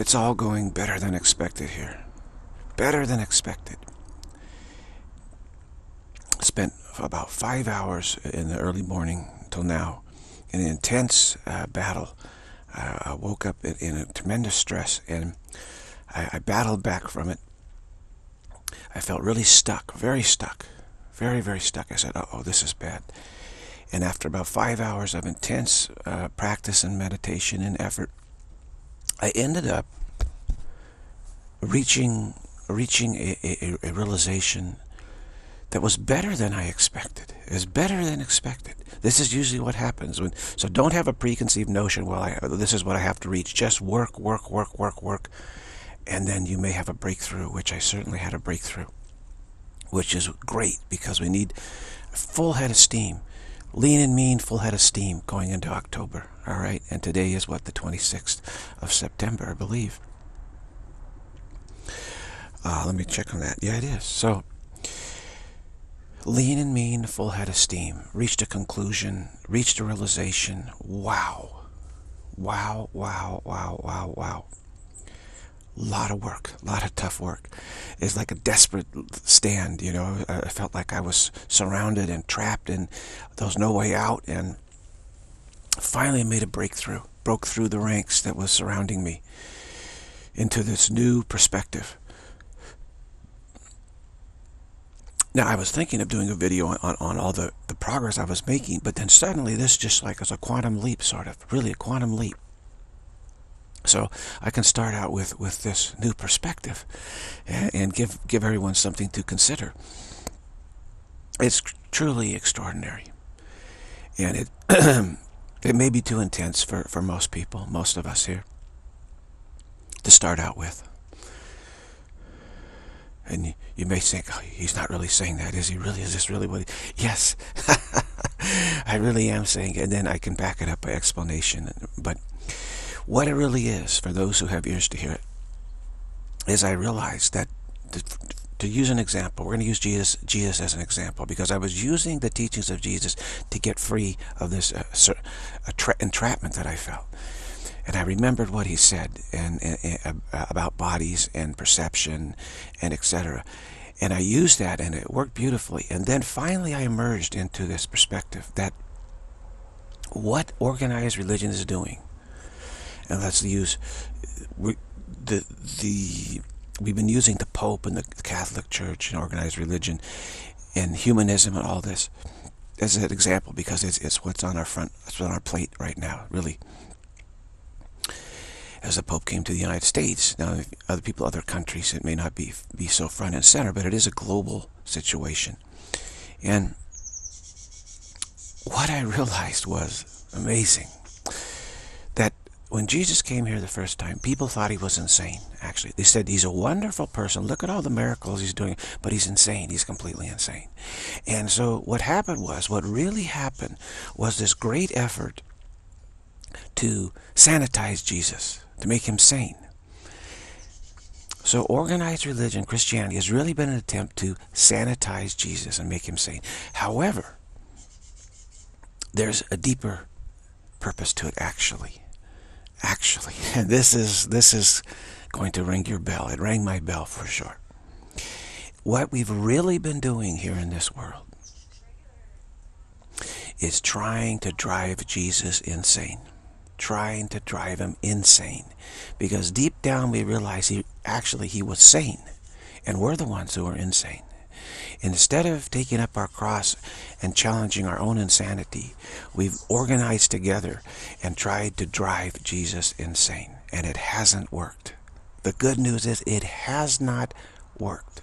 It's all going better than expected here. Better than expected. Spent about 5 hours in the early morning till now in an intense battle. I woke up in a tremendous stress, and I battled back from it. I felt really stuck, very stuck, very, very stuck. I said, oh, this is bad. And after about 5 hours of intense practice and meditation and effort, I ended up reaching a realization that was better than I expected. It's better than expected. This is usually what happens. So don't have a preconceived notion, well, this is what I have to reach. Just work, work, work, work, work. And then you may have a breakthrough, which I certainly had a breakthrough, which is great, because we need a full head of steam. Lean and mean, full head of steam going into October, all right? And today is, what, the 26th of September, I believe. Let me check on that. Yeah, it is. So, lean and mean, full head of steam. Reached a conclusion, reached a realization. Wow. Wow, wow, wow, wow, wow. A lot of work, a lot of tough work. It's like a desperate stand, you know. I felt like I was surrounded and trapped, and there was no way out. And finally, I made a breakthrough, broke through the ranks that was surrounding me into this new perspective. Now, I was thinking of doing a video on all the progress I was making, but then suddenly this just like was a quantum leap, sort of, really a quantum leap. So I can start out with this new perspective and give everyone something to consider. It's truly extraordinary. And it may be too intense for most people, most of us here, to start out with. And you may think, oh, he's not really saying that, is he really? Is this really what he... Yes, I really am saying it. And then I can back it up by explanation. But what it really is, for those who have ears to hear it, is I realized that, to use an example, we're going to use Jesus as an example, because I was using the teachings of Jesus to get free of this entrapment that I felt. And I remembered what he said and about bodies and perception and etc. And I used that, and it worked beautifully. And then finally I emerged into this perspective that what organized religion is doing. And let's use, we've been using the Pope and the Catholic Church and organized religion and humanism and all this as an example, because it's what's on our front, it's on our plate right now, really. As the Pope came to the United States, now other people, other countries, it may not be so front and center, but it is a global situation. And what I realized was amazing. When Jesus came here the first time, people thought he was insane, actually. They said, he's a wonderful person. Look at all the miracles he's doing, but he's insane. He's completely insane. And so what happened was, what really happened was this great effort to sanitize Jesus, to make him sane. So organized religion, Christianity, has really been an attempt to sanitize Jesus and make him sane. However, there's a deeper purpose to it, actually. Actually, and this is going to ring your bell. It rang my bell for sure. What we've really been doing here in this world is trying to drive Jesus insane. Trying to drive him insane. Because deep down we realize he was sane. And we're the ones who are insane. Instead of taking up our cross and challenging our own insanity, we've organized together and tried to drive Jesus insane. And it hasn't worked. The good news is it has not worked.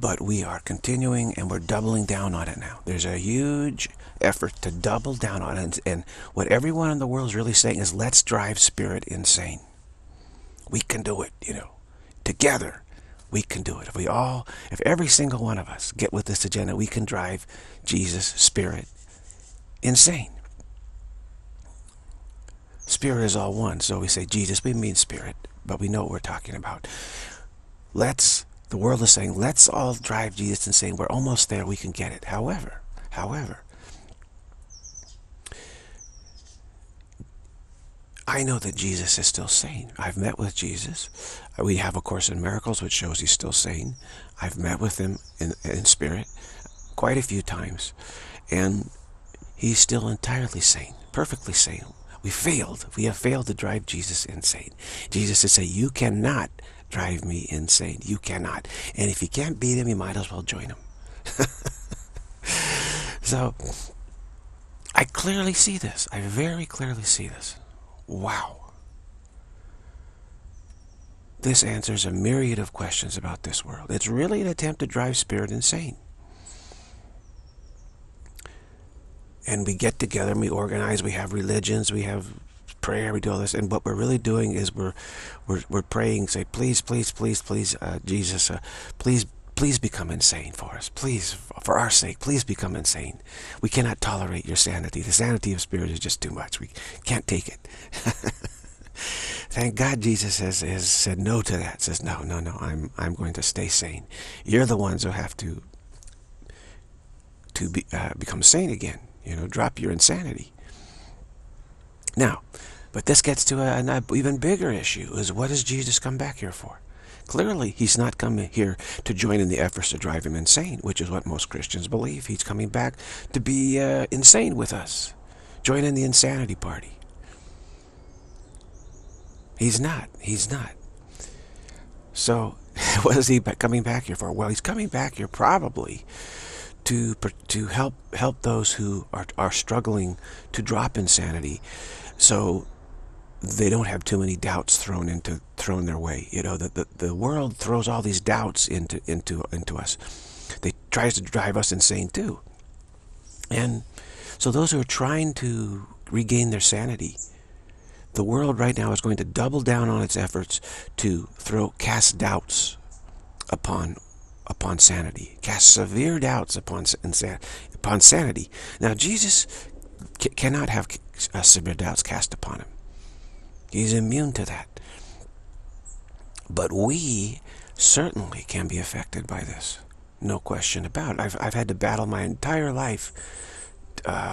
But we are continuing, and we're doubling down on it now. There's a huge effort to double down on it. And what everyone in the world is really saying is, let's drive spirit insane. We can do it, you know, together. We can do it. If every single one of us get with this agenda, we can drive Jesus' spirit insane. Spirit is all one. So we say Jesus, we mean spirit, but we know what we're talking about. The world is saying, let's all drive Jesus insane. We're almost there. We can get it. However, I know that Jesus is still sane. I've met with Jesus. We have A Course in Miracles, which shows he's still sane. I've met with him in spirit quite a few times, and he's still entirely sane, perfectly sane. We failed. We have failed to drive Jesus insane. Jesus is saying, you cannot drive me insane. You cannot. And if you can't beat him, you might as well join him. So, I clearly see this. I very clearly see this. Wow. This answers a myriad of questions about this world. It's really an attempt to drive spirit insane. And we get together and we organize, we have religions, we have prayer, we do all this, and what we're really doing is we're praying, say, please, Jesus, please become insane for us. Please, for our sake, please become insane. We cannot tolerate your sanity. The sanity of spirit is just too much. We can't take it. Thank God Jesus has said no to that. Says, no, I'm going to stay sane. You're the ones who have to become sane again. You know, drop your insanity. Now, but this gets to an even bigger issue, is what does Jesus come back here for? Clearly, he's not coming here to join in the efforts to drive him insane, which is what most Christians believe. He's coming back to be insane with us. Join in the insanity party. He's not. He's not. So, what is he coming back here for? Well, he's coming back here probably to help those who are struggling to drop insanity, so they don't have too many doubts thrown their way. You know, the world throws all these doubts into us. They tries to drive us insane too. And so those who are trying to regain their sanity, the world right now is going to double down on its efforts to cast doubts upon sanity, cast severe doubts upon sanity. Now, Jesus cannot have severe doubts cast upon him. He's immune to that. But we certainly can be affected by this, no question about it. I've had to battle my entire life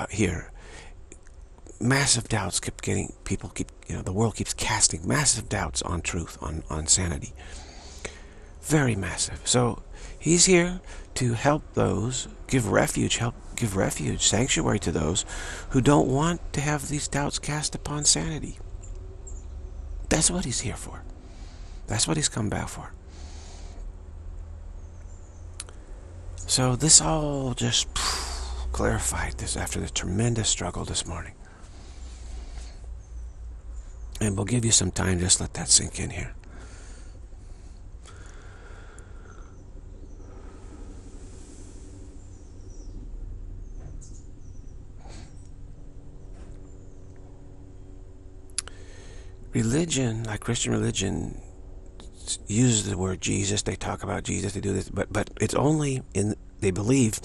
here. Massive doubts keep getting, the world keeps casting massive doubts on truth, on sanity. Very massive. So he's here to help those, give refuge, sanctuary to those who don't want to have these doubts cast upon sanity. That's what he's here for. That's what he's come back for. So this all just clarified this after the tremendous struggle this morning. And we'll give you some time, just let that sink in here. Religion, like Christian religion, uses the word Jesus. They talk about Jesus. They do this, but it's only in they believe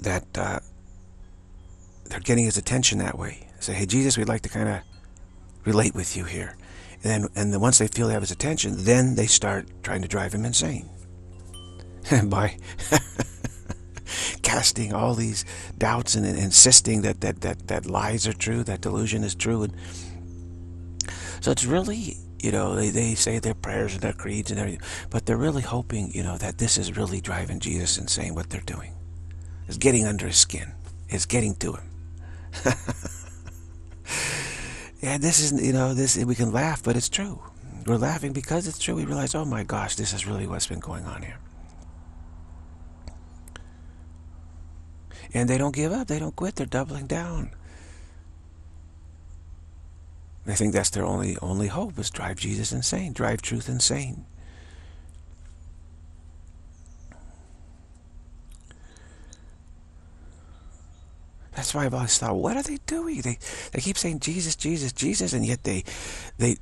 that they're getting his attention that way. Say, hey, Jesus, we'd like to kind of relate with you here, and then once they feel they have his attention, then they start trying to drive him insane by casting all these doubts and insisting that lies are true, that delusion is true. And so it's really, you know, they say their prayers and their creeds and everything, but they're really hoping, you know, that this is really driving Jesus insane, what they're doing. It's getting under his skin. It's getting to him. Yeah, this is, you know, this, we can laugh, but it's true. We're laughing because it's true. We realize, oh my gosh, this is really what's been going on here. And they don't give up. They don't quit. They're doubling down. I think that's their only hope, is drive Jesus insane, drive truth insane. That's why I've always thought, what are they doing? They keep saying Jesus, Jesus, Jesus, and yet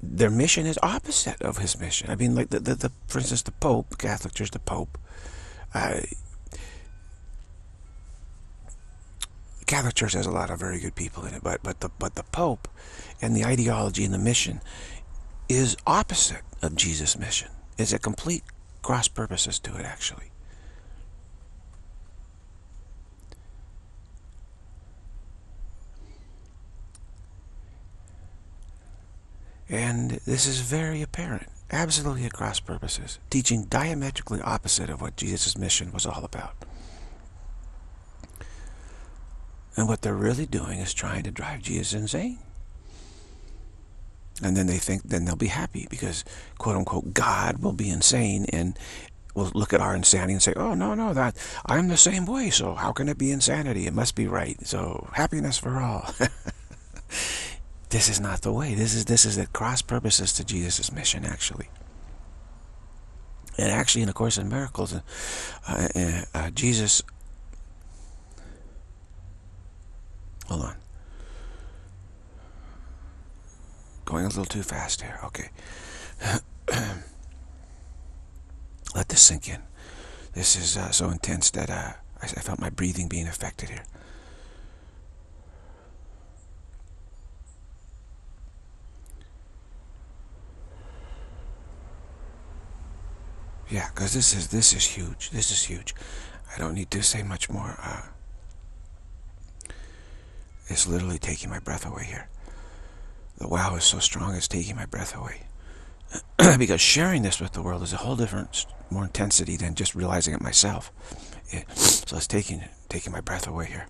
their mission is opposite of his mission. I mean, like the for instance, the Pope, Catholic Church, the Pope, Catholic Church has a lot of very good people in it, but the Pope and the ideology and the mission is opposite of Jesus' mission. It's a complete cross purposes to it, actually. And this is very apparent, absolutely at cross purposes, teaching diametrically opposite of what Jesus' mission was all about. And what they're really doing is trying to drive Jesus insane. And then they think, then they'll be happy because, quote unquote, God will be insane and will look at our insanity and say, oh, no, no, that I'm the same way, so how can it be insanity? It must be right. So happiness for all. This is not the way. This is at cross purposes to Jesus' mission, actually. And actually, in A Course in Miracles, Jesus... Hold on. Going a little too fast here. Okay. Let this sink in. This is so intense that I felt my breathing being affected here. Yeah, because this is huge. This is huge. I don't need to say much more. It's literally taking my breath away here. The wow is so strong, it's taking my breath away. Because sharing this with the world is a whole different, more intensity than just realizing it myself. So it's taking my breath away here.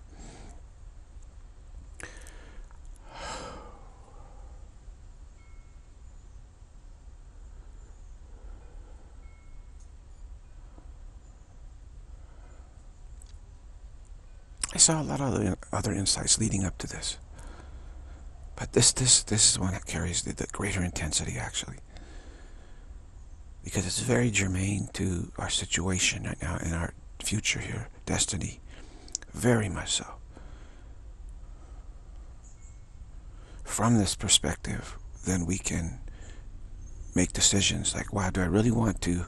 I saw a lot of other insights leading up to this, but this is one that carries the greater intensity, actually, because it's very germane to our situation right now and our future here, destiny, very much so. From this perspective, then we can make decisions like, wow, do I really want to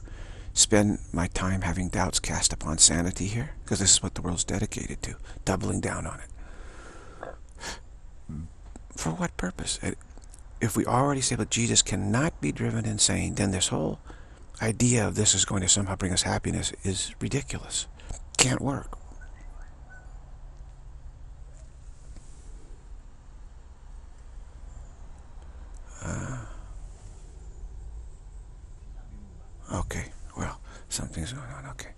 spend my time having doubts cast upon sanity here? Because this is what the world's dedicated to, doubling down on it. For what purpose? If we already say that Jesus cannot be driven insane, then this whole idea of this is going to somehow bring us happiness is ridiculous. Can't work. Okay. Well, something's going on, okay.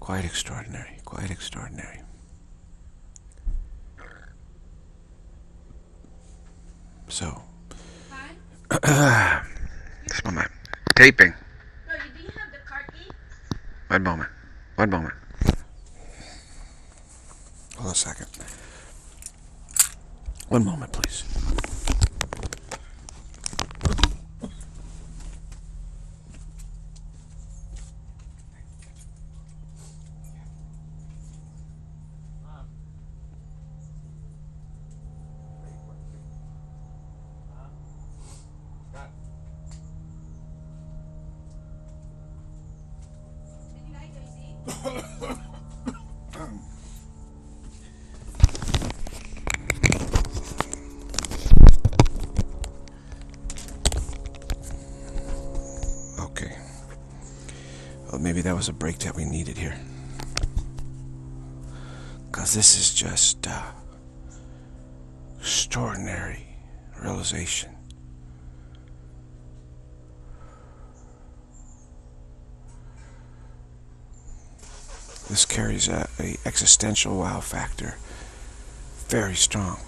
Quite extraordinary, quite extraordinary. So, this moment, taping. No, you didn't have the car key? One moment. Hold a second. One moment, please. Maybe that was a break that we needed here, because this is just extraordinary realization. This carries a existential wow factor, very strong.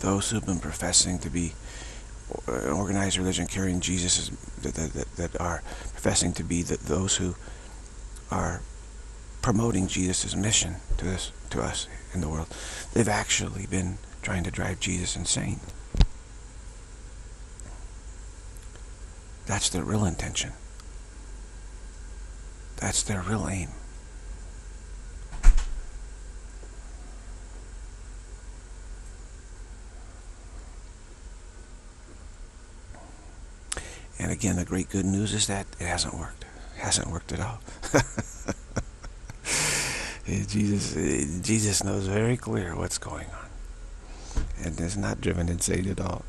Those who've been professing to be an organized religion carrying Jesus, that are professing to be those who are promoting Jesus' mission to us in the world, they've actually been trying to drive Jesus insane. That's their real intention. That's their real aim. And again, the great good news is that it hasn't worked. It hasn't worked at all. Jesus knows very clear what's going on. And is not driven insane at all.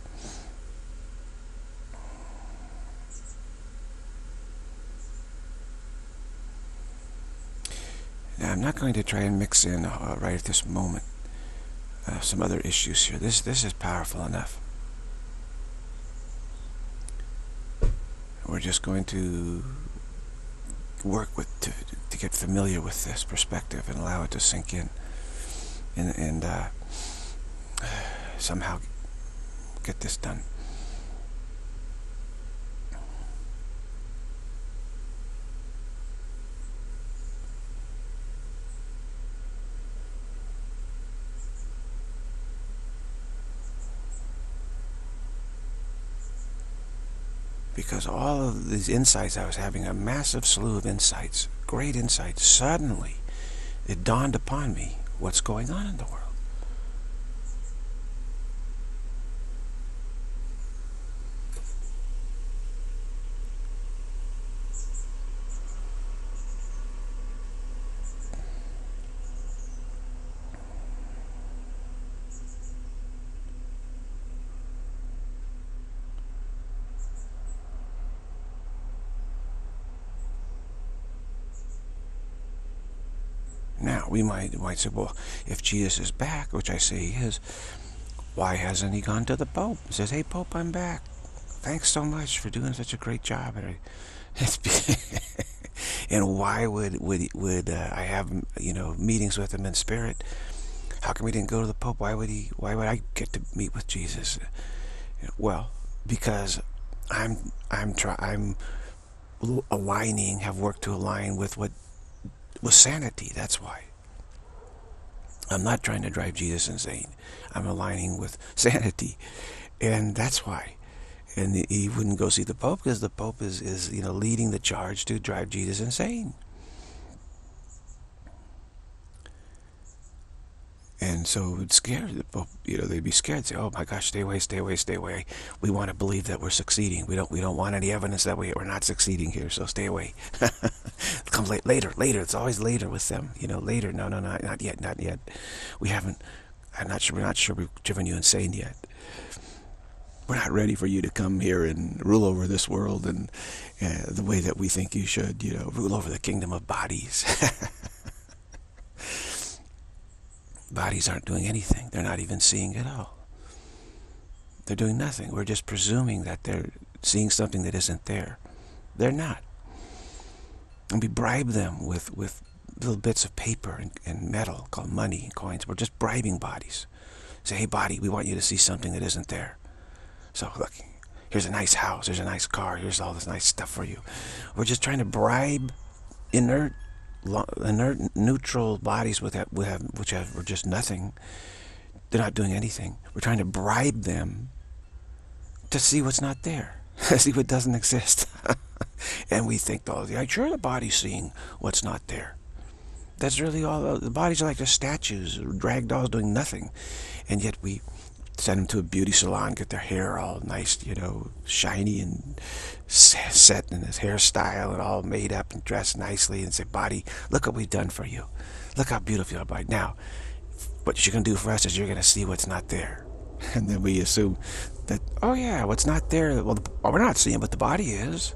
not going to try and mix in right at this moment some other issues here. This is powerful enough. We're just going to work with to get familiar with this perspective and allow it to sink in, and somehow get this done. Because all of these insights, I was having a massive slew of insights, great insights. Suddenly, it dawned upon me what's going on in the world. We might say, well, if Jesus is back, which I say he is, why hasn't he gone to the Pope? He says, hey, Pope, I'm back. Thanks so much for doing such a great job. And why would I have, you know, meetings with him in spirit? How come we didn't go to the Pope? Why would I get to meet with Jesus? Well, because I'm aligning, have worked to align with what was sanity. That's why. I'm not trying to drive Jesus insane. I'm aligning with sanity, and that's why. And he wouldn't go see the Pope because the Pope is you know, leading the charge to drive Jesus insane. And so it would scare the Pope. You know, they'd be scared. Say, oh my gosh, stay away, stay away, stay away. We want to believe that we're succeeding. We don't want any evidence that we're not succeeding here. So stay away. Come later. It's always later with them. You know, later. No, not yet. We haven't. I'm not sure. We're not sure we've driven you insane yet. We're not ready for you to come here and rule over this world and the way that we think you should. You know, rule over the kingdom of bodies. Bodies aren't doing anything. They're not even seeing at all. They're doing nothing. We're just presuming that they're seeing something that isn't there. They're not. And we bribe them with little bits of paper and metal called money and coins. We're just bribing bodies. Say, hey, body, we want you to see something that isn't there. So, look, here's a nice house. Here's a nice car. Here's all this nice stuff for you. We're just trying to bribe inert neutral bodies which are just nothing. They're not doing anything. We're trying to bribe them to see what's not there, see what doesn't exist. And we think, oh, I'm sure the body's seeing what's not there. That's really all. The bodies are like just statues, drag dolls doing nothing, and yet we send them to a beauty salon, get their hair all nice, you know, shiny and set in this hairstyle and all made up and dressed nicely, and say, body, look what we've done for you. Look how beautiful you are, body. Now, what you're going to do for us is you're going to see what's not there. And then we assume that, oh yeah, what's not there, well, we're not seeing, but the body is.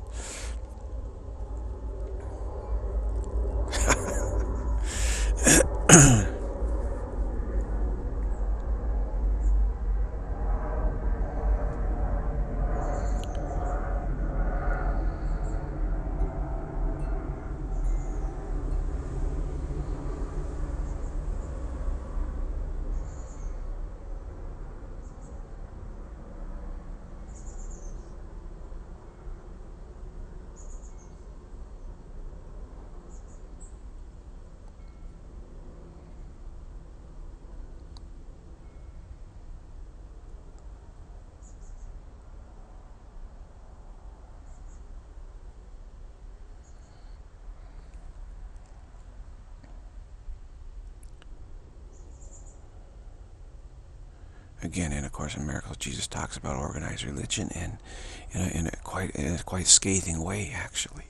Again, in A Course in Miracles, Jesus talks about organized religion in a quite scathing way, actually.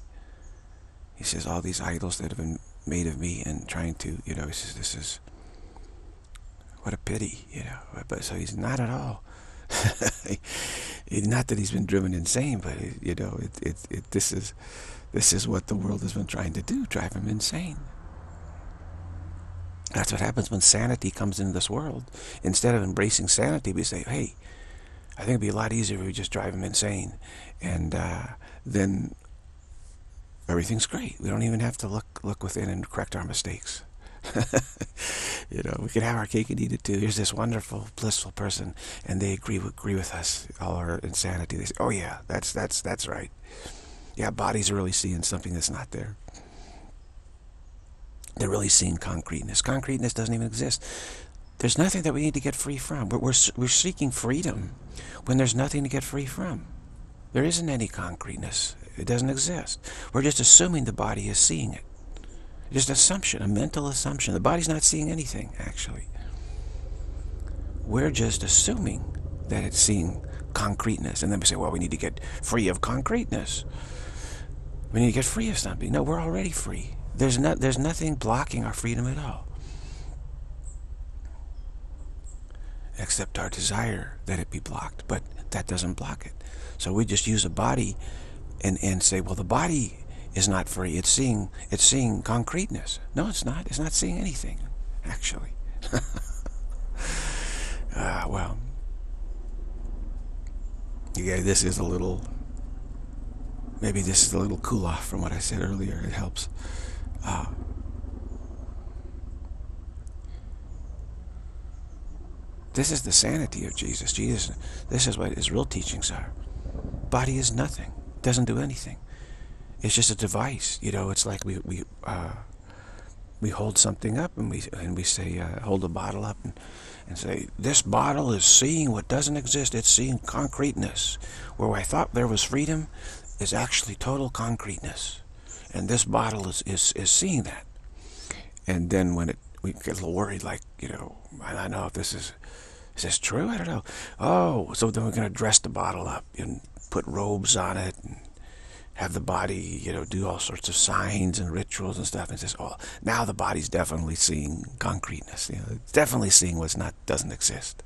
He says, all these idols that have been made of me and trying to, you know, he says, this is, what a pity, you know. But so he's not at all, not that he's been driven insane, but, you know, this is what the world has been trying to do, drive him insane. That's what happens when sanity comes into this world. Instead of embracing sanity, we say, hey, I think it'd be a lot easier if we just drive them insane. And then everything's great. We don't even have to look within and correct our mistakes. You know, we could have our cake and eat it too. Here's this wonderful, blissful person, and they agree with us, all our insanity. They say, oh yeah, that's right. Yeah, bodies are really seeing something that's not there. They're really seeing concreteness. Concreteness doesn't even exist. There's nothing that we need to get free from. But we're seeking freedom when there's nothing to get free from. There isn't any concreteness. It doesn't exist. We're just assuming the body is seeing it. Just an assumption, a mental assumption. The body's not seeing anything, actually. We're just assuming that it's seeing concreteness. And then we say, well, we need to get free of concreteness. We need to get free of something. No, we're already free. There's nothing blocking our freedom at all. Except our desire that it be blocked. But that doesn't block it. So we just use a body and say, well, the body is not free. It's seeing concreteness. No, it's not. It's not seeing anything, actually. Well, yeah, maybe this is a little cool off from what I said earlier. It helps. This is the sanity of Jesus. This is what his real teachings are. Body is nothing. Doesn't do anything. It's just a device, you know. It's like we hold something up and we say hold a bottle up and say, this bottle is seeing what doesn't exist. It's seeing concreteness. Where I thought there was freedom is actually total concreteness, and this bottle is seeing that. And then when we get a little worried, like, you know, I don't know if is this true? I don't know. Oh, so then we're gonna dress the bottle up and put robes on it. And have the body, you know, do all sorts of signs and rituals and stuff, and says, "Oh, now the body's definitely seeing concreteness. You know, it's definitely seeing what's not, doesn't exist."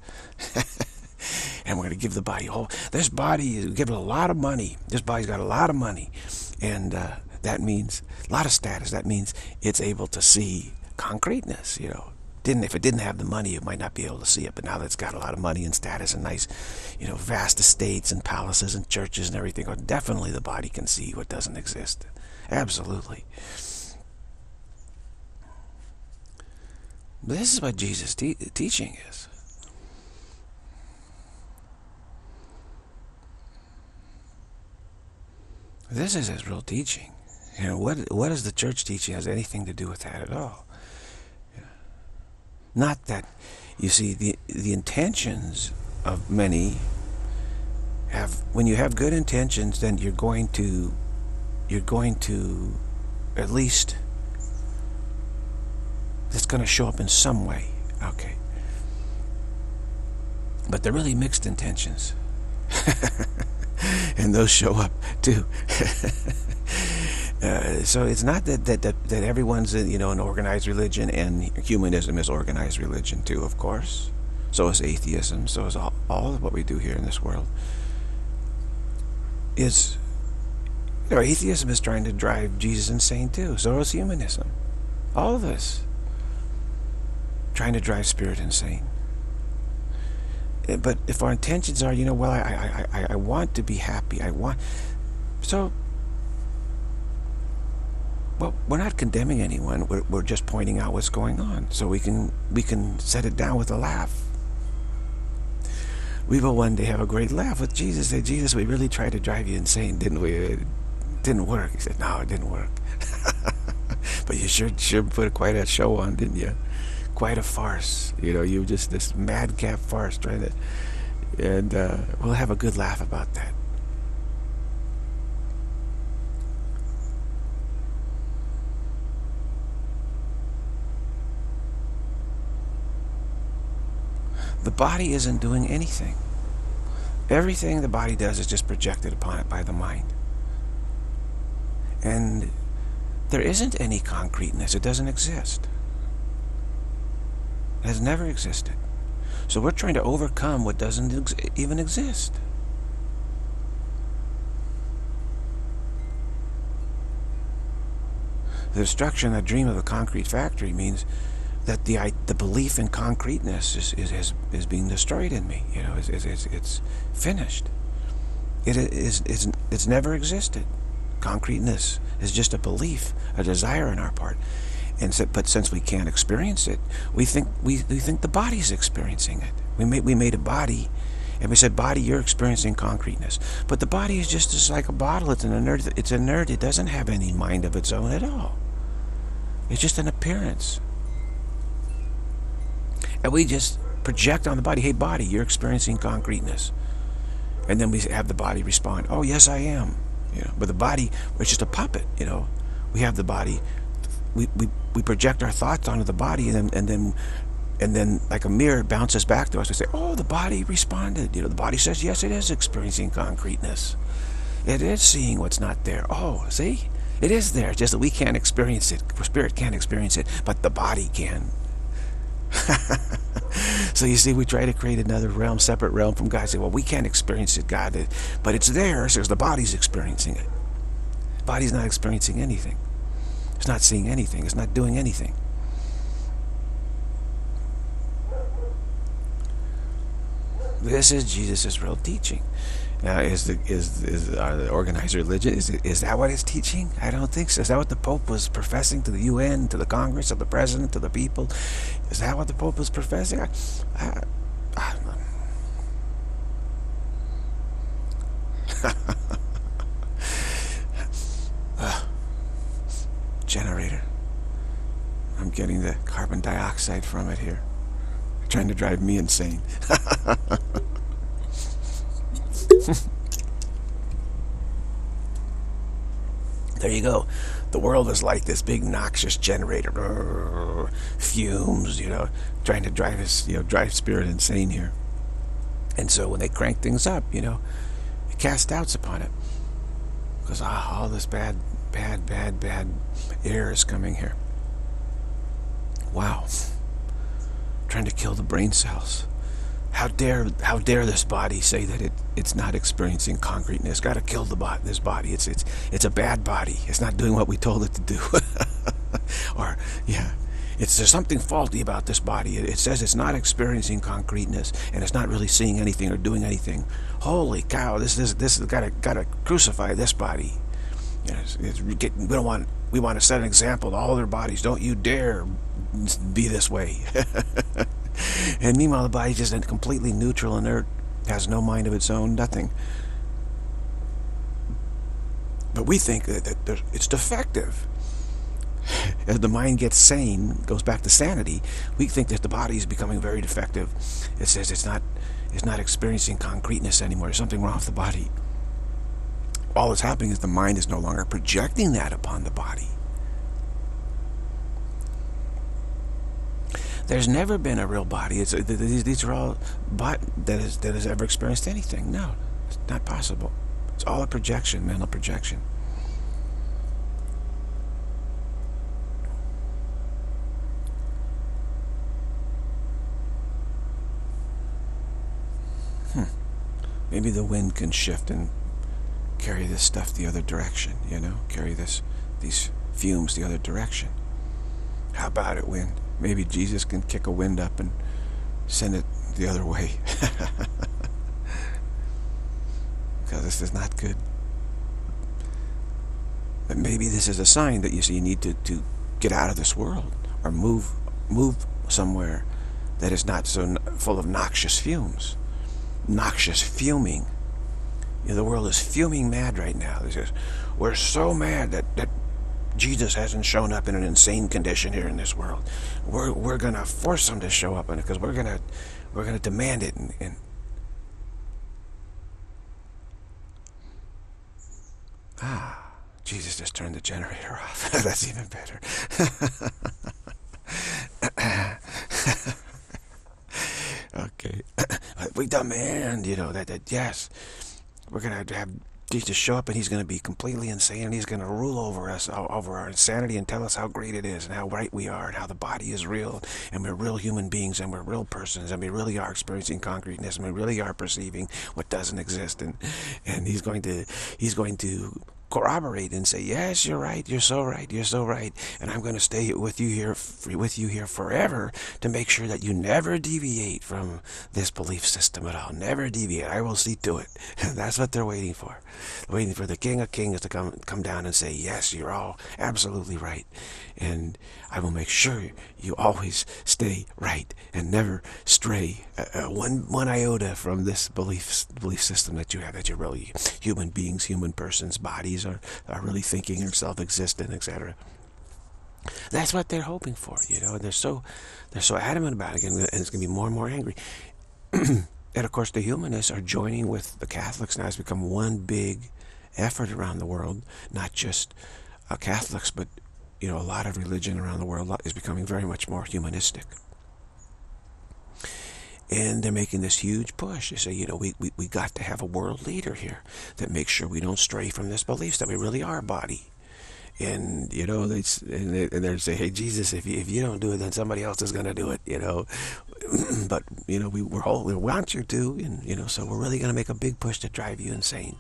And we're going to give the body, "Oh, this body is giving a lot of money. This body's got a lot of money, and that means a lot of status. That means it's able to see concreteness. You know, if it didn't have the money, it might not be able to see it. But now that it's got a lot of money and status and nice, you know, vast estates and palaces and churches and everything, oh, definitely the body can see what doesn't exist. Absolutely." This is what Jesus' teaching is. This is his real teaching. You know, what is the church teaching has anything to do with that at all? Not that, you see, the intentions of many have, when you have good intentions, then you're going to at least, it's going to show up in some way, okay. But they're really mixed intentions. And those show up too. So it's not that everyone's, you know, an organized religion, and humanism is organized religion too, of course. So is atheism. So is all of what we do here in this world. Is, you know, atheism is trying to drive Jesus insane too. So is humanism. All of this trying to drive spirit insane. But if our intentions are, you know, well, I want to be happy. So. Well, we're not condemning anyone. We're just pointing out what's going on, so we can set it down with a laugh. We will one day have a great laugh with Jesus. Say, Jesus, we really tried to drive you insane, didn't we? It didn't work. He said, no, it didn't work. But you sure put quite a show on, didn't you? Quite a farce. You know, you were just this madcap farce trying to, and we'll have a good laugh about that. The body isn't doing anything. Everything the body does is just projected upon it by the mind. And there isn't any concreteness. It doesn't exist. It has never existed. So we're trying to overcome what doesn't even exist. The destruction, the dream of the concrete factory means that the belief in concreteness is being destroyed in me. You know, it's finished. It's never existed. Concreteness is just a belief, a desire on our part. And so, but since we can't experience it, we think the body's experiencing it. We made a body, and we said, body, you're experiencing concreteness. But the body is just like a bottle. It's inert. It doesn't have any mind of its own at all. It's just an appearance. And we just project on the body, hey, body, you're experiencing concreteness. And then we have the body respond, oh, yes, I am. You know, but the body, it's just a puppet, you know. We have the body, we project our thoughts onto the body, and then like a mirror, it bounces back to us. We say, oh, the body responded. You know, the body says, yes, it is experiencing concreteness. It is seeing what's not there. Oh, see? It is there, just that we can't experience it. Spirit can't experience it, but the body can. So you see, we try to create another realm, separate realm from God. Say, well, we can't experience it, God, but it's there, so the body's experiencing it. The body's not experiencing anything. It's not seeing anything. It's not doing anything. This is Jesus' real teaching. Now, is the organized religion, is that what it's teaching? I don't think so. Is that what the Pope was professing to the UN, to the Congress, to the President, to the people? Is that what the Pope was professing? I don't know. Generator. I'm getting the carbon dioxide from it here. They're trying to drive me insane. There you go. The world is like this big noxious generator, fumes, you know, trying to drive us, you know, drive spirit insane here. And so when they crank things up, you know, it casts doubts upon it, because all this bad air is coming here. Wow, trying to kill the brain cells. How dare this body say that it's not experiencing concreteness? Got to kill this body. It's a bad body. It's not doing what we told it to do. Or yeah, there's something faulty about this body. It says it's not experiencing concreteness, and it's not really seeing anything or doing anything. Holy cow! This has got to crucify this body. You know, we want to set an example to all their bodies. Don't you dare be this way. And meanwhile, the body's just completely neutral, inert, has no mind of its own, nothing. But we think that it's defective. As the mind gets sane, goes back to sanity, we think that the body is becoming very defective. It says it's not experiencing concreteness anymore. There's something wrong with the body. All that's happening is the mind is no longer projecting that upon the body. There's never been a real body. These are all that has ever experienced anything. No, it's not possible. It's all a projection, mental projection. Maybe the wind can shift and carry this stuff the other direction. You know, carry these fumes the other direction. How about it, wind? Maybe Jesus can kick a wind up and send it the other way. Because this is not good. But maybe this is a sign that you need to get out of this world, or move somewhere that is not so full of noxious fumes. Noxious fuming. You know, the world is fuming mad right now. They say, we're so mad that Jesus hasn't shown up in an insane condition here in this world. We're gonna force him to show up in it, because we're gonna demand it. And Jesus just turned the generator off. That's even better. Okay, we demand, you know, that yes, we're gonna have Jesus show up, and he's going to be completely insane, and he's going to rule over us, over our insanity, and tell us how great it is and how right we are and how the body is real, and we're real human beings, and we're real persons, and we really are experiencing concreteness, and we really are perceiving what doesn't exist, and he's going to corroborate and say, yes, you're right, you're so right, you're so right, and I'm going to stay with you here forever to make sure that you never deviate from this belief system at all. Never deviate. I will see to it. That's what they're waiting for. They're waiting for the King of Kings to come down and say, yes, you're all absolutely right, and I will make sure you always stay right and never stray one iota from this belief system that you have, that you're really human beings, human persons, bodies are really thinking or self-existent, etc. That's what they're hoping for, you know. They're so adamant about it, and it's going to be more and more angry. And of course, the humanists are joining with the Catholics now. It's become one big effort around the world, not just Catholics, but you know, a lot of religion around the world is becoming very much more humanistic. And they're making this huge push. They say, you know, we got to have a world leader here that makes sure we don't stray from this belief that we really are a body. And, you know, they're saying, hey, Jesus, if you don't do it, then somebody else is going to do it, you know. But, you know, we want you to, and, you know, so we're really going to make a big push to drive you insane.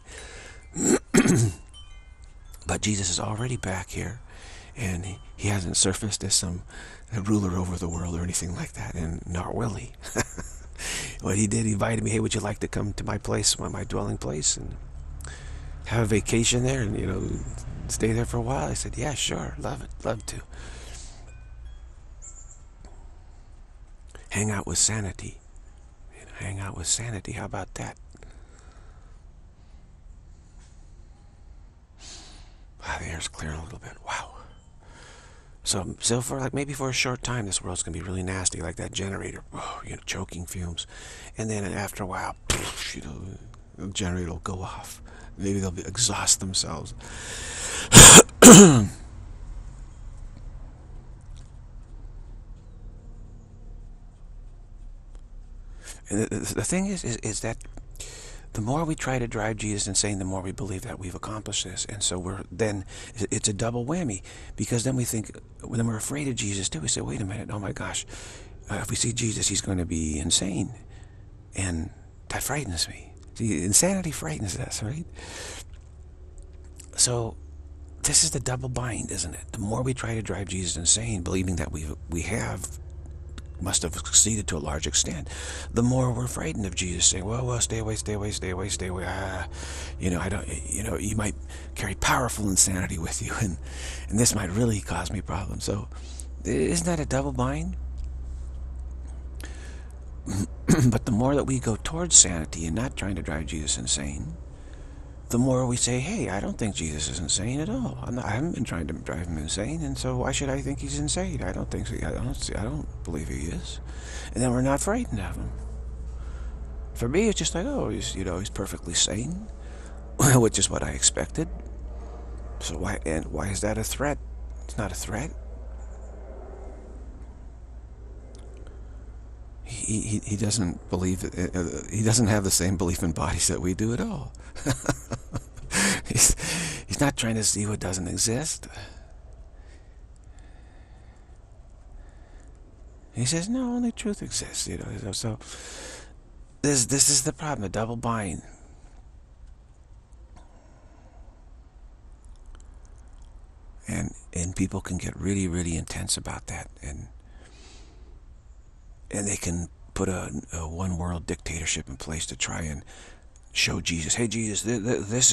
But Jesus is already back here. And he hasn't surfaced as some ruler over the world or anything like that, and nor will he. What he did, he invited me, hey, would you like to come to my place, my dwelling place, and have a vacation there and, you know, stay there for a while? I said, yeah, sure, love it, love to. Hang out with sanity. You know, hang out with sanity, how about that? Wow, the air's clearing a little bit, wow. So for like maybe for a short time, this world's gonna be really nasty, like that generator, oh, you know, choking fumes, and then after a while, you know, the generator will go off. Maybe they'll exhaust themselves. And the thing is that the more we try to drive Jesus insane, the more we believe that we've accomplished this, and so it's a double whammy, because then we think, then we're afraid of Jesus too. We say, wait a minute, oh my gosh, if we see Jesus, he's going to be insane, and that frightens me. See, insanity frightens us, right? So this is the double bind, isn't it? The more we try to drive Jesus insane, believing that we must have succeeded to a large extent, the more we're frightened of Jesus, saying, well, stay away, stay away, stay away, stay away. You know, I don't, you know, you might carry powerful insanity with you, and this might really cause me problems. So isn't that a double bind? But the more that we go towards sanity and not trying to drive Jesus insane, the more we say, hey, I don't think Jesus is insane at all. I haven't been trying to drive him insane, and so why should I think he's insane? I don't think so. I don't believe he is. And then we're not frightened of him. For me, it's just like, oh, he's, you know, he's perfectly sane, which is what I expected. So why is that a threat? It's not a threat. He doesn't believe that, he doesn't have the same belief in bodies that we do at all. He's not trying to see what doesn't exist. He says, no, only truth exists, you know. So this is the problem, the double bind. And people can get really, really intense about that, and they can put a one-world dictatorship in place to try and show Jesus, hey, Jesus, this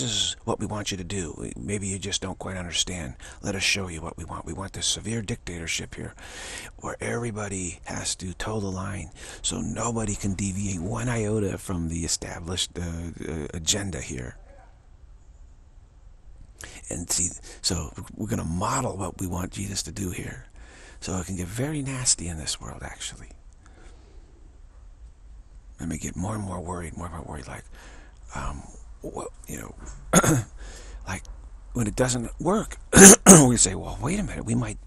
is what we want you to do. Maybe you just don't quite understand. Let us show you what we want. We want this severe dictatorship here where everybody has to toe the line, so nobody can deviate one iota from the established agenda here. And see, so we're going to model what we want Jesus to do here. So it can get very nasty in this world, actually. And we get more and more worried, like, well, you know, like when it doesn't work, we say, well, wait a minute, we might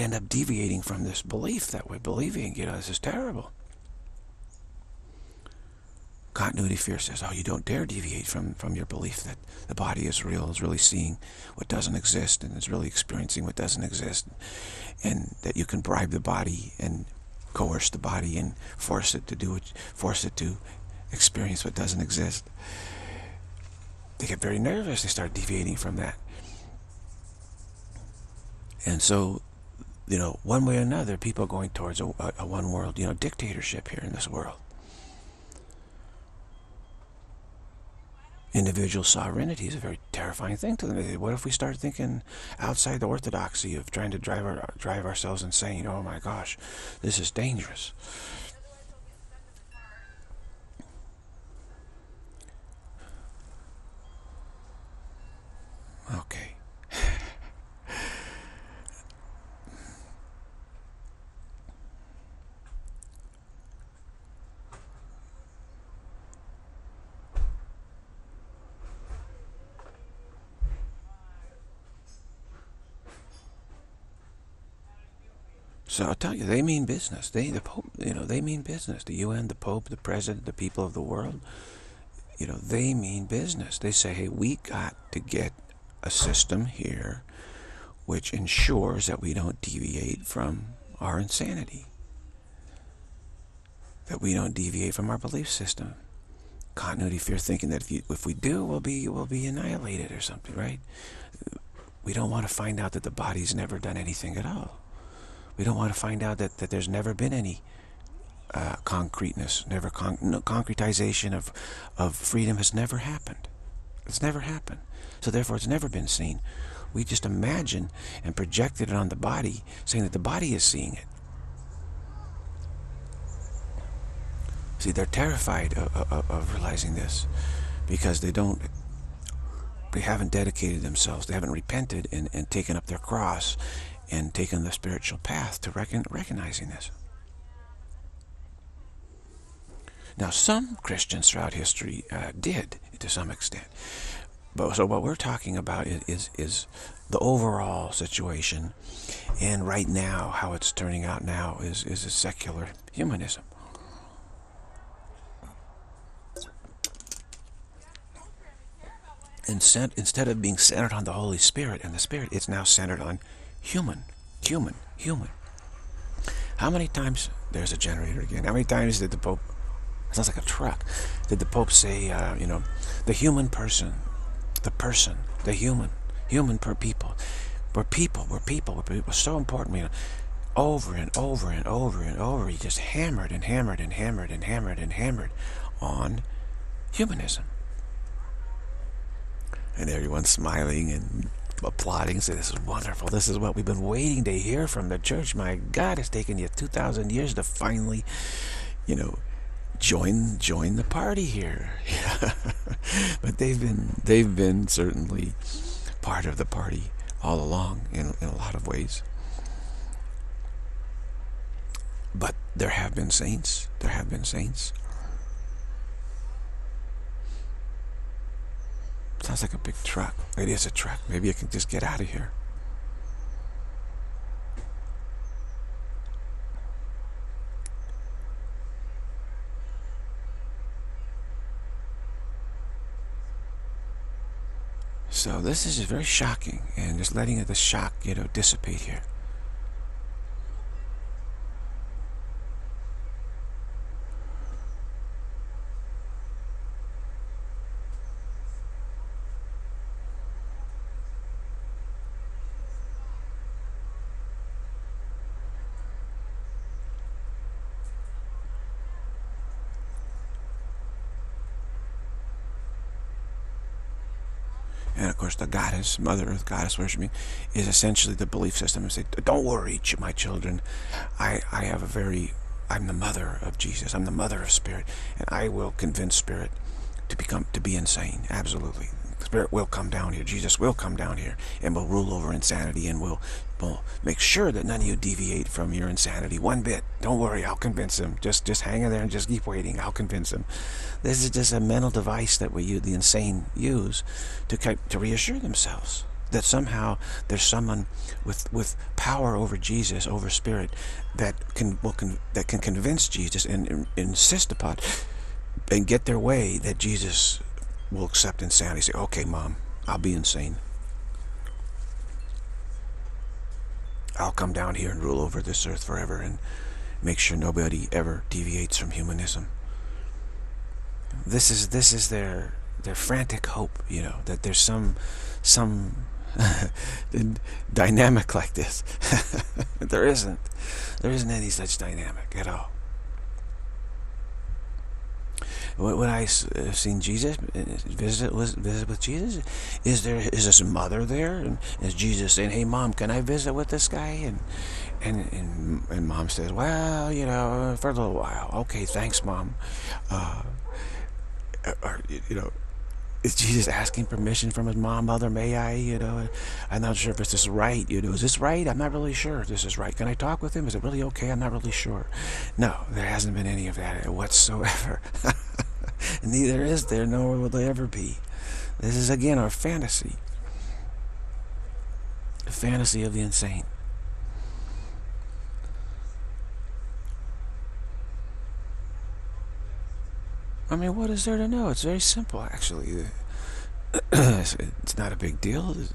end up deviating from this belief that we're believing, you know, this is terrible. Continuity fear says, oh, you don't dare deviate from your belief that the body is real, is really seeing what doesn't exist, and is really experiencing what doesn't exist, and that you can bribe the body and coerce the body and force it to experience what doesn't exist. they get very nervous, they start deviating from that. And so, you know, one way or another, people are going towards a one world, you know, dictatorship here in this world. Individual sovereignty is a very terrifying thing to them. They say, what if we start thinking outside the orthodoxy of trying to drive ourselves insane? Oh my gosh, this is dangerous. Okay. So I'll tell you, they mean business. The Pope, you know, they mean business. The UN, the Pope, the President, the people of the world, you know, they mean business. They say, hey, we got to get a system here which ensures that we don't deviate from our insanity, that we don't deviate from our belief system. Continuity fear thinking that if we do, we'll be annihilated or something, right? We don't want to find out that the body's never done anything at all. We don't want to find out that there's never been any concreteness, concretization of freedom has never happened. It's never happened. So therefore, it's never been seen. We just imagine and projected it on the body, saying that the body is seeing it. See, they're terrified of realizing this because they haven't dedicated themselves, they haven't repented and taken up their cross and taken the spiritual path to recognizing this. Now, some Christians throughout history did, to some extent. But so what we're talking about is the overall situation, and right now, how it's turning out now is a secular humanism. And instead of being centered on the Holy Spirit and the Spirit, it's now centered on human. How many times, there's a generator again, how many times did the Pope, it sounds like a truck, did the Pope say, you know, the human person, the human per people, we're people, so important, you know, over and over and over and over, he just hammered and hammered and hammered and hammered and hammered on humanism. And everyone's smiling and applauding, say, this is wonderful, this is what we've been waiting to hear from the church. My God, it's taken you 2,000 years to finally, you know, join the party here. But they've been certainly part of the party all along in a lot of ways. But there have been saints. Sounds like a big truck. It is a truck. Maybe I can just get out of here. So this is very shocking, and just letting the shock, you know, dissipate here. And of course the goddess, Mother Earth, goddess worshiping, is essentially the belief system. And say, don't worry, my children, I have I'm the mother of Jesus, I'm the mother of Spirit, and I will convince Spirit to be insane, absolutely. Spirit will come down here, Jesus will come down here, and will rule over insanity, and will make sure that none of you deviate from your insanity one bit. Don't worry, I'll convince him. Just hang in there and just keep waiting, I'll convince him. This is just a mental device that the insane use to reassure themselves that somehow there's someone with power over Jesus, over Spirit, that can convince Jesus and insist upon and get their way, that Jesus will accept insanity. Say, okay, Mom, I'll be insane. I'll come down here and rule over this earth forever and make sure nobody ever deviates from humanism. This is their frantic hope, you know, that there's some dynamic like this. There isn't. There isn't any such dynamic at all. When I've seen Jesus, visit with Jesus, is his mother there? And is Jesus saying, "Hey, Mom, can I visit with this guy?" And Mom says, "Well, you know, for a little while." "Okay, thanks, Mom." Or, you know, is Jesus asking permission from his mom? "Mother, may I, you know, I'm not sure if this is right, you know, is this right? I'm not really sure if this is right. Can I talk with him? Is it really okay? I'm not really sure." No, there hasn't been any of that whatsoever. And neither is there, nor will there ever be. This is, again, our fantasy. The fantasy of the insane. I mean, what is there to know? It's very simple, actually. It's not a big deal. The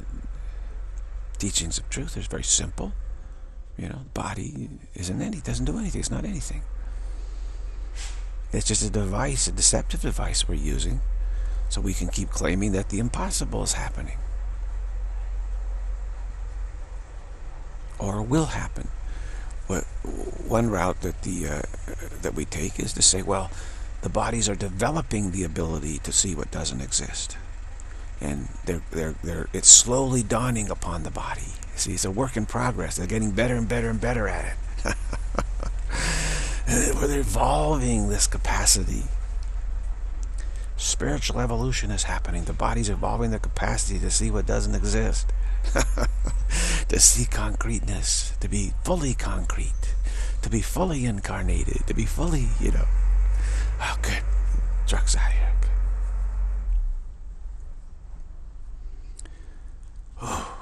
teachings of truth is very simple. You know, body isn't any, doesn't do anything. It's not anything. It's just a device, a deceptive device we're using, so we can keep claiming that the impossible is happening, or will happen. One route that that we take is to say, well, the bodies are developing the ability to see what doesn't exist, and it's slowly dawning upon the body. See, it's a work in progress. They're getting better and better and better at it. We're evolving this capacity. Spiritual evolution is happening. The body's evolving the capacity to see what doesn't exist, to see concreteness, to be fully concrete, to be fully incarnated, to be fully, you know. Oh, good. Truck's out of here. Oh.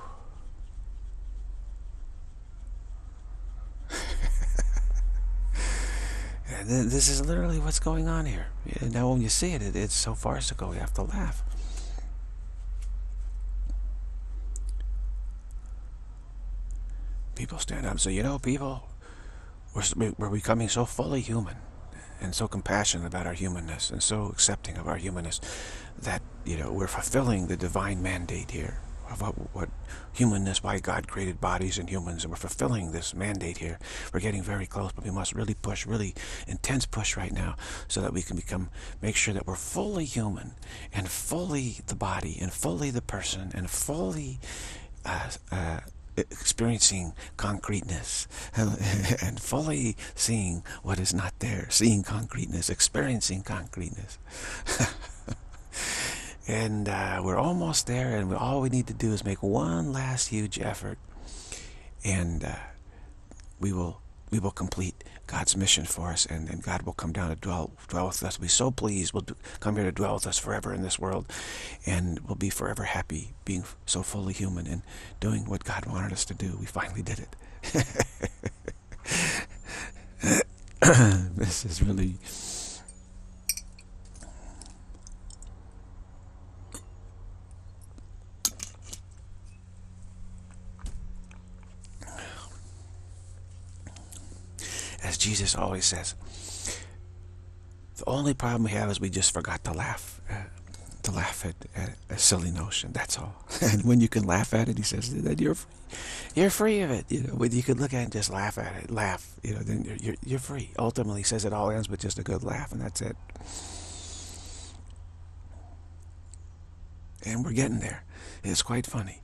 And this is literally what's going on here. And now when you see it, it's so farcical, you have to laugh. People stand up and say, "You know, people, we're becoming so fully human, and so compassionate about our humanness, and so accepting of our humanness, that, you know, we're fulfilling the divine mandate here of what humanness, why God created bodies and humans, and we're fulfilling this mandate here. We're getting very close, but we must really push, really intense push right now, so that we can make sure that we're fully human, and fully the body, and fully the person, and fully experiencing concreteness, and fully seeing what is not there, seeing concreteness, experiencing concreteness." And we're almost there, and all we need to do is make one last huge effort, and we will complete God's mission for us, and God will come down to dwell with us. We'll be so pleased. We'll come here to dwell with us forever in this world, and we'll be forever happy being so fully human and doing what God wanted us to do. We finally did it. This is really... As Jesus always says, the only problem we have is we just forgot to laugh. To laugh at a silly notion, that's all. And when you can laugh at it, he says, then you're free. You're free of it. You know, when you can look at it and just laugh at it, laugh, you know, then you're free. Ultimately, he says it all ends with just a good laugh, and that's it. And we're getting there. It's quite funny.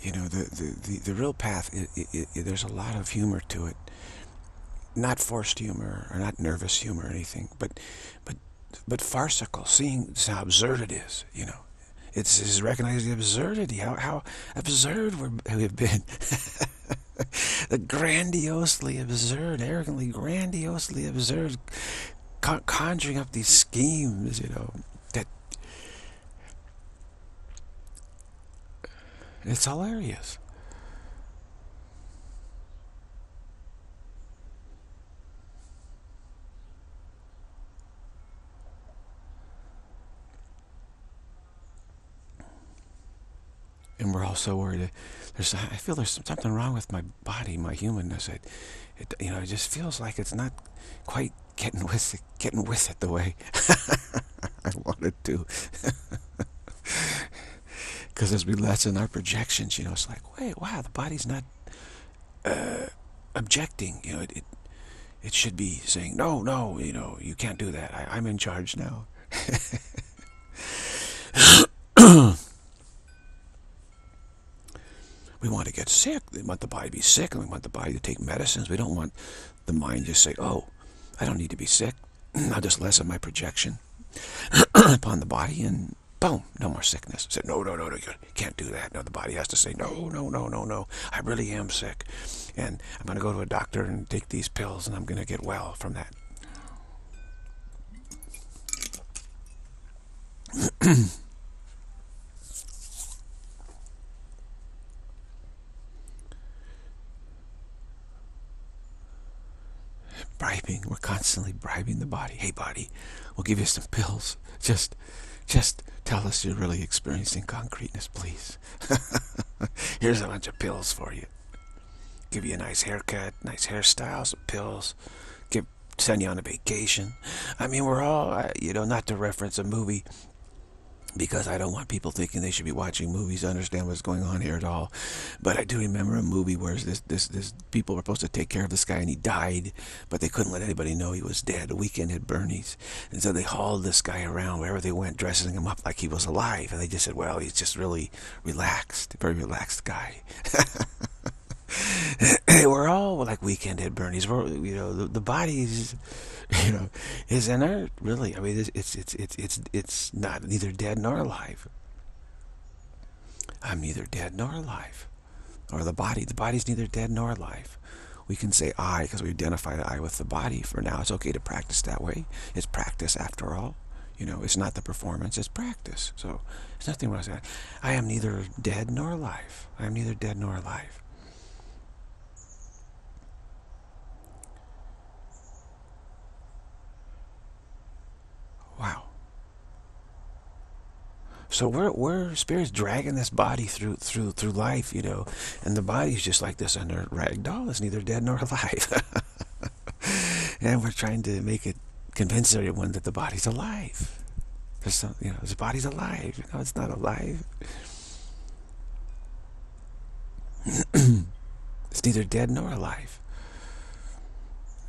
You know, the real path, there's a lot of humor to it. Not forced humor, or not nervous humor or anything, but farcical, seeing how absurd it is, you know. It's recognizing the absurdity, how absurd we've been. The grandiosely absurd, arrogantly grandiosely absurd, conjuring up these schemes, you know, that it's hilarious. and we're all so worried. I feel there's something wrong with my body, my humanness. It just feels like it's not quite getting with it the way I want it to. Because as we lessen our projections, it's like, wait, wow, the body's not objecting. It should be saying, no, you can't do that. I'm in charge now. We want to get sick. We want the body to be sick, and we want the body to take medicines. We don't want the mind just say, oh, I don't need to be sick. I'll just lessen my projection upon the body, and boom, no more sickness. I said, no, you can't do that. No, the body has to say, no, I really am sick, and I'm going to go to a doctor and take these pills, and I'm going to get well from that. Bribing. We're constantly bribing the body. Hey, body, we'll give you some pills. Just tell us you're really experiencing concreteness, please. Here's a bunch of pills for you. Give you a nice haircut, nice hairstyle, some pills. Send you on a vacation. I mean, we're all, not to reference a movie, because I don't want people thinking they should be watching movies to understand what's going on here at all. But I do remember a movie where this people were supposed to take care of this guy, and he died, but they couldn't let anybody know he was dead. A weekend at Bernie's. And so they hauled this guy around wherever they went, dressing him up like he was alive. And they just said, well, he's just really relaxed, very relaxed guy. We're all like Weekend at Bernie's. We're, the body's, is in our, really, I mean, it's not neither dead nor alive. I'm neither dead nor alive, or the body. The body's neither dead nor alive. We can say I because we identify the I with the body for now. It's okay to practice that way. It's practice after all. It's not the performance, it's practice. So there's nothing wrong with that. I am neither dead nor alive. I am neither dead nor alive. Wow. So we're spirits dragging this body through life, and the body's just like this under rag doll. It's neither dead nor alive. And we're trying to convince everyone that the body's alive. There's something, the body's alive. No, it's not alive. It's neither dead nor alive.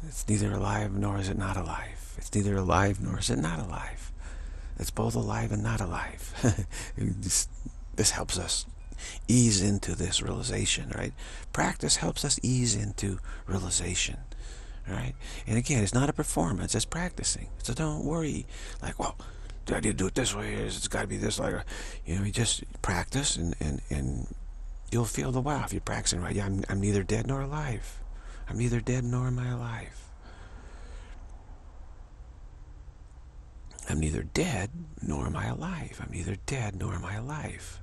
It's neither alive nor is it not alive. It's neither alive nor is it not alive. It's both alive and not alive. This helps us ease into this realization, right? Practice helps us ease into realization, right? And again, it's not a performance, it's practicing. So don't worry, like, well, do I need to do it this way? It's got to be this, like, you just practice and you'll feel the wow if you're practicing, right? Yeah, I'm neither dead nor alive. I'm neither dead nor am I alive. I'm neither dead nor am I alive. I'm neither dead nor am I alive.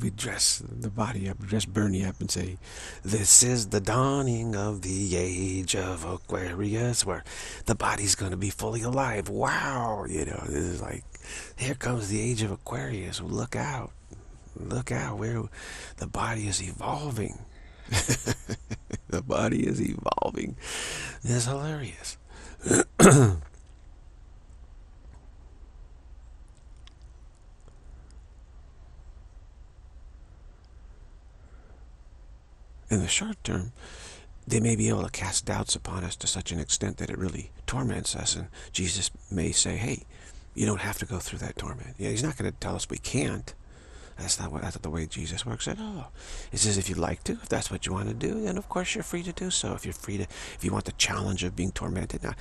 We dress the body up, dress Bernie up and say, this is the dawning of the age of Aquarius, where the body's going to be fully alive. Wow, this is like, here comes the age of Aquarius. Look out, where the body is evolving. The body is evolving. It's hilarious. In the short term, they may be able to cast doubts upon us to such an extent that it really torments us, and Jesus may say, hey, you don't have to go through that torment. He's not going to tell us we can't. That's not the way Jesus works at all. It says if you'd like to, if that's what you want to do, then of course you're free to do so. If you want the challenge of being tormented. Now,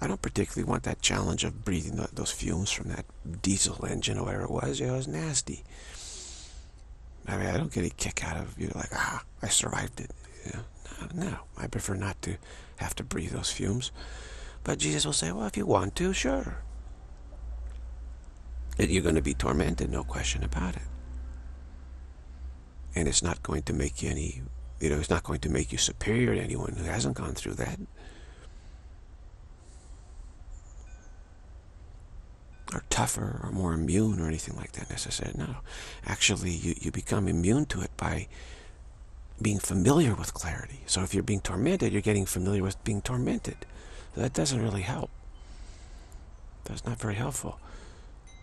I don't particularly want that challenge of breathing those fumes from that diesel engine or whatever it was. It was nasty. I mean, I don't get a kick out of, like, I survived it. No, I prefer not to have to breathe those fumes. But Jesus will say, well, if you want to, sure. You're going to be tormented, no question about it. And it's not going to make you any, it's not going to make you superior to anyone who hasn't gone through that. Or tougher, or more immune, or anything like that necessarily. No, actually, you become immune to it by being familiar with clarity. So if you're being tormented, you're getting familiar with being tormented. So that doesn't really help. That's not very helpful.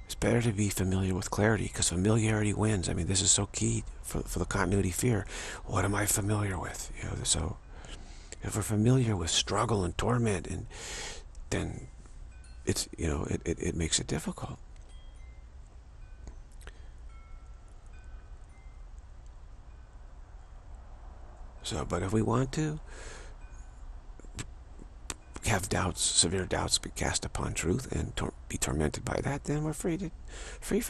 It's better to be familiar with clarity, because familiarity wins. I mean, this is so key for the continuity fear. What am I familiar with? So if we're familiar with struggle and torment, and then it's, it makes it difficult. So, but if we want to have doubts, severe doubts be cast upon truth and be tormented by that, then we're free to, free.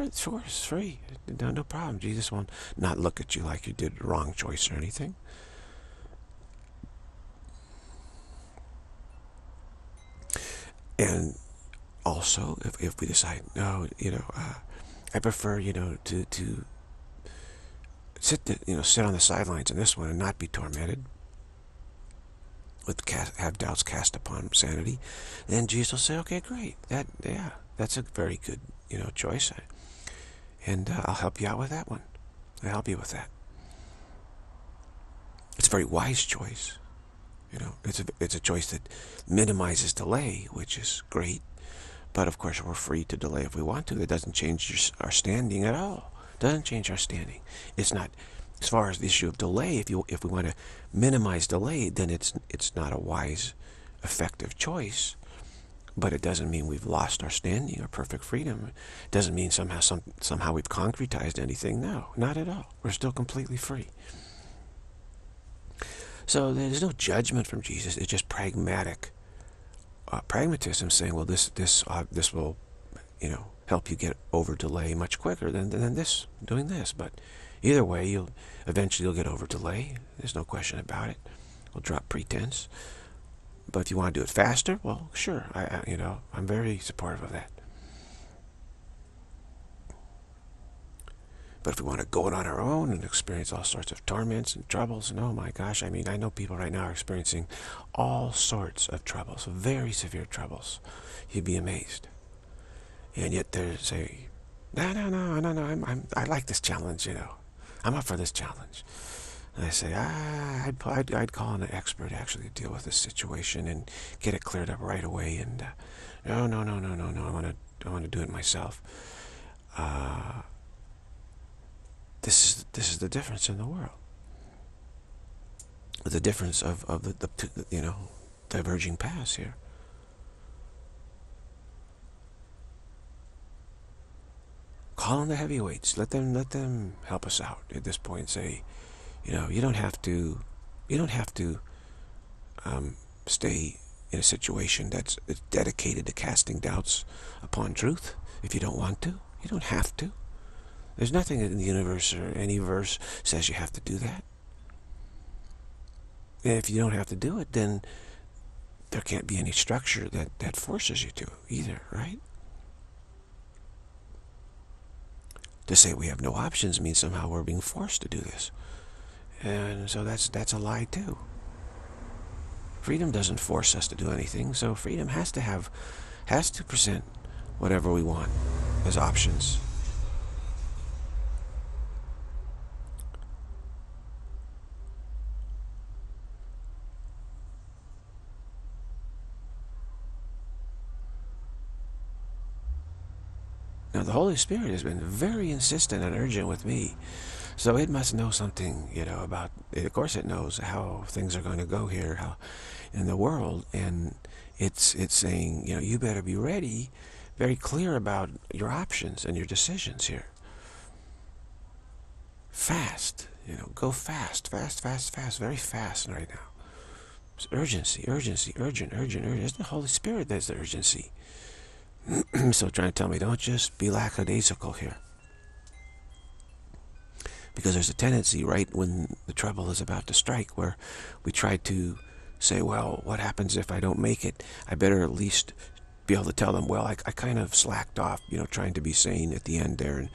No problem. Jesus won't not look at you like you did the wrong choice or anything. And also, if we decide, no, I prefer, to sit on the sidelines in this one and not be tormented, have doubts cast upon sanity, then Jesus will say, okay, great, that's a very good, choice, and I'll help you out with that one. I'll help you with that. It's a very wise choice, it's a choice that minimizes delay, which is great, but of course we're free to delay if we want to. It doesn't change our standing at all. It doesn't change our standing. It's not. As far as the issue of delay, if we want to minimize delay, then it's not a wise, effective choice. But it doesn't mean we've lost our standing or perfect freedom. It doesn't mean somehow we've concretized anything. No, not at all. We're still completely free. So there's no judgment from Jesus. It's just pragmatism, saying, well, this will, help you get over delay much quicker than doing this, but. Either way, eventually you'll get over delay. There's no question about it. We'll drop pretense. But if you want to do it faster, well, sure. I'm very supportive of that. But if we want to go it on our own and experience all sorts of torments and troubles, and oh my gosh, I mean, I know people right now are experiencing all sorts of troubles, very severe troubles. You'd be amazed. And yet there's a, no, I like this challenge, I'm up for this challenge. And I say, I'd call in an expert actually to deal with this situation and get it cleared up right away. And no, I want to do it myself. This is the difference in the world. The difference of the diverging paths here. Call on the heavyweights. Let them help us out at this point. And say, you don't have to stay in a situation that's dedicated to casting doubts upon truth. If you don't want to, you don't have to. There's nothing in the universe or any verse says you have to do that. And if you don't have to do it, then there can't be any structure that forces you to either, right? To say we have no options means somehow we're being forced to do this. And so that's a lie too. Freedom doesn't force us to do anything, so freedom has to present whatever we want as options. Now, the Holy Spirit has been very insistent and urgent with me, so it must know something, about it. Of course it knows how things are going to go here, how in the world, and it's saying, you better be ready, very clear about your options and your decisions here. Fast, go fast, very fast right now. It's urgency. It's the Holy Spirit that's the urgency. So trying to tell me, don't just be lackadaisical here. Because there's a tendency right when the trouble is about to strike where we try to say, well, what happens if I don't make it? I better at least be able to tell them, well, I kind of slacked off, you know, trying to be sane at the end there, and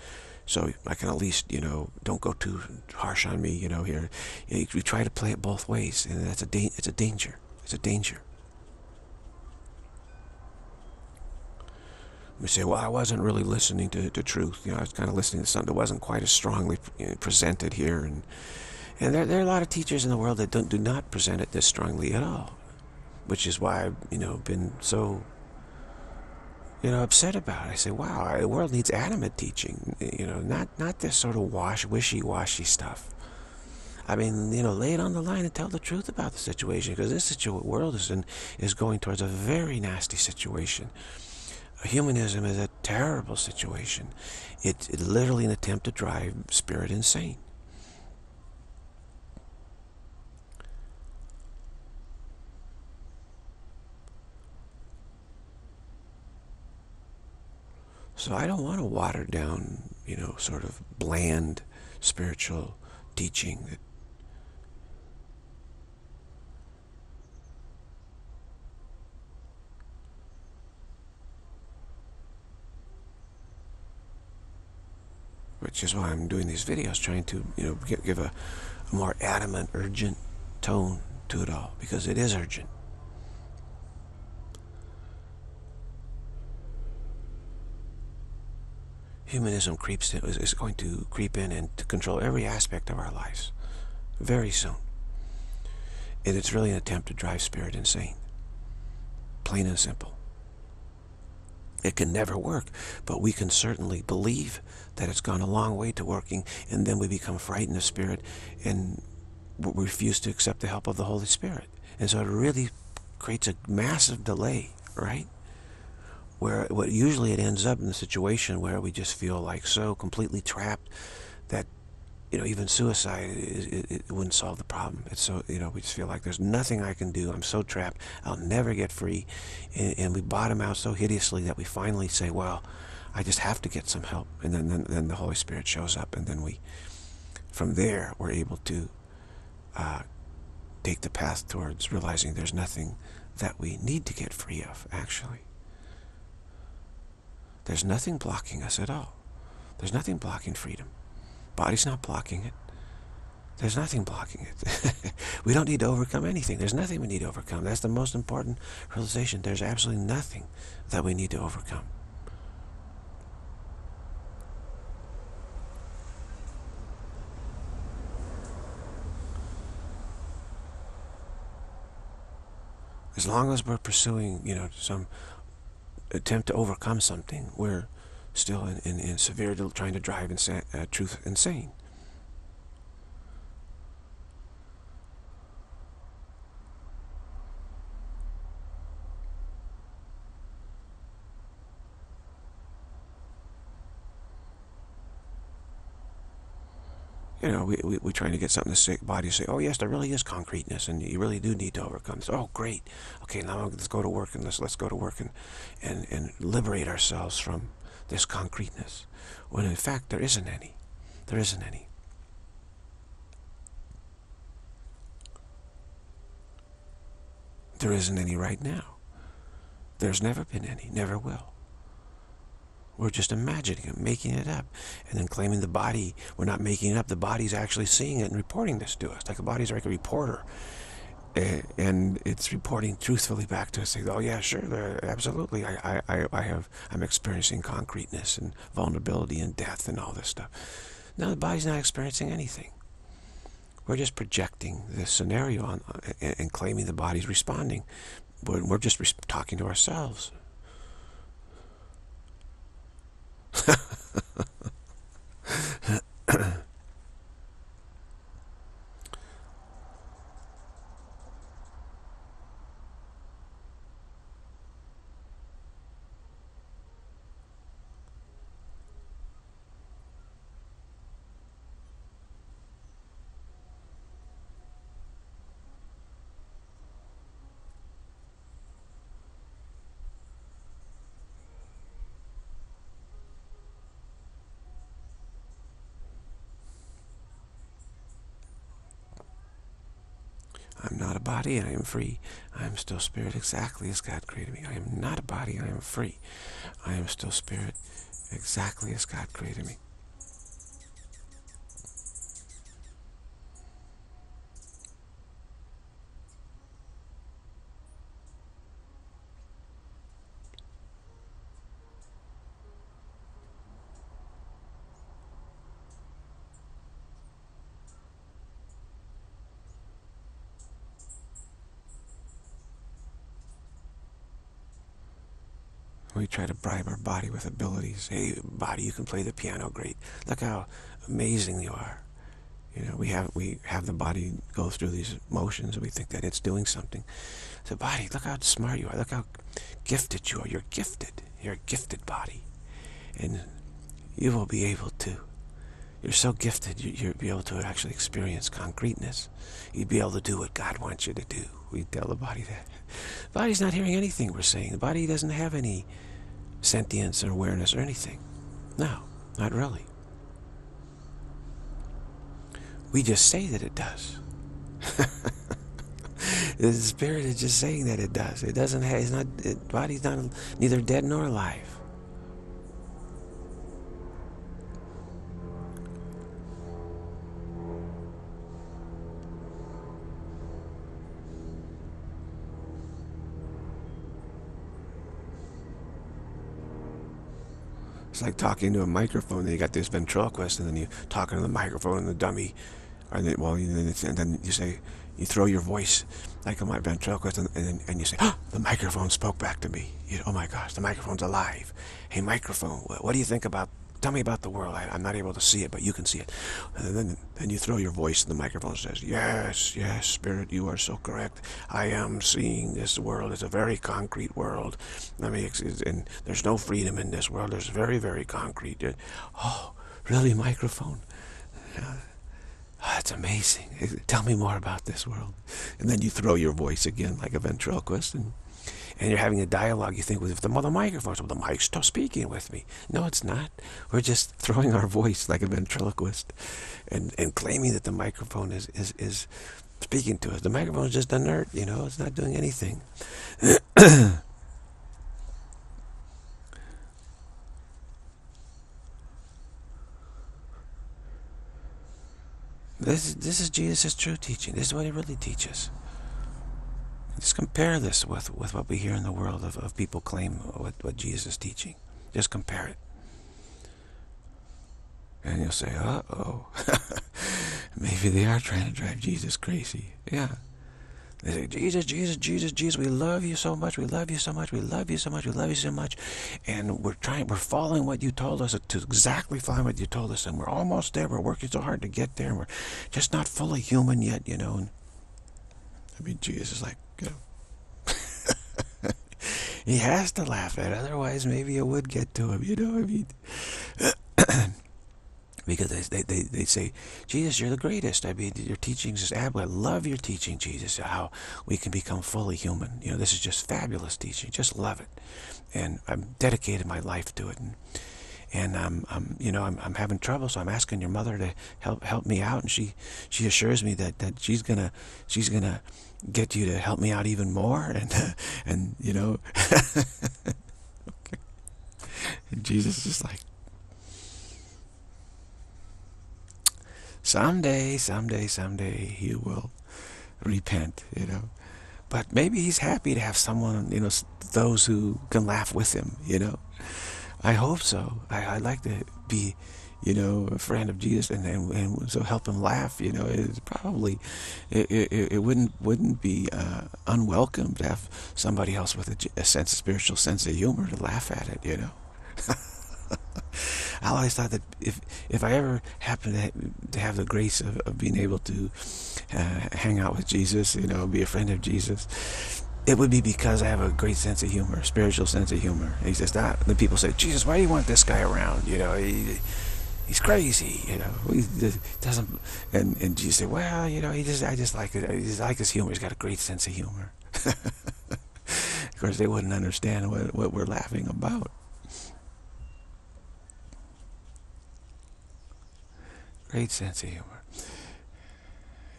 so I can at least, you know, don't go too harsh on me, you know, here. We try to play it both ways, and that's it's a danger. It's a danger. We say, well, I wasn't really listening to truth. You know, I was kind of listening to something that wasn't quite as strongly presented here, and there are a lot of teachers in the world that do not present it this strongly at all, which is why I've, you know, been so, you know, upset about it. I say, wow, the world needs adamant teaching, you know, not this sort of wishy-washy stuff. I mean, you know, lay it on the line and tell the truth about the situation, because this world is going towards a very nasty situation. Humanism is a terrible situation. It's literally an attempt to drive spirit insane. So I don't want to water down, you know, sort of bland spiritual teaching that which is why I'm doing these videos, trying to, you know, give a more adamant, urgent tone to it all, because it is urgent. Humanism is going to creep in and to control every aspect of our lives very soon. And it's really an attempt to drive spirit insane, plain and simple. It can never work, but we can certainly believe that it's gone a long way to working, and then we become frightened of spirit and refuse to accept the help of the Holy Spirit. And so it really creates a massive delay, right? Where what usually it ends up in the situation where we just feel like so completely trapped that, you know, even suicide, it wouldn't solve the problem. It's so, you know, we just feel like there's nothing I can do. I'm so trapped. I'll never get free. And we bottom out so hideously that we finally say, well, I just have to get some help. And then the Holy Spirit shows up. And then from there, we're able to take the path towards realizing there's nothing that we need to get free of, actually. There's nothing blocking us at all. There's nothing blocking freedom. Body's not blocking it. There's nothing blocking it. We don't need to overcome anything. There's nothing we need to overcome. That's the most important realization. There's absolutely nothing that we need to overcome. As long as we're pursuing, you know, some attempt to overcome something, we're still in severe, trying to drive insane, truth insane. You know, we're trying to get something to sick body to say, oh yes, there really is concreteness, and you really do need to overcome this. Oh great, okay, now let's go to work, and let's go to work and liberate ourselves from this concreteness, when in fact there isn't any. There isn't any. There isn't any right now. There's never been any, never will. We're just imagining it, making it up, and then claiming the body. We're not making it up. The body's actually seeing it and reporting this to us. Like the body's like a reporter, and it's reporting truthfully back to us, saying, oh yeah, sure, absolutely, I'm experiencing concreteness and vulnerability and death and all this stuff. No, the body's not experiencing anything. We're just projecting this scenario on and claiming the body's responding, but we're just talking to ourselves. I'm not a body, I am free. I am still spirit exactly as God created me. I am not a body, I am free. I am still spirit exactly as God created me. We try to bribe our body with abilities. Hey, body, you can play the piano great. Look how amazing you are. You know, we have the body go through these motions, and we think that it's doing something. So, body, look how smart you are. Look how gifted you are. You're gifted. You're a gifted body, and you will be able to. You're so gifted. You'll be able to actually experience concreteness. You'll be able to do what God wants you to do. We tell the body that. The body's not hearing anything we're saying. The body doesn't have any sentience or awareness or anything. No, not really. We just say that it does. The spirit is just saying that it does. It doesn't have, it's not, the body's not, neither dead nor alive. It's like talking to a microphone. Then you got this ventriloquist, and then you talking to the microphone and the dummy, and then, well, and then you say, you throw your voice like a ventriloquist, and you say, oh, the microphone spoke back to me. You, oh my gosh, the microphone's alive. Hey, microphone, what do you think about? Tell me about the world. I'm not able to see it, but you can see it. And then you throw your voice, and the microphone says, yes, yes, spirit, you are so correct. I am seeing this world. It's a very concrete world. I mean, and there's no freedom in this world. It's very, very concrete. Oh, really, microphone? That's amazing. Tell me more about this world. And then you throw your voice again like a ventriloquist, and you're having a dialogue. You think, well, if the microphone's, well, the mic's still speaking with me. No, it's not. We're just throwing our voice like a ventriloquist and claiming that the microphone is speaking to us. The microphone's just inert, you know. It's not doing anything. This is Jesus' true teaching. This is what he really teaches. Just compare this with what we hear in the world of people claim what Jesus is teaching. Just compare it. And you'll say, uh-oh. Maybe they are trying to drive Jesus crazy. Yeah. They say, Jesus, Jesus, Jesus, Jesus, we love you so much, we love you so much, we love you so much, we love you so much. And we're following what you told us, to exactly find what you told us. And we're almost there, we're working so hard to get there, and we're just not fully human yet, you know. And, I mean, Jesus is like, he has to laugh at it, otherwise maybe it would get to him, you know what I mean? Because they say, Jesus, you're the greatest. I mean, your teachings is abnormal. I love your teaching, Jesus, how we can become fully human. You know, this is just fabulous teaching. Just love it. And I've dedicated my life to it. And you know, I'm having trouble, so I'm asking your mother to help me out, and she assures me that she's gonna get you to help me out even more, and you know, okay. And Jesus is like, someday you will repent, you know. But maybe he's happy to have someone, you know, those who can laugh with him, you know. I hope so. I'd like to be, you know, a friend of Jesus, and so help him laugh. You know, it's probably it wouldn't be unwelcome to have somebody else with a sense, a spiritual sense of humor, to laugh at it. You know, I always thought that if I ever happen to have the grace of being able to hang out with Jesus, you know, be a friend of Jesus, it would be because I have a great sense of humor, spiritual sense of humor. He's just not. The people say, Jesus, why do you want this guy around? You know, he's crazy. You know, he doesn't. And Jesus said, well, you know, I just like it. I just like his humor. He's got a great sense of humor. Of course, they wouldn't understand what we're laughing about. Great sense of humor.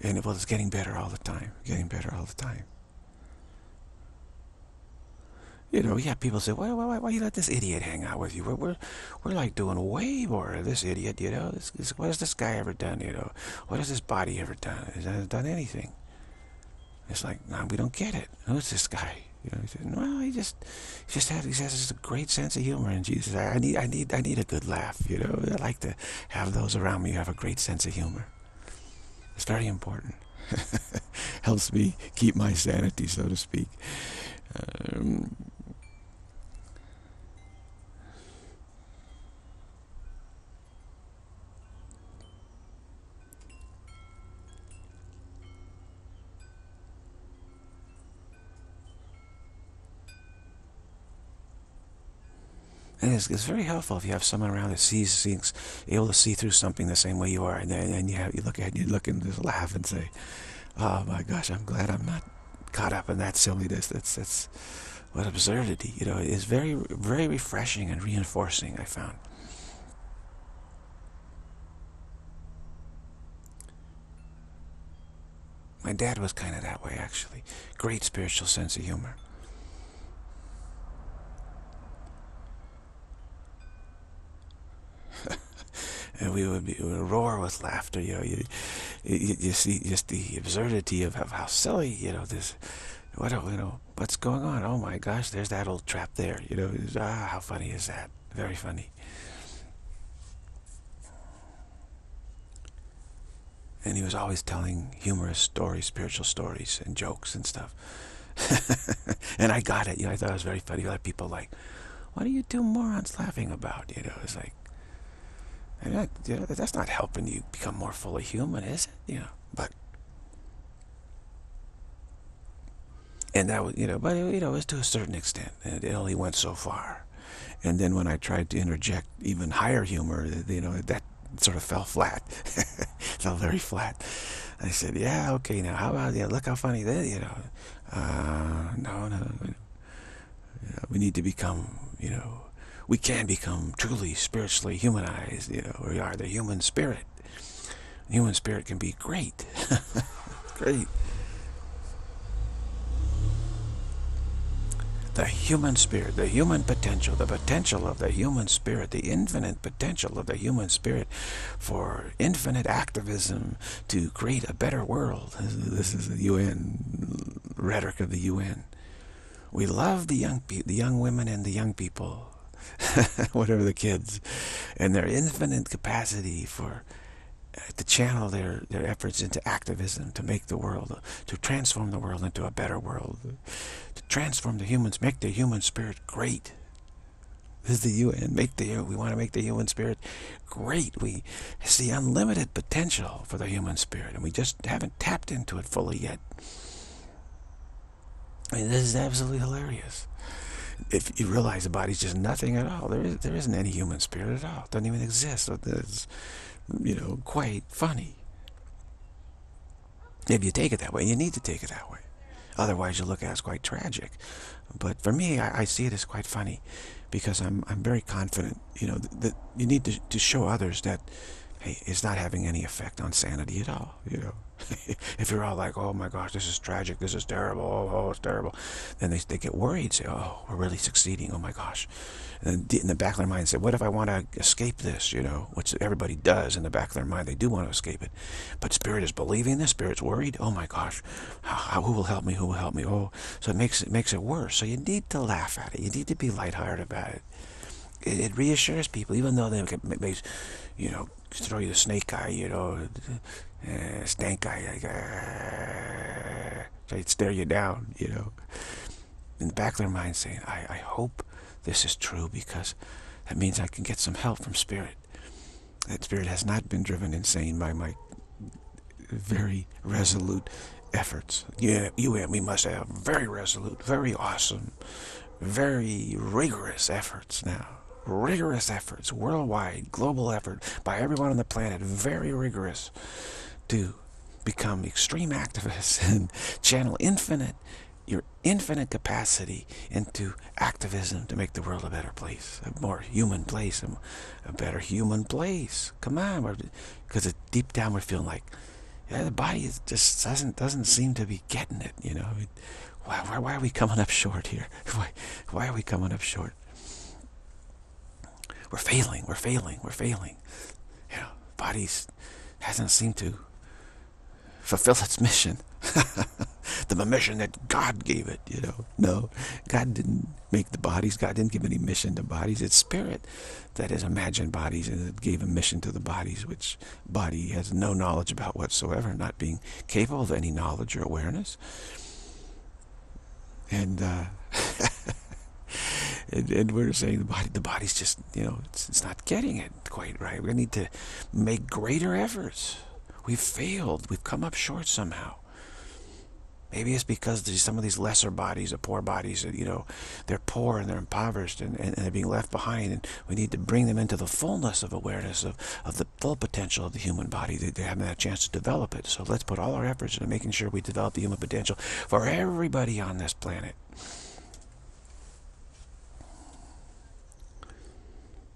And it was getting better all the time, getting better all the time. You know, yeah, people say, why you let this idiot hang out with you? We're like doing way more of this idiot, you know? What has this guy ever done, you know? What has this body ever done? It hasn't done anything. It's like, no, we don't get it. Who's this guy? You know, he said, well, he has just a great sense of humor. And Jesus, I need a good laugh, you know? I like to have those around me who have a great sense of humor. It's very important. Helps me keep my sanity, so to speak. And it's very helpful if you have someone around that sees, able to see through something the same way you are, and then you look at it, you look and just laugh and say, "Oh my gosh, I'm glad I'm not caught up in that silliness." That's what absurdity, you know, is very, very refreshing and reinforcing, I found. My dad was kind of that way, actually. Great spiritual sense of humor. And we would roar with laughter, you know. You see just the absurdity of how silly, you know, this, what's going on? Oh my gosh, there's that old trap there, you know. How funny is that? Very funny. And he was always telling humorous stories, spiritual stories, and jokes and stuff. And I got it, you know. I thought it was very funny. A lot of people like, what are you two morons laughing about? You know, it's like, you know, that's not helping you become more fully human, is it? You know, but it was to a certain extent, and it only went so far. And then when I tried to interject even higher humor, you know, that sort of fell flat, fell very flat. I said, yeah, okay, now how about, yeah, look how funny that, you know, no, we need to become, you know. We can become truly spiritually humanized, you know. We are the human spirit. The human spirit can be great. Great. The human spirit, the human potential, the potential of the human spirit, the infinite potential of the human spirit for infinite activism to create a better world. This is the UN, rhetoric of the UN. We love the young women and the young people. Whatever the kids, and their infinite capacity for to channel their efforts into activism, to make the world, to transform the world into a better world, to transform the humans, make the human spirit great. This is the UN. We want to make the human spirit great. We see unlimited potential for the human spirit, and we just haven't tapped into it fully yet. I mean, this is absolutely hilarious. If you realize the body's just nothing at all, there isn't any human spirit at all. It doesn't even exist. So it's, you know, quite funny. If you take it that way, you need to take it that way. Otherwise, you look at it as quite tragic. But for me, I see it as quite funny, because I'm very confident. You know that you need to show others that, hey, it's not having any effect on sanity at all. You know. If you're all like, oh my gosh, this is tragic, this is terrible, oh, it's terrible, then they get worried, say, oh, we're really succeeding, oh my gosh. And in the back of their mind, say, what if I want to escape this, you know, which everybody does in the back of their mind, they do want to escape it. But spirit is believing this, spirit's worried, oh my gosh, who will help me, oh, so it makes it worse. So you need to laugh at it, you need to be lighthearted about it. It reassures people, even though they may, you know, throw you the snake eye, you know, stank eye, like, they'd stare you down, you know. In the back of their mind saying, I hope this is true, because that means I can get some help from spirit. That spirit has not been driven insane by my very resolute efforts. Yeah, we must have very resolute, very awesome, very rigorous efforts now. Rigorous efforts, worldwide, global effort by everyone on the planet, very rigorous, to become extreme activists and channel your infinite capacity into activism to make the world a better place, a more human place, a better human place. Come on, because deep down we're feeling like, the body just doesn't seem to be getting it. You know, why are we coming up short here? Why are we coming up short? We're failing. We're failing. We're failing. You know, body's hasn't seemed to fulfill its mission. The mission that God gave it, you know. No, God didn't make the bodies. God didn't give any mission to bodies. It's spirit that has imagined bodies and it gave a mission to the bodies, which body has no knowledge about whatsoever, not being capable of any knowledge or awareness. And and we're saying the body's just, you know, it's not getting it quite right. We need to make greater efforts. We've failed. We've come up short somehow. Maybe it's because there's some of these lesser bodies, the poor bodies, that, you know, they're poor and they're impoverished and they're being left behind. And we need to bring them into the fullness of awareness of the full potential of the human body. They haven't had a chance to develop it. So let's put all our efforts into making sure we develop the human potential for everybody on this planet.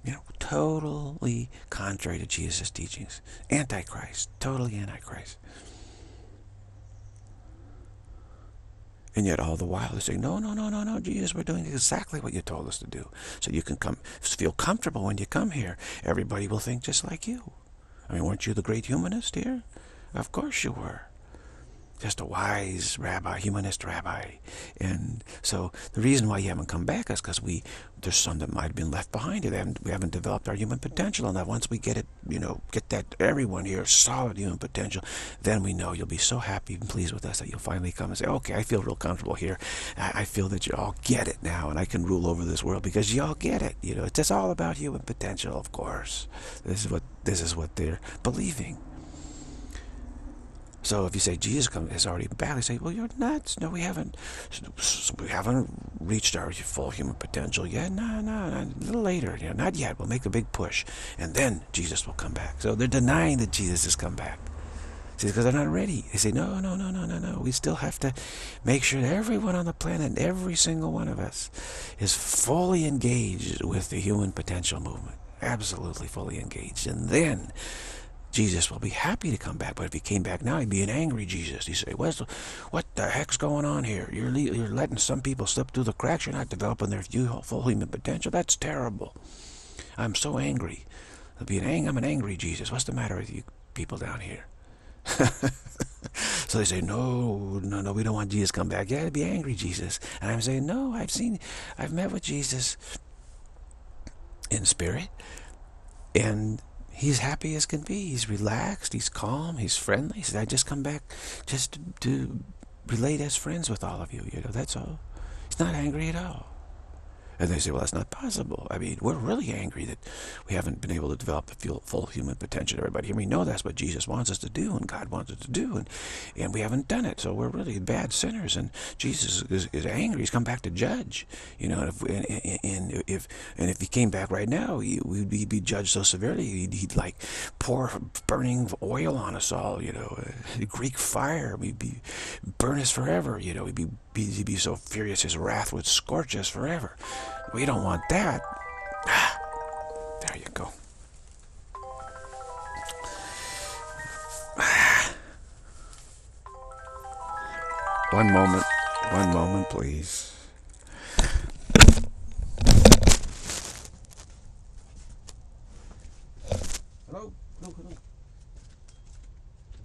You know, totally contrary to Jesus' teachings. Antichrist, totally antichrist. And yet all the while they say, no, no, no, no, no, Jesus, we're doing exactly what you told us to do. So you can come, feel comfortable when you come here. Everybody will think just like you. I mean, weren't you the great humanist here? Of course you were. Just a wise rabbi, humanist rabbi. And so the reason why you haven't come back is because there's some that might have been left behind. We haven't developed our human potential. And that once we get it, you know, get that everyone here, solid human potential, then we know you'll be so happy and pleased with us that you'll finally come and say, okay, I feel real comfortable here. I feel that you all get it now and I can rule over this world because you all get it. You know, it's just all about human potential, of course. This is what they're believing. So if you say Jesus is already back, they say, well, you're nuts. No, we haven't reached our full human potential yet. No, no, no, a little later. You know, not yet. We'll make the big push. And then Jesus will come back. So they're denying that Jesus has come back. See, because they're not ready. They say, no, no, no, no, no, no. We still have to make sure that everyone on the planet, every single one of us, is fully engaged with the human potential movement. Absolutely fully engaged. And then Jesus will be happy to come back, but if he came back now, he'd be an angry Jesus. He'd say, what the heck's going on here? You're letting some people slip through the cracks. You're not developing their full human potential. That's terrible. I'm so angry. I'm an angry Jesus. What's the matter with you people down here? So they say, no, no, no, we don't want Jesus to come back. Yeah, it'd be angry Jesus. And I'm saying, no, I've met with Jesus in spirit, and he's happy as can be. He's relaxed. He's calm. He's friendly. He says, I just come back just to relate as friends with all of you. You know, that's all. He's not angry at all. And they say, well, that's not possible. I mean, we're really angry that we haven't been able to develop the full human potential. Everybody here, we know that's what Jesus wants us to do and God wants us to do. And we haven't done it. So we're really bad sinners. And Jesus is angry. He's come back to judge. You know, and if he came back right now, we'd be judged so severely. He'd like pour burning oil on us all, you know, Greek fire. We'd be burn us forever, you know. He'd be so furious his wrath would scorch us forever. We don't want that. There you go. One moment, please. Hello? Hello, hello.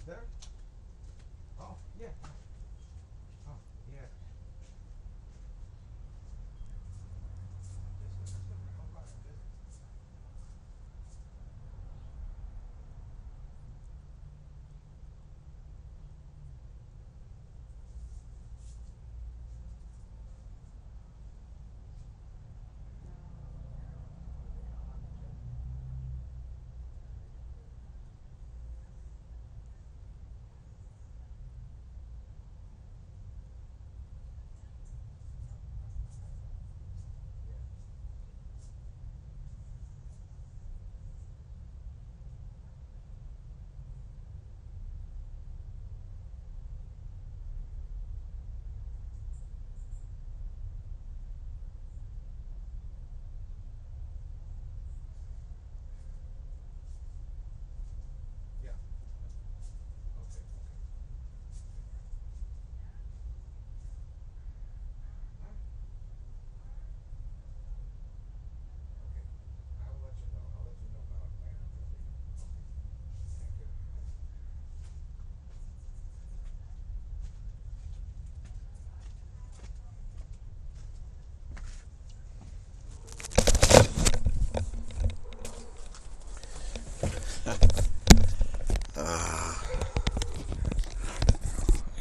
There? Oh, yeah.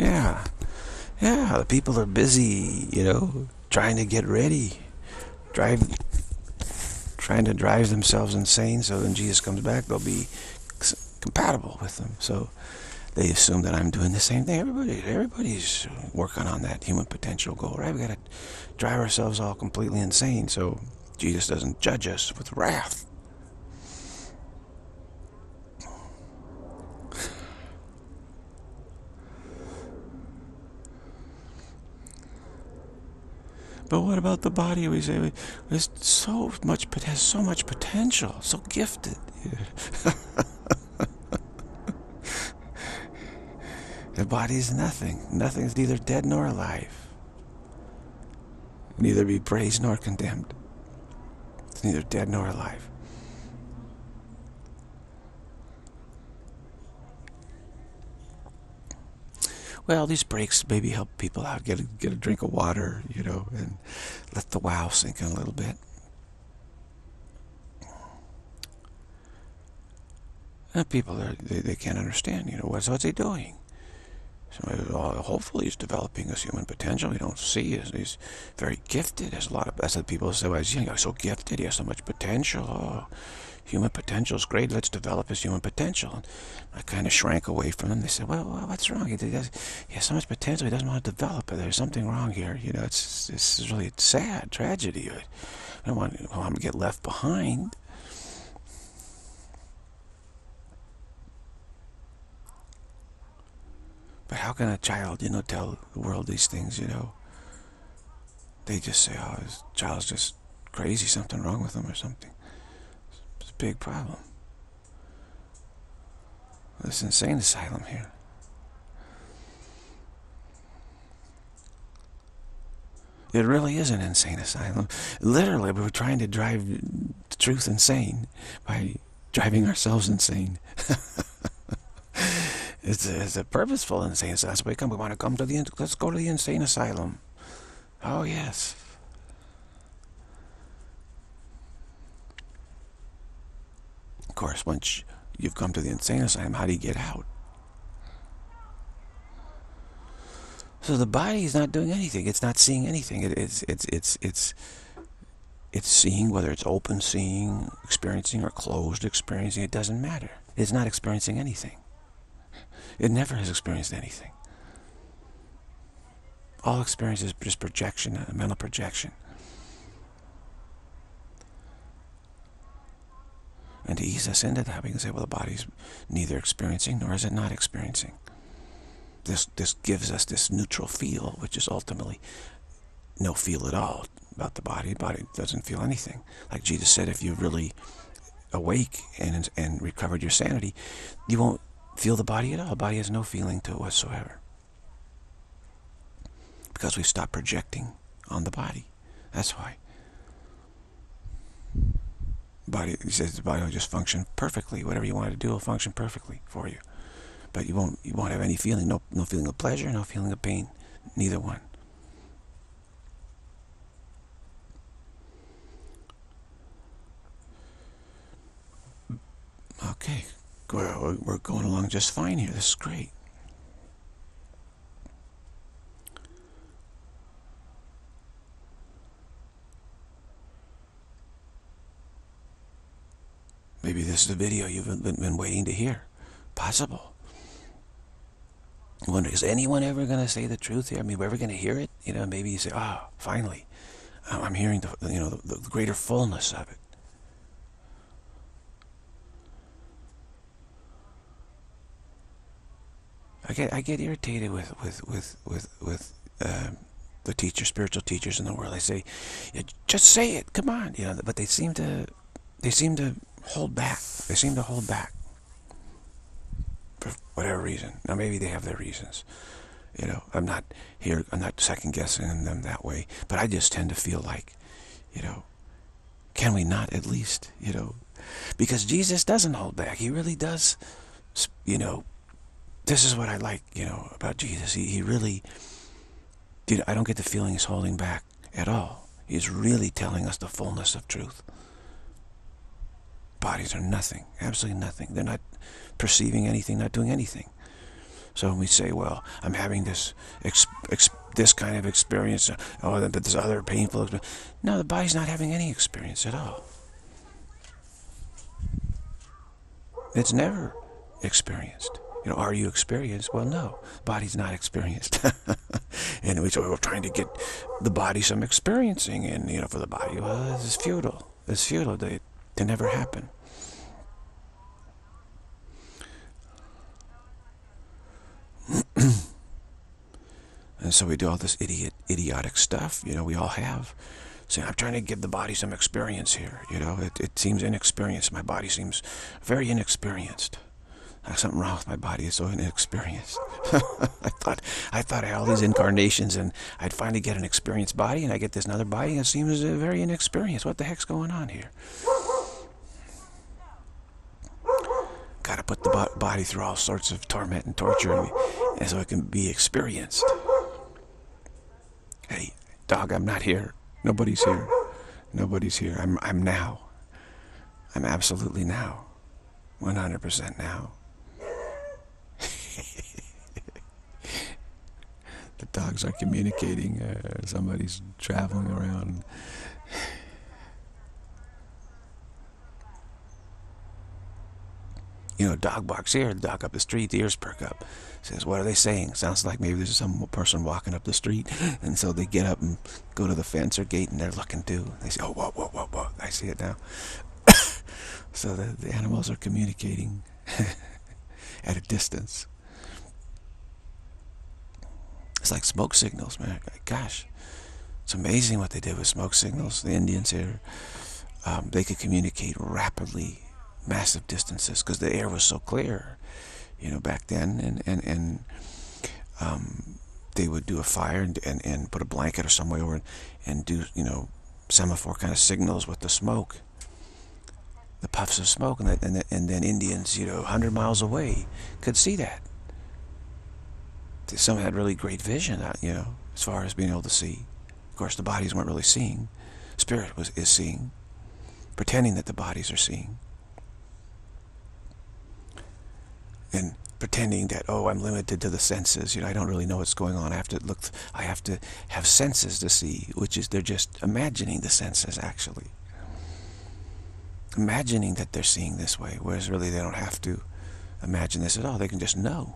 Yeah, the people are busy, you know, trying to get ready, trying to drive themselves insane, so when Jesus comes back, they'll be compatible with them. So they assume that I'm doing the same thing. Everybody's working on that human potential goal, right? We got to drive ourselves all completely insane, so Jesus doesn't judge us with wrath. But what about the body? We say has so much potential, so gifted. The body is nothing. Nothing is neither dead nor alive. Neither be praised nor condemned. It's neither dead nor alive. Well, these breaks maybe help people out, get a drink of water, you know, and let the wow sink in a little bit. And people, they can't understand, you know, what's he doing? Somebody goes, oh, hopefully he's developing his human potential. We don't see it. He's very gifted. There's a lot of, that's what people say, well, he's so gifted, he has so much potential. Oh, human potential is great, let's develop his human potential. And I kind of shrank away from them. They said, well, what's wrong? He has so much potential, he doesn't want to develop it. There's something wrong here. You know, it's really sad tragedy. I don't want him to get left behind. But how can a child, you know, tell the world these things, you know? They just say, oh, his child's just crazy, something wrong with him or something. It's a big problem. This insane asylum here. It really is an insane asylum. Literally, we were trying to drive the truth insane by driving ourselves insane. It's a purposeful insane asylum. That's why we want to come to the, let's go to the insane asylum. Oh, yes. Of course, once you've come to the insane asylum, how do you get out? So the body is not doing anything. It's not seeing anything. It's seeing, whether it's open seeing, experiencing, or closed experiencing. It doesn't matter. It's not experiencing anything. It never has experienced anything. All experience is just projection, a mental projection. And to ease us into that, we can say, well, the body's neither experiencing nor is it not experiencing. This gives us this neutral feel, which is ultimately no feel at all about the body. The body doesn't feel anything. Like Jesus said, if you're really awake and recovered your sanity, you won't feel the body at all. The body has no feeling to it whatsoever, because we've stopped projecting on the body. That's why body, he says, the body will just function perfectly. Whatever you want to do will function perfectly for you, but you won't have any feeling. No feeling of pleasure, no feeling of pain, neither one. Okay, we're going along just fine here. This is great. Maybe this is the video you've been waiting to hear. Possible. I wonder, is anyone ever going to say the truth here? I mean, we're ever going to hear it? You know, maybe you say, oh, finally, I'm hearing the greater fullness of it. I get irritated with the teachers, spiritual teachers in the world. They say, just say it, come on, you know. But they seem to hold back. They seem to hold back for whatever reason. Now maybe they have their reasons. You know, I'm not second guessing them that way. But I just tend to feel like, you know, can we not at least, you know, because Jesus doesn't hold back. He really does, you know. This is what I like, you know, about Jesus. He really, you know, I don't get the feeling he's holding back at all. He's really telling us the fullness of truth. Bodies are nothing, absolutely nothing. They're not perceiving anything, not doing anything. So when we say, well, I'm having this kind of experience, oh, but this other painful experience. No, the body's not having any experience at all. It's never experienced. You know, are you experienced? Well, no, body's not experienced. And we're trying to get the body some experiencing, and, you know, for the body, well, this is futile. It's futile. They never happen. And so we do all this idiotic stuff, you know, we all have. Saying, I'm trying to give the body some experience here, you know, it seems inexperienced. My body seems very inexperienced. There's something wrong with my body, it's so inexperienced. I thought I had all these incarnations and I'd finally get an experienced body, and I get this another body and it seems very inexperienced. What the heck's going on here? Gotta put the body through all sorts of torment and torture, and so it can be experienced. Hey, dog, I'm not here. Nobody's here. Nobody's here. I'm now. I'm absolutely now. 100% now. The dogs are communicating. Somebody's traveling around. You know, dog barks here, the dog up the street, the ears perk up. Says, what are they saying? Sounds like maybe there's some person walking up the street. And so they get up and go to the fence or gate, and they're looking too. They say, oh, whoa, I see it now. So the animals are communicating at a distance. It's like smoke signals, man. Gosh, it's amazing what they did with smoke signals. The Indians here, they could communicate rapidly, massive distances, because the air was so clear, you know, back then. And they would do a fire and put a blanket or some way over and do, you know, semaphore kind of signals with the smoke. The puffs of smoke, and then Indians, you know, 100 miles away could see that. Some had really great vision, you know, as far as being able to see. Of course, the bodies weren't really seeing. Spirit is seeing, pretending that the bodies are seeing. And pretending that, oh, I'm limited to the senses, you know, I don't really know what's going on. I have to have senses to see, which is they're just imagining the senses, actually. Imagining that they're seeing this way, whereas really they don't have to imagine this at all. They can just know.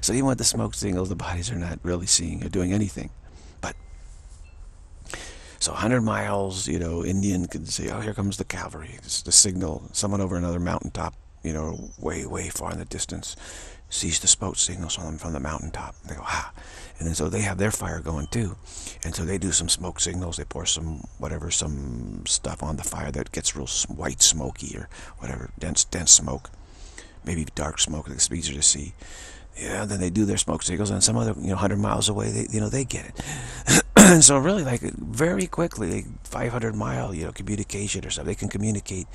So even with the smoke signals, the bodies are not really seeing or doing anything. But so 100 miles, you know, Indian could say, oh, here comes the cavalry. It's the signal. Someone over another mountaintop, you know, way far in the distance, sees the smoke signals on them from the mountaintop. They go, ah. And then so they have their fire going too. And so they do some smoke signals. They pour some, whatever, some stuff on the fire that gets real white, smoky, or whatever, dense smoke. Maybe dark smoke that's easier to see. Yeah, then they do their smoke signals. And some other, you know, 100 miles away, you know, they get it. And so really, like, very quickly, like 500-mile, you know, communication or something. They can communicate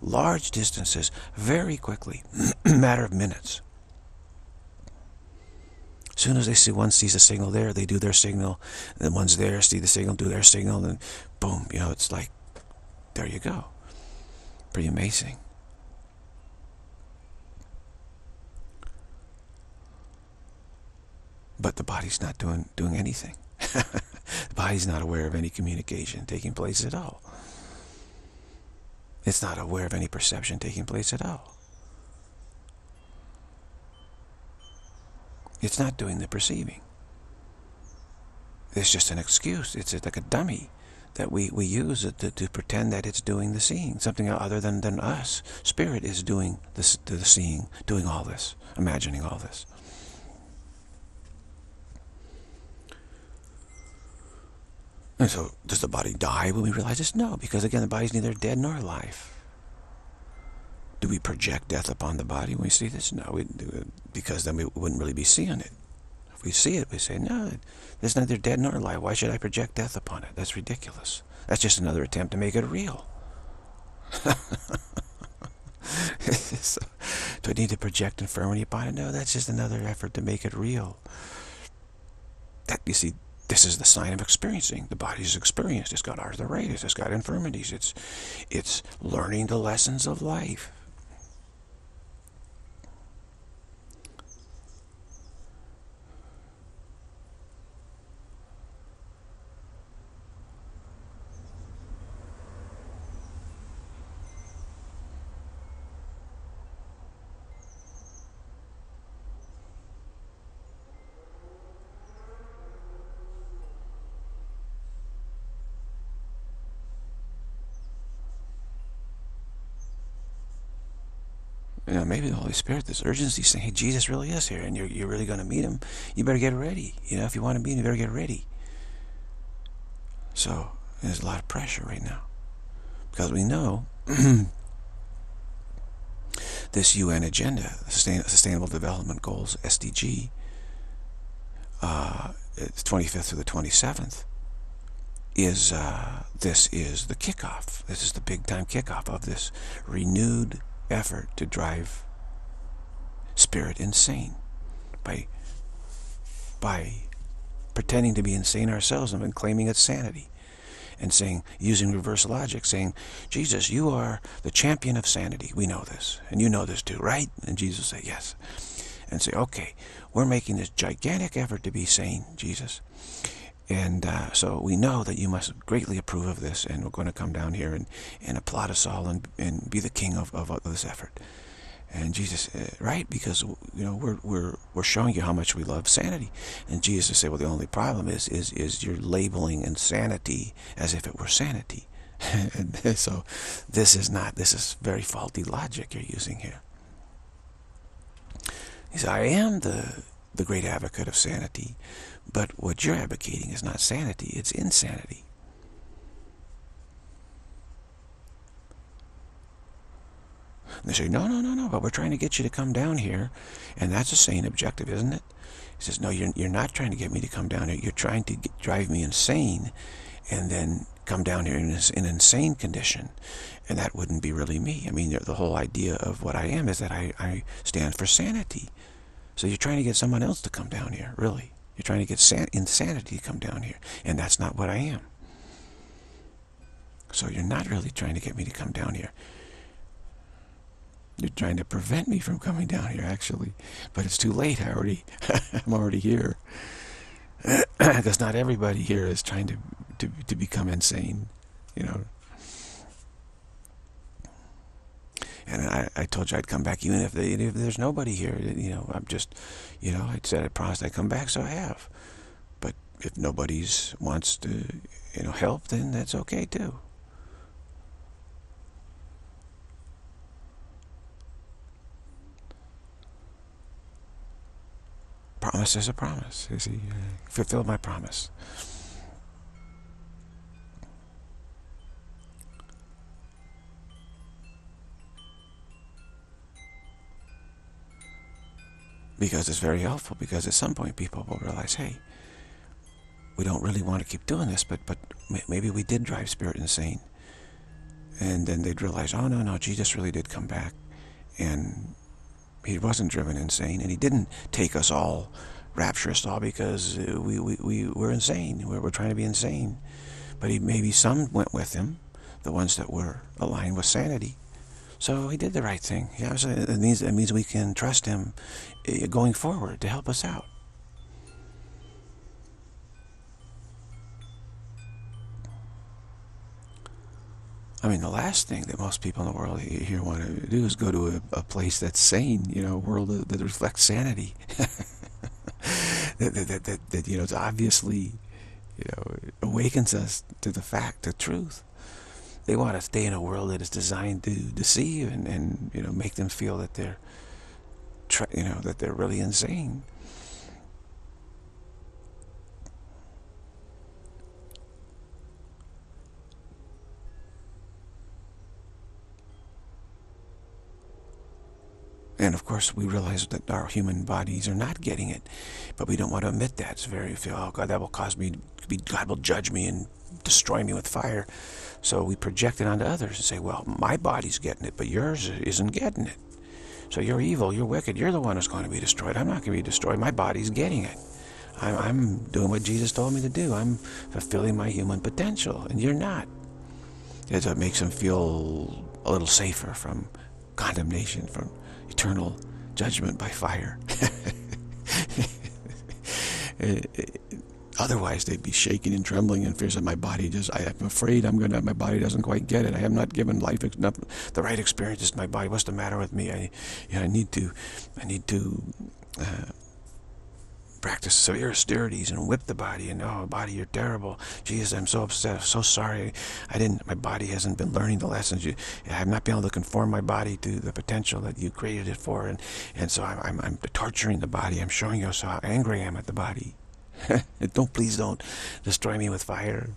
large distances very quickly, matter of minutes. As soon as they see one sees a signal there, they do their signal. And then one's there, see the signal, do their signal, and boom, you know, it's like, there you go. Pretty amazing. But the body's not doing anything. The body's not aware of any communication taking place at all. It's not aware of any perception taking place at all. It's not doing the perceiving. It's just an excuse. It's like a dummy that we use to pretend that it's doing the seeing. Something other than us. Spirit is doing the seeing, doing all this, imagining all this. And so, does the body die when we realize this? No, because again, the body's neither dead nor alive. Do we project death upon the body when we see this? No, we do it, because then we wouldn't really be seeing it. If we see it, we say, no, it's neither dead nor alive. Why should I project death upon it? That's ridiculous. That's just another attempt to make it real. So, do I need to project infirmity upon it? No, that's just another effort to make it real. That, you see, this is the sign of experiencing. The body's experienced. It's got arthritis. It's got infirmities. It's learning the lessons of life. you know, maybe the Holy Spirit, this urgency, saying, hey, Jesus really is here, and you're really going to meet him. You better get ready. You know, if you want to meet him, you better get ready. So there's a lot of pressure right now, because we know this UN agenda, Sustainable Development Goals, SDG, it's 25th through the 27th, is this is the kickoff. This is the big time kickoff of this renewed effort to drive spirit insane by pretending to be insane ourselves and claiming it's sanity, and saying, using reverse logic, saying, Jesus, you are the champion of sanity. We know this, and you know this too, right? And Jesus will say, yes. And say, okay, we're making this gigantic effort to be sane, Jesus. And so we know that you must greatly approve of this, and we're going to come down here and applaud us all and be the king of this effort. And Jesus, right? Because, you know, we're showing you how much we love sanity. And Jesus would say, well, the only problem is you're labeling insanity as if it were sanity. And so this is very faulty logic you're using here. He said, I am the great advocate of sanity, but what you're advocating is not sanity, it's insanity. And they say, no, no, no, no, but we're trying to get you to come down here, and that's a sane objective, isn't it? He says, no, you're not trying to get me to come down here, you're trying to drive me insane, and then come down here in an insane condition, and that wouldn't be really me. I mean, the whole idea of what I am is that I stand for sanity. So you're trying to get someone else to come down here, really. You're trying to get insanity to come down here, and that's not what I am. So you're not really trying to get me to come down here. You're trying to prevent me from coming down here, actually. But it's too late. I'm already here. Because not everybody here is trying to become insane, you know. And I told you I'd come back, even if there's nobody here, you know. I'm just, you know, I said I promised I'd come back, so I have. But if nobody's wants to, you know, help, then that's okay too. Promise is a promise, you see. Fulfill my promise. Because it's very helpful, because at some point people will realize, hey, we don't really want to keep doing this, but maybe we did drive spirit insane. And then they'd realize, oh, no, no, Jesus really did come back. And he wasn't driven insane, and he didn't take us all, rapture us all, because we were insane. We're trying to be insane. But maybe some went with him, the ones that were aligned with sanity. So he did the right thing. Yeah, so it means we can trust him going forward to help us out. I mean, the last thing that most people in the world here want to do is go to a place that's sane, you know, a world that reflects sanity. that you know, it's obviously, you know, awakens us to the fact, the truth. They want to stay in a world that is designed to deceive and you know, make them feel that they're really insane. And of course, we realize that our human bodies are not getting it, but we don't want to admit that. It's very, oh God, that will cause me to be, God will judge me and destroy me with fire. So we project it onto others and say, well, my body's getting it, but yours isn't getting it. So you're evil, you're wicked, you're the one who's going to be destroyed. I'm not going to be destroyed. My body's getting it. I'm doing what Jesus told me to do. I'm fulfilling my human potential, and you're not. That's what makes them feel a little safer from condemnation, from eternal judgment by fire. Otherwise, they'd be shaking and trembling in fears of my body. I'm afraid my body doesn't quite get it. I have not given life enough, the right experiences to my body. What's the matter with me? I need to practice severe austerities and whip the body, and oh, body, you're terrible. Jesus, I'm so upset, so sorry. My body hasn't been learning the lessons. I've not been able to conform my body to the potential that you created it for, and so I'm torturing the body. I'm showing you how angry I am at the body. Please don't destroy me with fire.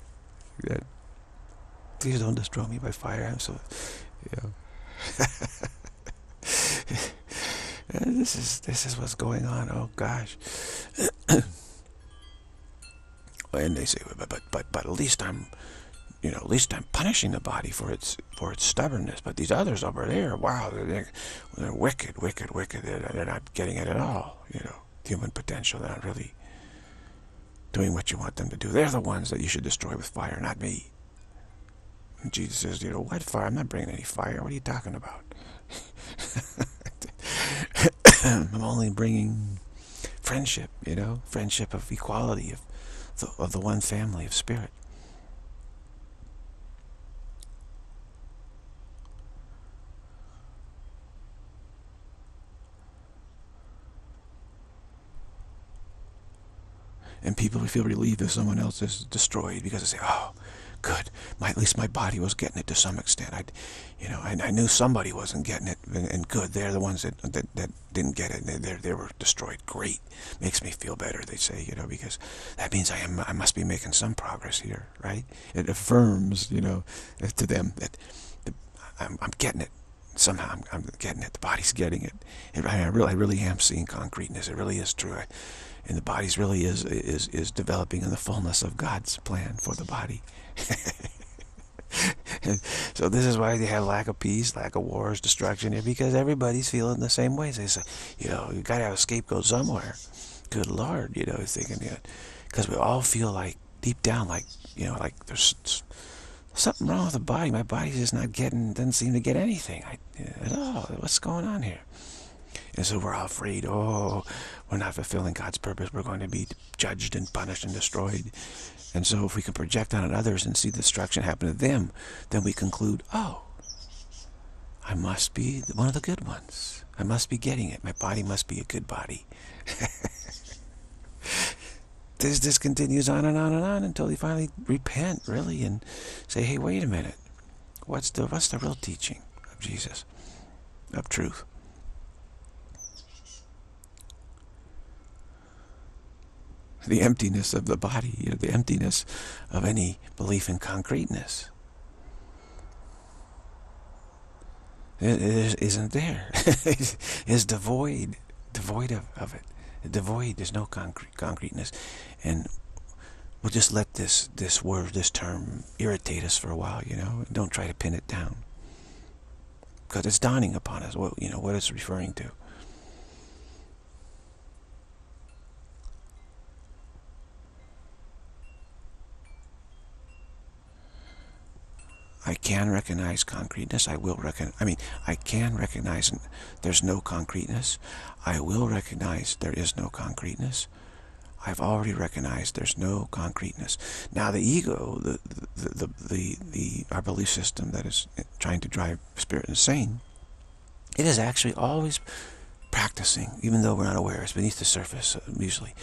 Please don't destroy me by fire. I'm so, This is what's going on. Oh gosh. And they say, but at least I'm, at least I'm punishing the body for its stubbornness. But these others over there, wow, they're wicked, wicked, wicked. They're not getting it at all. Human potential. They're not really doing what you want them to do. They're the ones that you should destroy with fire, not me. And Jesus says, what fire? I'm not bringing any fire. What are you talking about? I'm only bringing friendship, friendship of equality, of the one family of spirit. And people feel relieved if someone else is destroyed, because they say, oh, good, at least my body was getting it to some extent. I knew somebody wasn't getting it, and good, they're the ones that didn't get it. They were destroyed. Great, makes me feel better, they say, because that means I must be making some progress here, right? It affirms, to them that I'm getting it. Somehow I'm getting it. The body's getting it. I really am seeing concreteness. It really is true. And the body really is developing in the fullness of God's plan for the body. So this is why they have lack of peace, lack of wars, destruction, because everybody's feeling the same way. They say, you got to have a scapegoat somewhere. Good Lord, thinking, because we all feel like deep down, like there's something wrong with the body. My body's just not getting, doesn't seem to get anything at all. What's going on here? And so we're all afraid, oh, we're not fulfilling God's purpose. We're going to be judged and punished and destroyed. And so if we can project on others and see destruction happen to them, then we conclude, oh, I must be one of the good ones. I must be getting it. My body must be a good body. This continues on and on and on until they finally repent, really, and say, hey, wait a minute. What's the real teaching of Jesus, of truth? The emptiness of the body, the emptiness of any belief in concreteness. It isn't there. It's devoid of it. Devoid, there's no concreteness. And we'll just let this word, this term, irritate us for a while, Don't try to pin it down. Because it's dawning upon us, what it's referring to. I can recognize concreteness. I can recognize there's no concreteness. I will recognize there is no concreteness. I've already recognized there's no concreteness. Now the ego, our belief system that is trying to drive spirit insane, it is actually always practicing, even though we're not aware. It's beneath the surface usually.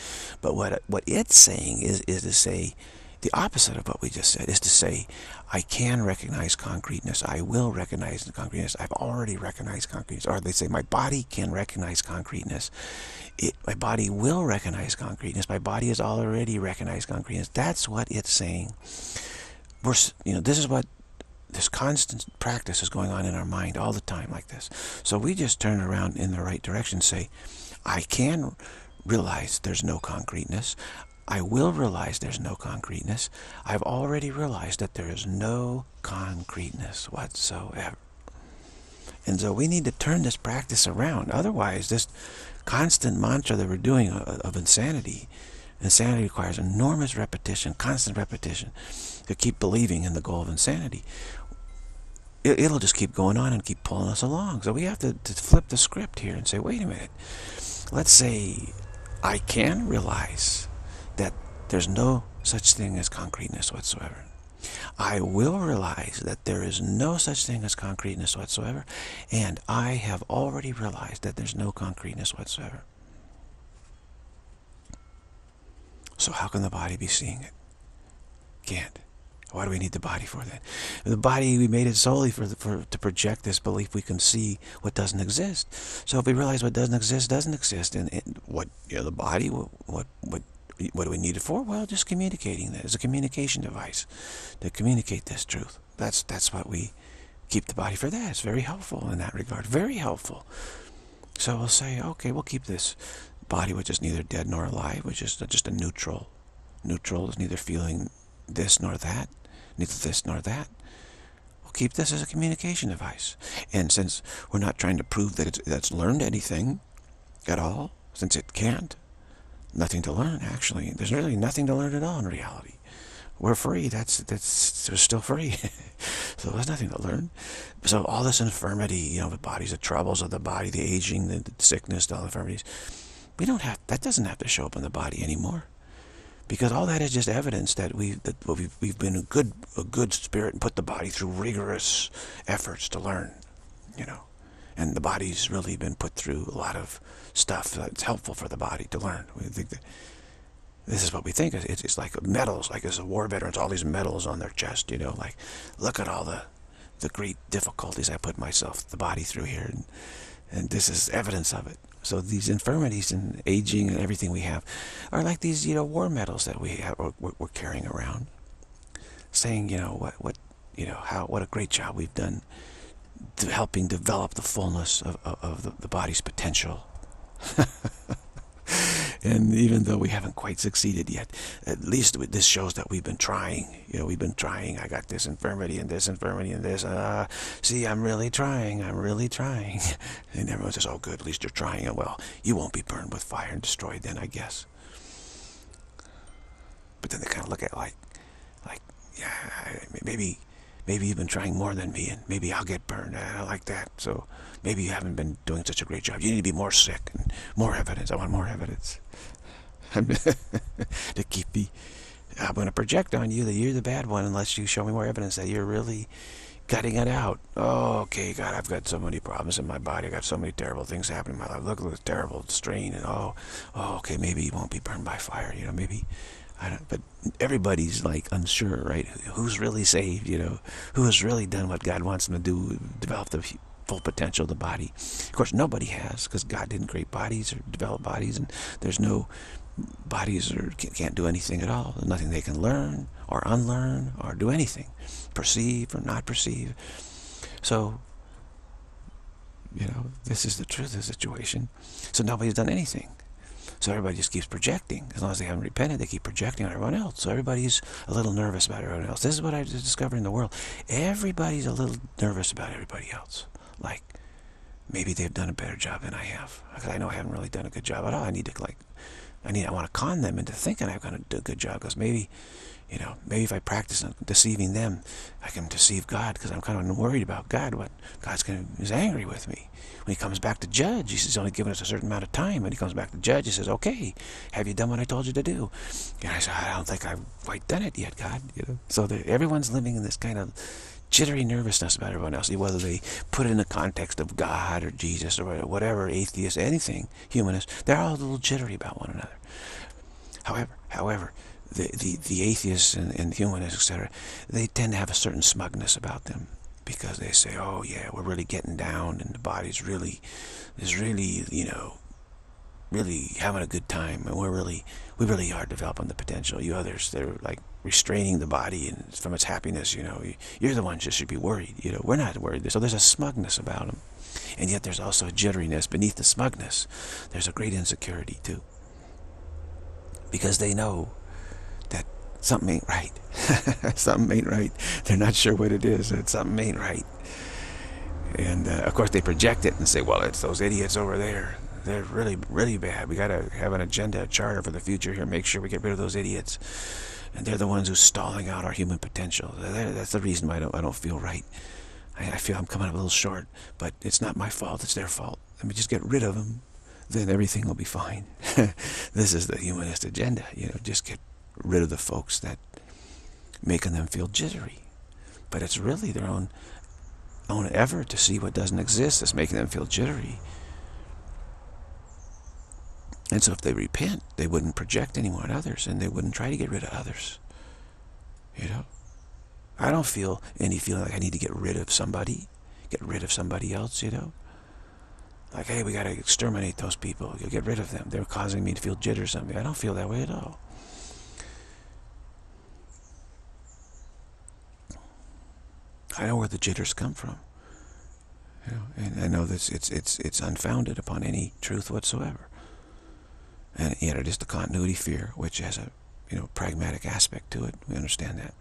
But what it's saying is to say, the opposite of what we just said is to say, I can recognize concreteness. I will recognize the concreteness. I've already recognized concreteness. Or they say, my body can recognize concreteness. My body will recognize concreteness. My body has already recognized concreteness. That's what it's saying. This is what this constant practice is going on in our mind all the time, like this. So we just turn around in the right direction and say, I can realize there's no concreteness. I will realize there's no concreteness. I've already realized that there is no concreteness whatsoever. And so we need to turn this practice around. Otherwise, this constant mantra that we're doing of insanity, insanity requires enormous repetition, constant repetition, to keep believing in the goal of insanity. It'll just keep going on and keep pulling us along. So we have to flip the script here and say, wait a minute. Let's say I can realize that there's no such thing as concreteness whatsoever. I will realize that there is no such thing as concreteness whatsoever, and I have already realized that there's no concreteness whatsoever. So how can the body be seeing it? Can't. Why do we need the body for that? The body, we made it solely to project this belief we can see what doesn't exist. So if we realize what doesn't exist, and what, you know, the body, what do we need it for? Well, just communicating that. It's a communication device to communicate this truth. That's what we keep the body for. That. It's very helpful in that regard. Very helpful. So we'll say, okay, we'll keep this body, which is neither dead nor alive, which is just a neutral. Neutral is neither feeling this nor that, neither this nor that. We'll keep this as a communication device. And since we're not trying to prove that it's learned anything at all, since it can't, nothing to learn, actually. There's really nothing to learn at all in reality. We're free. We're still free. So there's nothing to learn. So all this infirmity, you know, the bodies, the troubles of the body, the aging, the sickness, all the infirmities, that doesn't have to show up in the body anymore. Because all that is just evidence that we've been a good spirit and put the body through rigorous efforts to learn, you know. And the body's really been put through a lot of stuff that's helpful for the body to learn. We think that this is what we think. It's like medals, like as a war veterans, all these medals on their chest, you know, like, look at all the great difficulties I put myself, the body, through here, and this is evidence of it. So these infirmities and aging and everything we have are like these, you know, war medals that we have, or we're carrying around, saying, you know, what a great job we've done. Helping develop the fullness of the body's potential. And even though we haven't quite succeeded yet, at least this shows that we've been trying. You know, we've been trying. I got this infirmity and this infirmity and this. See, I'm really trying. I'm really trying. And everyone says, oh, good, at least you're trying. And well, you won't be burned with fire and destroyed then, I guess. But then they kind of look at it like, yeah, maybe you've been trying more than me, and maybe I'll get burned. I don't like that. So maybe you haven't been doing such a great job. You need to be more sick and more evidence. I want more evidence. I'm going to project on you that you're the bad one unless you show me more evidence that you're really cutting it out. Oh, okay, God, I've got so many problems in my body. I've got so many terrible things happening in my life. Look at this terrible strain. And oh, okay, maybe you won't be burned by fire. You know, maybe... but everybody's like unsure, right? Who's really saved, you know? Who has really done what God wants them to do, develop the full potential of the body? Of course, nobody has, because God didn't create bodies or develop bodies, and there's no bodies or can't do anything at all. There's nothing they can learn or unlearn or do anything, perceive or not perceive. So, you know, this is the truth of the situation. So nobody's done anything. So everybody just keeps projecting. As long as they haven't repented, they keep projecting on everyone else. So everybody's a little nervous about everyone else. This is what I discovered in the world. Everybody's a little nervous about everybody else. Like, maybe they've done a better job than I have. Because I know I haven't really done a good job at all. I need to, like, I want to con them into thinking I've done a good job. Because maybe, you know, maybe if I practice deceiving them, I can deceive God. Because I'm kind of worried about God. What God's is angry with me. When he comes back to judge, he says, he's only given us a certain amount of time. When he comes back to judge, he says, okay, have you done what I told you to do? And I said, I don't think I've quite done it yet, God. You know? So everyone's living in this kind of jittery nervousness about everyone else, whether they put it in the context of God or Jesus or whatever, atheist, anything, humanist. They're all a little jittery about one another. However, the atheists and humanists, etc., they tend to have a certain smugness about them. Because they say, oh yeah, we're really getting down and the body's really, you know, really having a good time. And we really are developing the potential. You others, they're like restraining the body and from its happiness, you know. You're the ones that should be worried, you know. We're not worried. So there's a smugness about them. And yet there's also a jitteriness. Beneath the smugness, there's a great insecurity too. Because they know that something ain't right. Something ain't right. They're not sure what it is. Something ain't right. And, of course, they project it and say, well, it's those idiots over there. They're really, really bad. We got to have an agenda, a charter for the future here. Make sure we get rid of those idiots. And they're the ones who's stalling out our human potential. That's the reason why I don't feel right. I feel I'm coming up a little short. But it's not my fault. It's their fault. Let me just get rid of them. Then everything will be fine. This is the humanist agenda. You know, just get rid of the folks that making them feel jittery. But it's really their own effort to see what doesn't exist that's making them feel jittery. And so if they repent, they wouldn't project anyone on others, and they wouldn't try to get rid of others. You know? I don't feel any feeling like I need to get rid of somebody, else, you know? Like, hey, we got to exterminate those people. You get rid of them. They're causing me to feel jitter or something. I don't feel that way at all. I know where the jitters come from. You know, and I know that it's unfounded upon any truth whatsoever. And you know, it is the continuity fear, which has a pragmatic aspect to it. We understand that.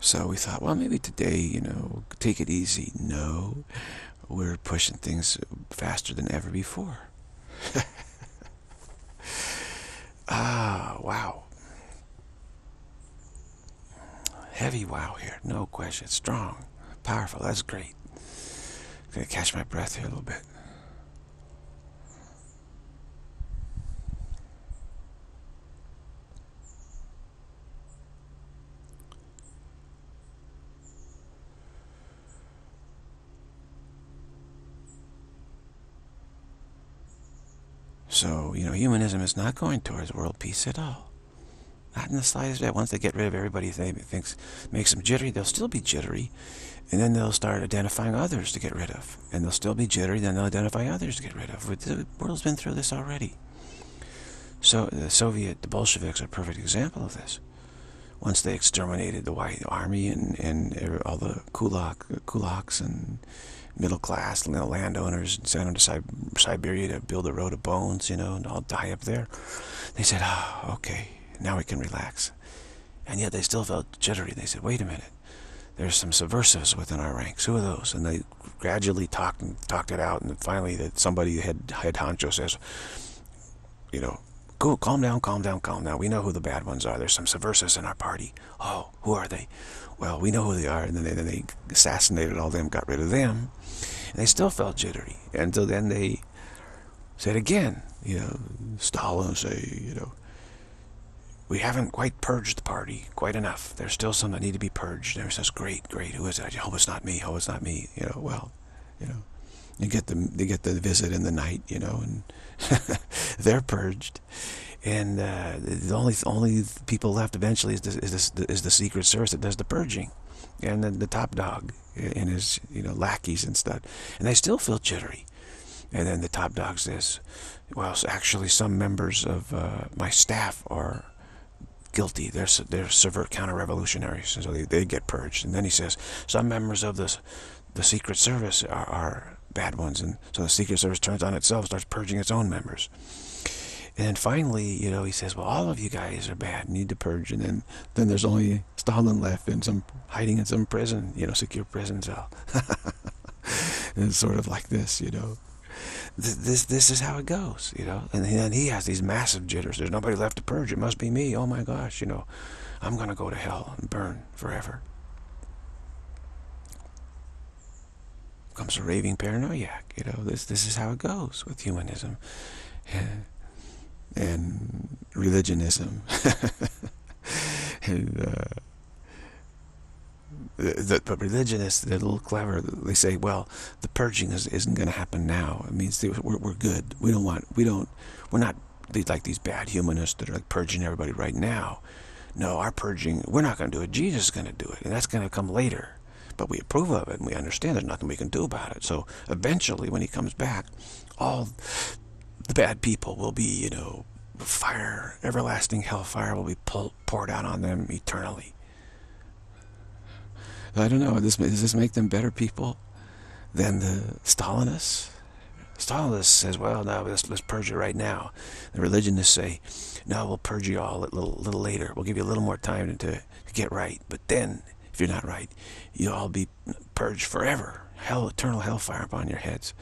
So we thought, well, maybe today, take it easy. No, we're pushing things faster than ever before. Ah, wow. Heavy wow here, no question. Strong, powerful, that's great. I'm going to catch my breath here a little bit. So, humanism is not going towards world peace at all. Not in the slightest bit. Once they get rid of everybody they think makes them jittery, they'll still be jittery. And then they'll start identifying others to get rid of. And they'll still be jittery, then they'll identify others to get rid of. The world's been through this already. So the Bolsheviks are a perfect example of this. Once they exterminated the White Army and all the kulaks and middle class landowners and sent them to Siberia to build a road of bones, and all die up there. They said, oh, okay, now we can relax. And yet they still felt jittery. They said, wait a minute, there's some subversives within our ranks. Who are those? And they gradually talked it out, and finally somebody, the head honcho, says, cool, calm down. We know who the bad ones are. There's some subversives in our party. Oh, who are they? Well, we know who they are. And then they assassinated all of them, got rid of them. And they still felt jittery. And so then they said again, Stalin say, we haven't quite purged the party quite enough. There's still some that need to be purged. And everyone says, great, who is it? I hope it's not me, You get the visit in the night, and they're purged, and the only people left eventually is the Secret Service that does the purging, and then the top dog and his lackeys and stuff, and they still feel jittery, and then the top dog says, well, actually some members of my staff are guilty. They're counter-revolutionaries, and so they get purged, and then he says some members of the Secret Service are bad ones, and so the Secret Service turns on itself, starts purging its own members. And then finally, he says, well, all of you guys are bad, need to purge, and then there's only Stalin left and some hiding in some prison, secure prison cell. And it's sort of like this, This is how it goes, And then he has these massive jitters. There's nobody left to purge. It must be me. Oh my gosh, I'm going to go to hell and burn forever. Comes a raving paranoiac, This is how it goes with humanism and religionism, and but religionists, they're a little clever. They say, well, the purging isn't going to happen now. It means we're good. We're not like these bad humanists that are like purging everybody right now. No, our purging, we're not going to do it. Jesus is going to do it, and that's going to come later. But we approve of it, and we understand there's nothing we can do about it. So eventually, when he comes back, all the bad people will be, fire, everlasting hellfire will be poured out on them eternally. I don't know, does this make them better people than the Stalinists? Stalinists says, well, no, let's purge it right now. The religionists say, no, we'll purge you all a little later. We'll give you a little more time to get right. But then, if you're not right, you'll all be purged forever. eternal hellfire upon your heads.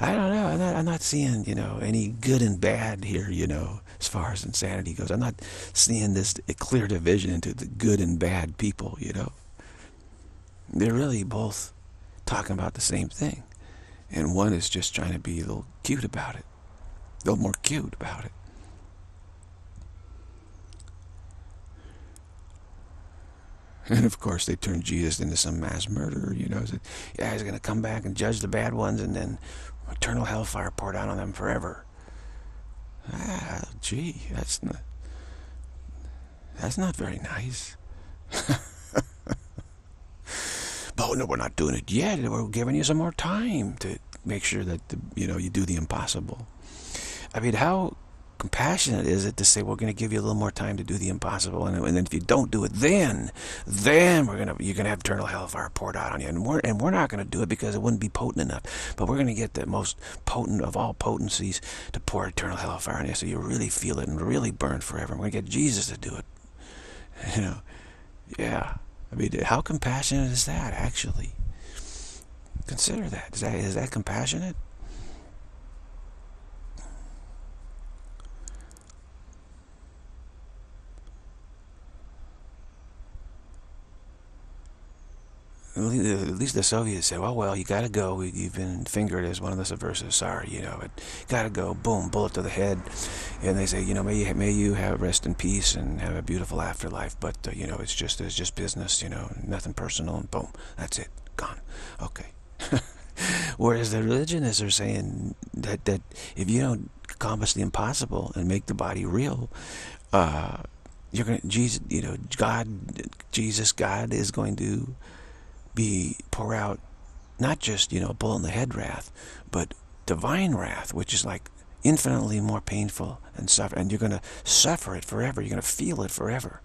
I don't know. I'm not seeing, you know, any good and bad here, you know, as far as insanity goes. I'm not seeing this clear division into the good and bad people, you know. They're really both talking about the same thing. And one is just trying to be a little cute about it. A little more cute about it. And of course they turned Jesus into some mass murderer, you know. Said, yeah, he's going to come back and judge the bad ones and then eternal hellfire poured out on them forever. Ah, gee, that's not very nice. But no, we're not doing it yet. We're giving you some more time to make sure that, you know, you do the impossible. I mean, how compassionate is it to say we're going to give you a little more time to do the impossible, and then if you don't do it, then you're going to have eternal hellfire poured out on you, and we're not going to do it because it wouldn't be potent enough, but we're going to get the most potent of all potencies to pour eternal hellfire on you, so you really feel it and really burn forever. We're going to get Jesus to do it, you know. Yeah, I mean, how compassionate is that? Actually, consider that. Is that compassionate? At least the Soviets said, well, you gotta go. You've been fingered as one of the subversives. Sorry, you know, but gotta go. Boom, bullet to the head. And they say, you know, may you have rest in peace and have a beautiful afterlife. But you know, it's just business. You know, nothing personal. And boom, that's it. Gone. Okay. Whereas the religionists are saying that if you don't accomplish the impossible and make the body real, you're gonna, Jesus, you know, God is going to pour out not just, you know, bull in the head wrath, but divine wrath, which is like infinitely more painful and suffer, and you're going to suffer it forever. You're going to feel it forever.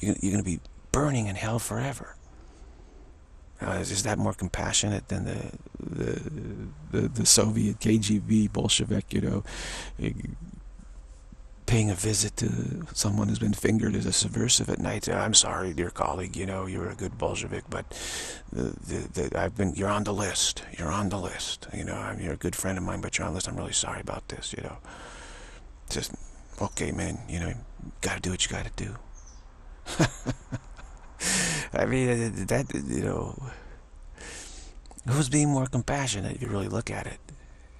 You're going to be burning in hell forever. Now, is that more compassionate than the Soviet KGB Bolshevik, you know, paying a visit to someone who's been fingered as a subversive at night? I'm sorry, dear colleague. You know, you're a good Bolshevik, but you're on the list. You're on the list. You know, you're a good friend of mine, but you're on the list. I'm really sorry about this. You know, just okay, man. You know, got to do what you got to do. I mean, that, you know, who's being more compassionate if you really look at it?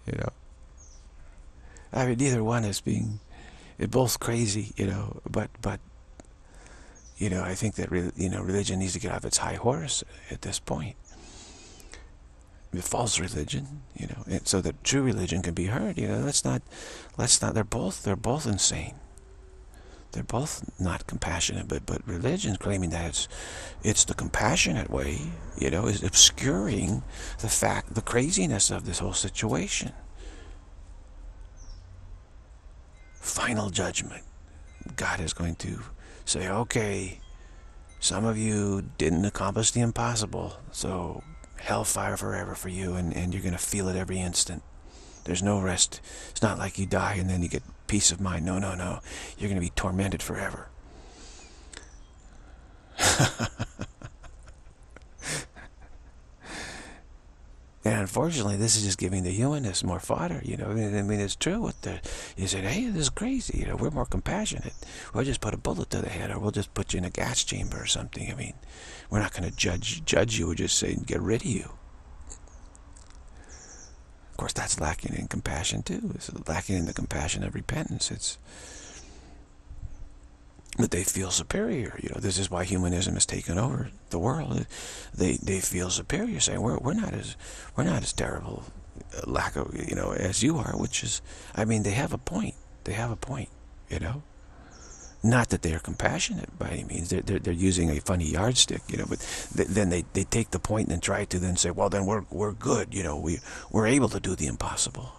You know, I mean, neither one is being. They're both crazy, you know, but you know, I think that, you know, religion needs to get off its high horse at this point. The false religion, you know, and so that true religion can be heard, you know. Let's not. They're both insane. They're both not compassionate, but religion claiming that it's the compassionate way, you know, is obscuring the craziness of this whole situation. Final judgment. God is going to say, okay, some of you didn't accomplish the impossible, so hellfire forever for you, and you're going to feel it every instant. There's no rest. It's not like you die and then you get peace of mind. No. You're going to be tormented forever. And unfortunately, this is just giving the humanists more fodder, you know. I mean, it's true. You said, hey, this is crazy. You know, we're more compassionate. We'll just put a bullet to the head, or we'll just put you in a gas chamber or something. I mean, we're not going to judge you. We'll just say, get rid of you. Of course, that's lacking in compassion, too. It's lacking in the compassion of repentance. It's that they feel superior, you know. This is why humanism has taken over the world. They feel superior, saying we're not as terrible, lack of, you know, as you are. Which is, I mean, they have a point. They have a point, you know. Not that they are compassionate by any means. They're using a funny yardstick, you know. But then they take the point and then try to then say, well, then we're good, you know. We're able to do the impossible.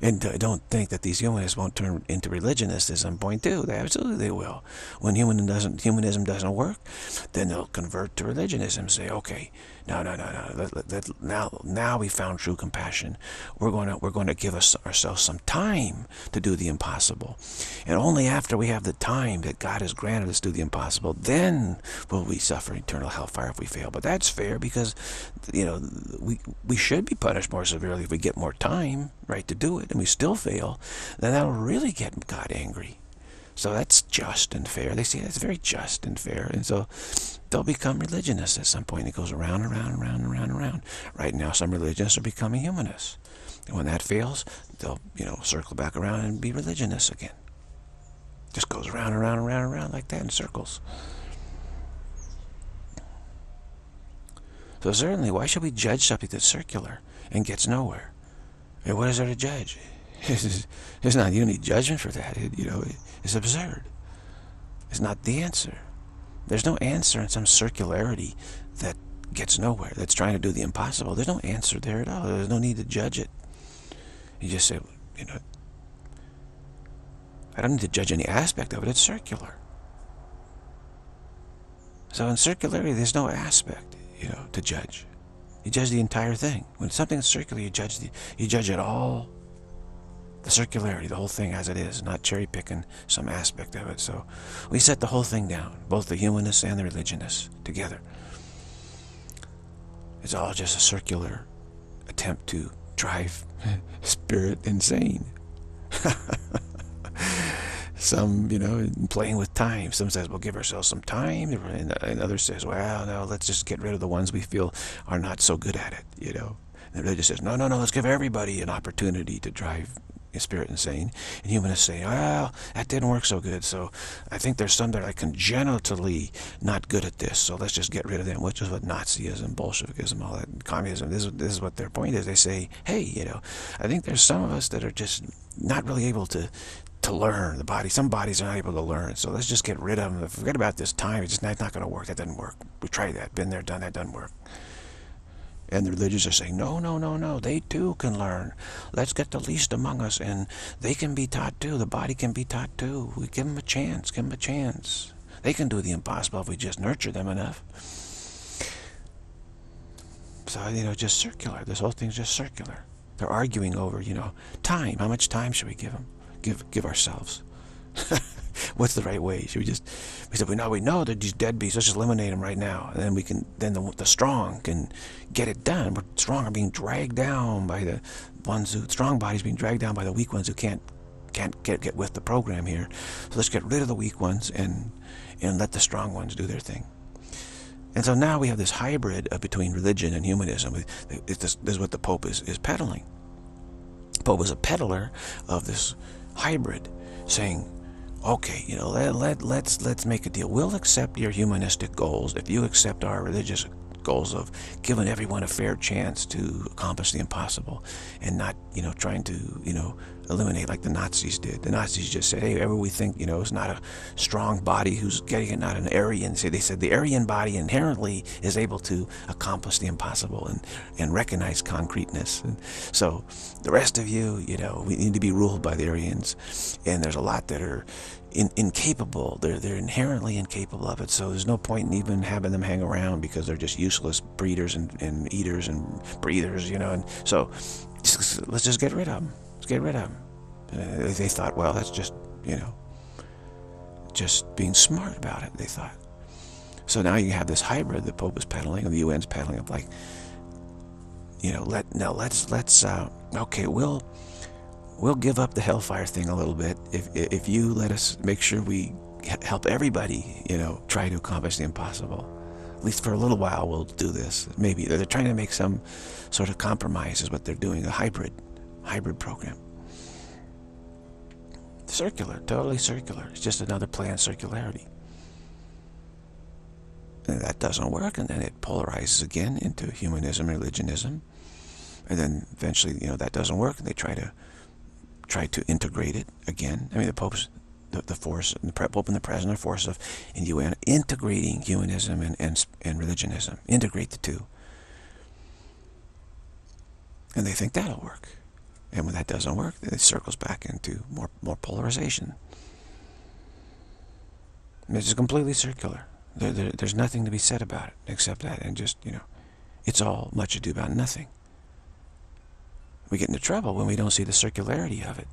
And I don't think that these humanists won't turn into religionists at some point too. They absolutely will. When humanism doesn't work, then they'll convert to religionism and say, okay, No. Now we found true compassion. We're going to give ourselves some time to do the impossible, and only after we have the time that God has granted us to do the impossible, then will we suffer eternal hellfire if we fail. But that's fair, because we should be punished more severely if we get more time, right, to do it, and we still fail. Then that'll really get God angry. So that's just and fair. They say that's very just and fair. And so they'll become religionists at some point. It goes around and around and around and around and around. Right now, some religionists are becoming humanists. And when that fails, they'll, circle back around and be religionists again. Just goes around and around and around and around like that in circles. So certainly, why should we judge something that's circular and gets nowhere? And what is there to judge? There's not any judgment for that. It's absurd. It's not the answer. There's no answer in some circularity that gets nowhere, that's trying to do the impossible. There's no answer there at all. There's no need to judge it. You just say, I don't need to judge any aspect of it. It's circular. So in circularity, there's no aspect, to judge. You judge the entire thing. When something's circular, you judge it all. The circularity, the whole thing as it is, not cherry-picking some aspect of it. So we set the whole thing down, both the humanists and the religionists together. It's all just a circular attempt to drive spirit insane. Some, playing with time. Some says, we'll give ourselves some time. And others says, well, no, let's just get rid of the ones we feel are not so good at it, And the religious says, no, let's give everybody an opportunity to drive spirit insane. And humanists say, well, that didn't work so good, so I think there's some that are congenitally not good at this, so let's just get rid of them, which is what Nazism, Bolshevism, all that, communism, this is what their point is. They say, hey, I think there's some of us that are just not really able to learn. The body, some bodies are not able to learn, so let's just get rid of them. Forget about this time. It's just not going to work. That doesn't work. We tried that. Been there, done that. Doesn't work. And the religious are saying, no, they too can learn. Let's get the least among us, and they can be taught too. The body can be taught too. We give them a chance, They can do the impossible if we just nurture them enough. So, just circular. This whole thing's just circular. They're arguing over, time. How much time should we give them? Give ourselves. What's the right way? Should we just? We said, we know they're these deadbeats. Let's just eliminate them right now. And then we can. Then the strong can get it done. But strong are being dragged down by the ones who strong bodies being dragged down by the weak ones who can't get with the program here. So let's get rid of the weak ones and let the strong ones do their thing. And so now we have this hybrid between religion and humanism. This is what the Pope is peddling. The Pope was a peddler of this hybrid, saying, okay, let's make a deal. We'll accept your humanistic goals if you accept our religious goals of giving everyone a fair chance to accomplish the impossible, and not, trying to, eliminate like the Nazis did. The Nazis just said, hey, whatever we think, it's not a strong body who's getting it, not an Aryan. See, they said the Aryan body inherently is able to accomplish the impossible and recognize concreteness. And so the rest of you, we need to be ruled by the Aryans. And there's a lot that are incapable. They're inherently incapable of it. So there's no point in even having them hang around, because they're just useless breeders and eaters and breathers, And so let's just get rid of them. Let's get rid of them. They thought, well, that's just, just being smart about it, they thought. So now you have this hybrid the Pope is peddling and the UN's peddling of, like, okay, we'll give up the hellfire thing a little bit if you let us make sure we help everybody, try to accomplish the impossible. At least for a little while, we'll do this. Maybe they're trying to make some sort of compromise is what they're doing, a hybrid program. Circular, totally circular. It's just another play on circularity. And that doesn't work, and then it polarizes again into humanism, religionism. And then eventually, that doesn't work, and they try to integrate it again. I mean, the Pope's the force, the Pope and the President are force of in UN integrating humanism and religionism. Integrate the two. And they think that'll work. And when that doesn't work, it circles back into more polarization. It's just completely circular. There's nothing to be said about it except that, and just It's all much ado about nothing. We get into trouble when we don't see the circularity of it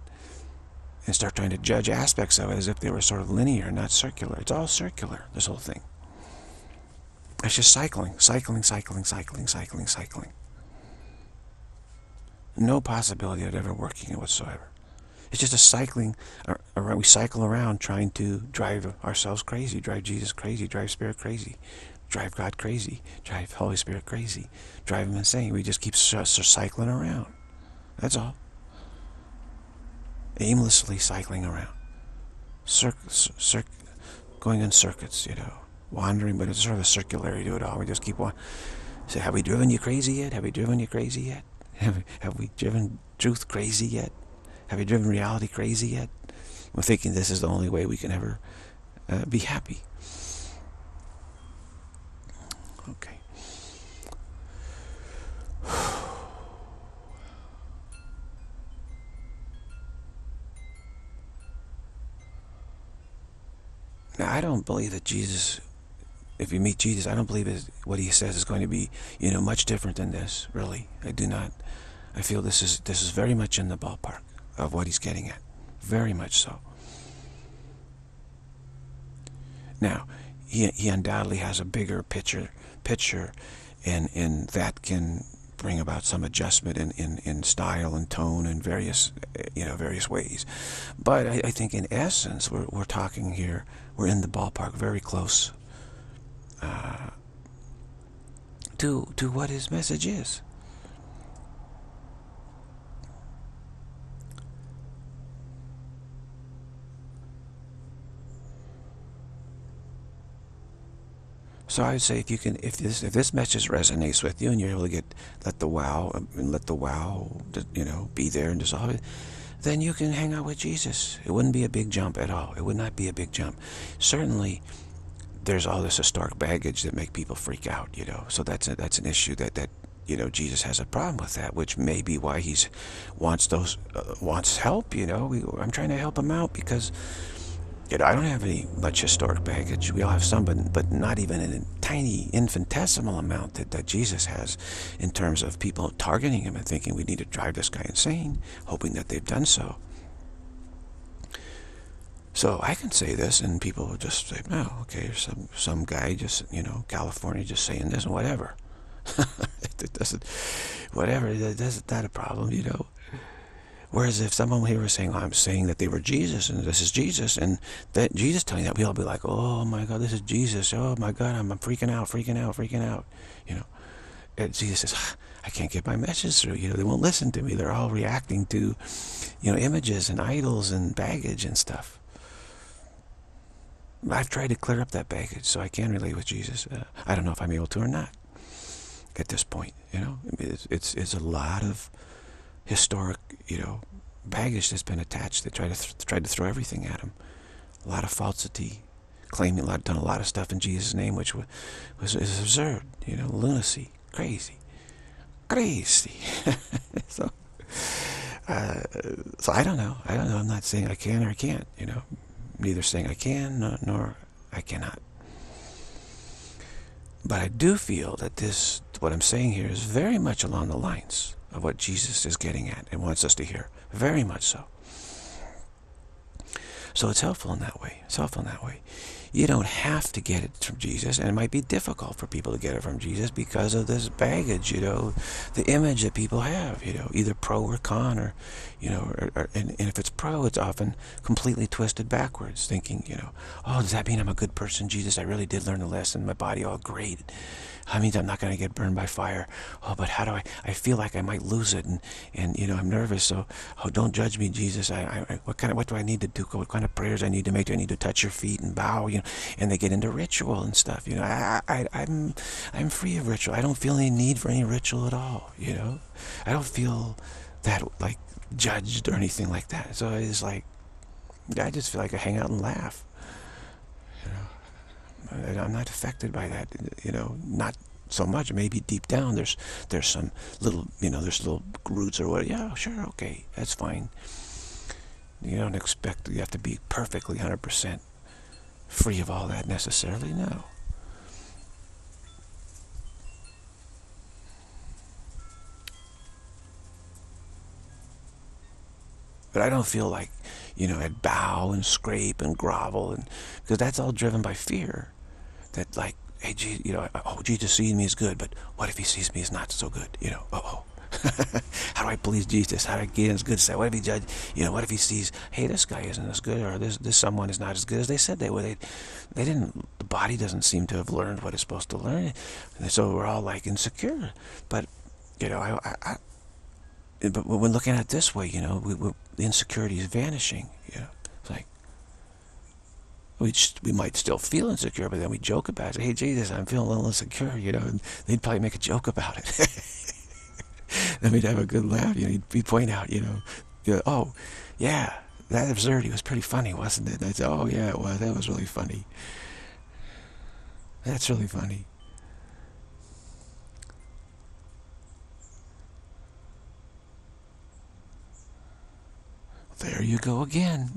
and start trying to judge aspects of it as if they were sort of linear, not circular. It's all circular, this whole thing. It's just cycling. No possibility of it ever working whatsoever. It's just a cycling. We cycle around trying to drive ourselves crazy, drive Jesus crazy, drive Spirit crazy, drive God crazy, drive Holy Spirit crazy, drive Him insane. We just keep cycling around. That's all. Aimlessly cycling around. Going in circuits, you know. Wandering, but it's sort of a circularity to it all. We just keep on. Say, have we driven you crazy yet? Have we driven you crazy yet? Have we driven truth crazy yet? Have you driven reality crazy yet? We're thinking this is the only way we can ever be happy. Okay. Now, I don't believe that Jesus, if you meet Jesus, I don't believe what he says is going to be, you know, much different than this, really. I do not. I feel this is very much in the ballpark of what he's getting at. Very much so. Now, he undoubtedly has a bigger picture and that can bring about some adjustment in style and tone and various, you know, various ways. But I think in essence, we're talking here, we're in the ballpark, very close to what his message is. So I would say, if you can, if this message resonates with you and you're able to let the wow, you know, be there and dissolve it, then you can hang out with Jesus. It wouldn't be a big jump at all. It would not be a big jump. Certainly, there's all this historic baggage that make people freak out, you know. So that's an issue that you know, Jesus has a problem with that, which may be why he wants help. You know, I'm trying to help him out because, you know, I don't have any much historic baggage. We all have some, but not even in a tiny infinitesimal amount that Jesus has in terms of people targeting him and thinking we need to drive this guy insane, hoping that they've done so. So I can say this, and people will just say, no, oh, okay, some guy just, you know, California just saying this and whatever. It doesn't, whatever, that's not a problem, you know. Whereas if someone here was saying, oh, I'm saying that they were Jesus, and this is Jesus, and that Jesus telling that, we all be like, oh my God, this is Jesus. Oh my God, I'm freaking out. You know, and Jesus says, I can't get my message through. You know, they won't listen to me. They're all reacting to, you know, images and idols and baggage and stuff. I've tried to clear up that baggage so I can relate with Jesus. I don't know if I'm able to or not at this point, you know. I mean, it's a lot of historic, you know, baggage that's been attached. They tried to throw everything at him. A lot of falsity, claiming done a lot of stuff in Jesus' name, which is absurd, you know, lunacy, crazy. So I don't know. I'm not saying I can or I can't, you know. Neither saying I can nor I cannot. But I do feel that this, what I'm saying here, is very much along the lines of what Jesus is getting at and wants us to hear. Very much so. So it's helpful in that way. It's helpful in that way. You don't have to get it from Jesus, and it might be difficult for people to get it from Jesus because of this baggage, you know, the image that people have, you know, either pro or con, or, you know, and if it's pro, it's often completely twisted backwards, thinking, you know, oh, does that mean I'm a good person, Jesus? I really did learn a lesson, my body all great. That means I'm not going to get burned by fire. Oh, but how do I feel like I might lose it, and you know, I'm nervous, so, oh, don't judge me, Jesus. What do I need to do? What kind of prayers I need to make? Do I need to touch your feet and bow? You know, and they get into ritual and stuff. You know, I'm free of ritual. I don't feel any need for any ritual at all. You know, I don't feel that like judged or anything like that. So it's like, I just feel like I hang out and laugh. You know, I'm not affected by that, you know, not so much. Maybe deep down there's some little, you know, there's little roots or what. Yeah, sure, okay, that's fine. You don't expect you have to be perfectly 100% free of all that necessarily, no. But I don't feel like, you know, I'd bow and scrape and grovel, and because that's all driven by fear. That like, hey, Jesus, you know, oh, Jesus seeing me is good, but what if he sees me is not so good? You know, how do I please Jesus? How do I get in his good side? What if he judge? You know, what if he sees, hey, this guy isn't as good, or this someone is not as good as they said they were? They didn't. The body doesn't seem to have learned what it's supposed to learn, and so we're all like insecure. But you know, but when looking at it this way, you know, the insecurity is vanishing. You know, it's like we might still feel insecure, but then we joke about it. Hey, Jesus, I'm feeling a little insecure. You know, and they'd probably make a joke about it. Then we'd have a good laugh. You know, he'd point out, you know, oh, yeah, that absurdity was pretty funny, wasn't it? And I'd say, oh, yeah, it was. That was really funny. That's really funny. There you go again.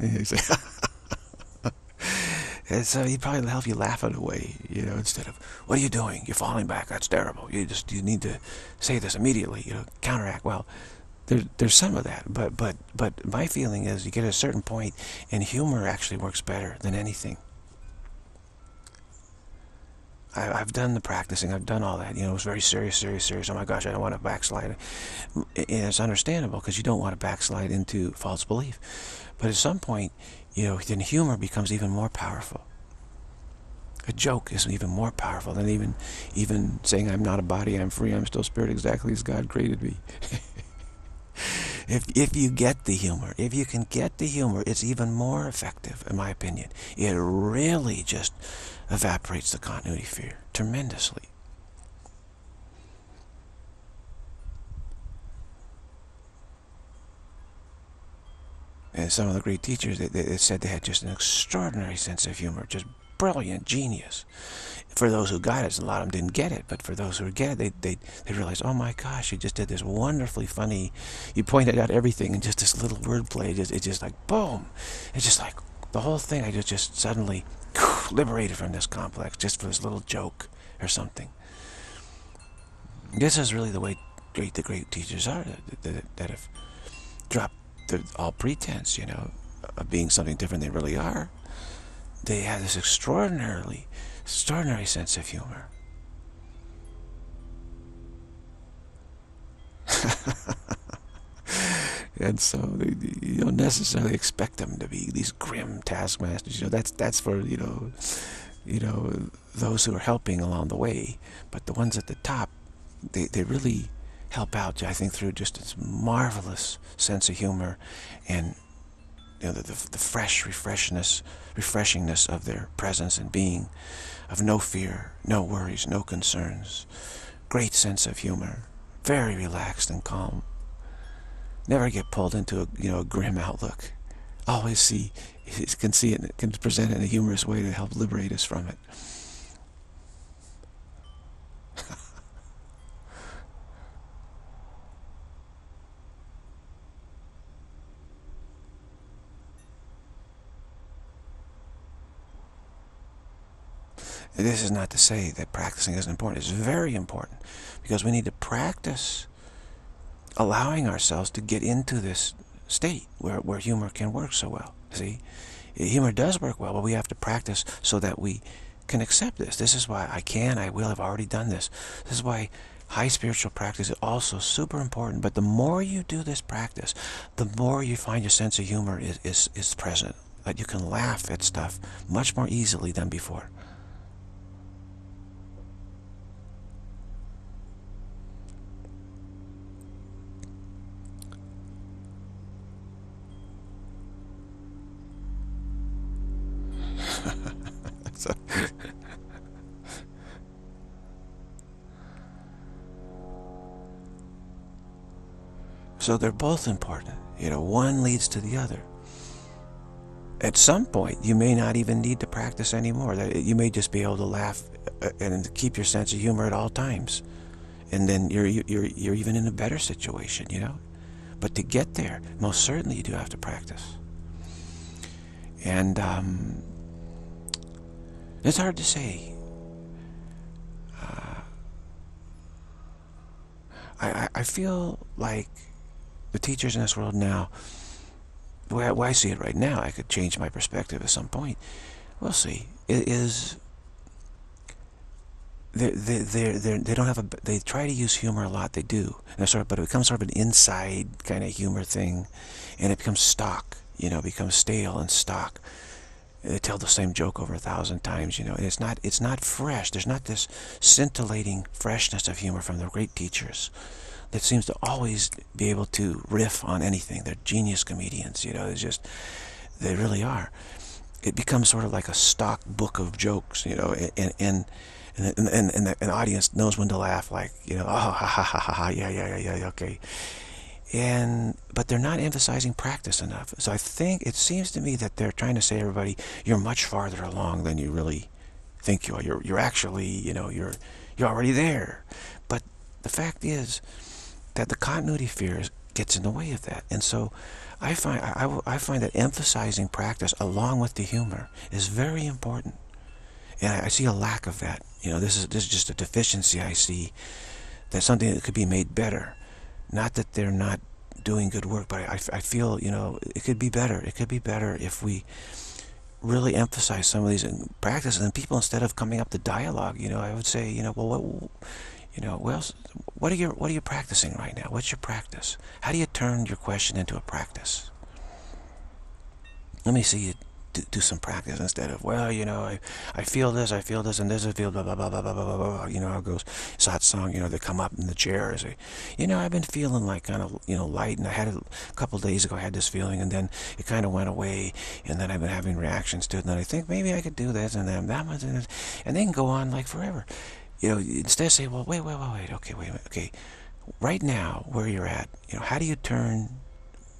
And so he'd probably help you laugh it away, you know, instead of, what are you doing? You're falling back. That's terrible. You need to say this immediately, you know, counteract. Well, there's some of that, but my feeling is you get a certain point, and humor actually works better than anything. I've done the practicing. I've done all that. You know, it was very serious, serious, serious. Oh my gosh, I don't want to backslide. And it's understandable because you don't want to backslide into false belief. But at some point, you know, then humor becomes even more powerful. A joke is even more powerful than even saying, I'm not a body, I'm free, I'm still spirit exactly as God created me. If you get the humor, if you can get the humor, it's even more effective, in my opinion. It really just evaporates the continuity fear tremendously. And some of the great teachers, they said they had just an extraordinary sense of humor, just brilliant, genius. For those who got it, a lot of them didn't get it, but for those who get it, they realized, oh my gosh, you just did this wonderfully funny, you pointed out everything in just this little wordplay, it's just like, boom. It's just like, the whole thing, I just suddenly liberated from this complex, just for this little joke or something. This is really the way the great teachers are, that have dropped all pretense, you know, of being something different than they really are. They have this extraordinary sense of humor. And so you don't necessarily expect them to be these grim taskmasters. You know, that's for, you know, those who are helping along the way. But the ones at the top, they really help out, I think, through just this marvelous sense of humor, and you know, the fresh refreshingness of their presence and being, of no fear, no worries, no concerns, great sense of humor, very relaxed and calm. Never get pulled into a grim outlook. Always see it, can present it in a humorous way to help liberate us from it. This is not to say that practicing isn't important. It's very important, because we need to practice allowing ourselves to get into this state where humor can work so well. See, humor does work well, but we have to practice so that we can accept this. This is why I will, have already done this. This is why high spiritual practice is also super important. But the more you do this practice, the more you find your sense of humor is present, that you can laugh at stuff much more easily than before. So they're both important. You know, one leads to the other. At some point, you may not even need to practice anymore. You may just be able to laugh and keep your sense of humor at all times, and then you're even in a better situation. You know, but to get there, most certainly you do have to practice. And it's hard to say. I feel like the teachers in this world now, the way I see it right now, I could change my perspective at some point. We'll see. It is they don't have a, they try to use humor a lot. They do, and sort of, but it becomes sort of an inside kind of humor thing, and it becomes stock. You know, it becomes stale and stock. They tell the same joke over 1,000 times. You know, and it's not fresh. There's not this scintillating freshness of humor from the great teachers that seems to always be able to riff on anything. They're genius comedians. You know, it's just they really are. It becomes sort of like a stock book of jokes. You know, and an audience knows when to laugh. Like, you know, oh, ha ha ha ha ha, yeah yeah yeah yeah, okay. But they're not emphasizing practice enough. So I think, it seems to me that they're trying to say to everybody, you're much farther along than you really think you are. You're actually, you know, you're already there. But the fact is that the continuity fear gets in the way of that. And so I find that emphasizing practice along with the humor is very important. And I see a lack of that. You know, this is just a deficiency I see. That's something that could be made better. Not that they're not doing good work, but I feel, you know, it could be better. It could be better if we really emphasize some of these practices, and people, instead of coming up to dialogue, you know, I would say, you know, well, what, you know, well, what are you practicing right now? What's your practice? How do you turn your question into a practice? Let me see you do some practice instead of, well, you know, I feel this, and this is feel blah, blah, blah, blah, blah, blah, blah, blah. You know, it goes satsang, you know, they come up in the chair and say, you know, I've been feeling like kind of, you know, light, and I had a couple of days ago, I had this feeling, and then it kind of went away, and then I've been having reactions to it, and then I think maybe I could do this, and then that much, and they can go on like forever. You know, instead say, well, wait, okay, wait a minute, okay, right now, where you're at, you know, how do you turn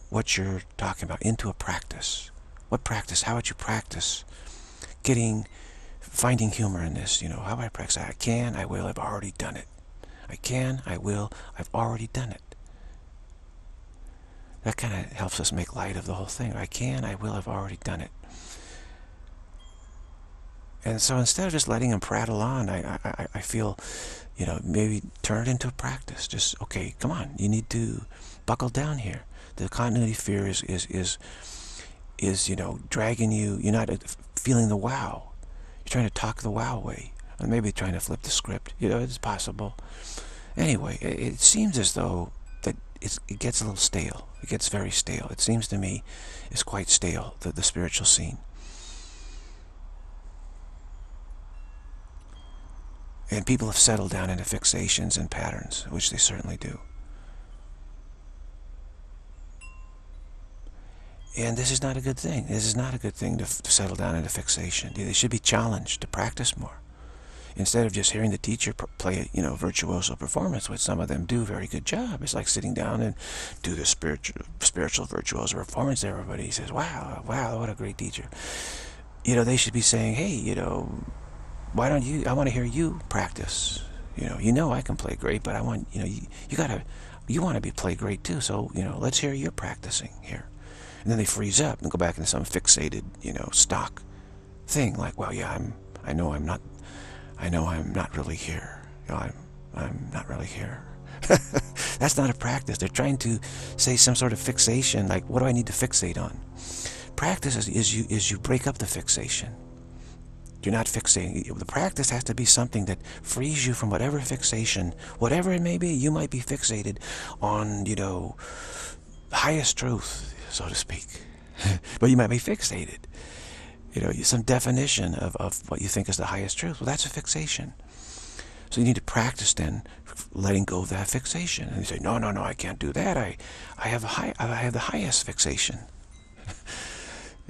what you're talking about into a practice? What practice? How would you practice finding humor in this? You know, how would I practice? I can, I will, I've already done it. I can, I will, I've already done it. That kind of helps us make light of the whole thing. I can, I will, I've already done it. And so instead of just letting them prattle on, I feel, you know, maybe turn it into a practice. Just, okay, come on, you need to buckle down here. The continuity fear is you know, dragging you. You're not feeling the wow. You're trying to talk the wow way, or maybe trying to flip the script. You know, it's possible. Anyway, it seems as though that it gets a little stale. It gets very stale. It seems to me it's quite stale, the spiritual scene. And people have settled down into fixations and patterns, which they certainly do. And this is not a good thing. This is not a good thing to settle down into fixation. They should be challenged to practice more. Instead of just hearing the teacher play, you know, virtuoso performance, which some of them do a very good job. It's like sitting down and do the spiritual virtuoso performance. Everybody says, wow, what a great teacher. You know, they should be saying, hey, you know, why don't you, I want to hear you practice. You know, I can play great, but I want, you know, you want to be play great too. So, you know, let's hear your practicing here. And then they freeze up and go back into some fixated, you know, stock thing. Like, well, yeah, I know I'm not really here. You know, I'm not really here. That's not a practice. They're trying to say some sort of fixation. Like, what do I need to fixate on? Practice is you break up the fixation. You're not fixating. The practice has to be something that frees you from whatever fixation, whatever it may be. You might be fixated on, you know, highest truth, so to speak, but you might be fixated, you know, some definition of what you think is the highest truth. Well, that's a fixation. So you need to practice then letting go of that fixation. And you say, no, I can't do that. I have the highest fixation.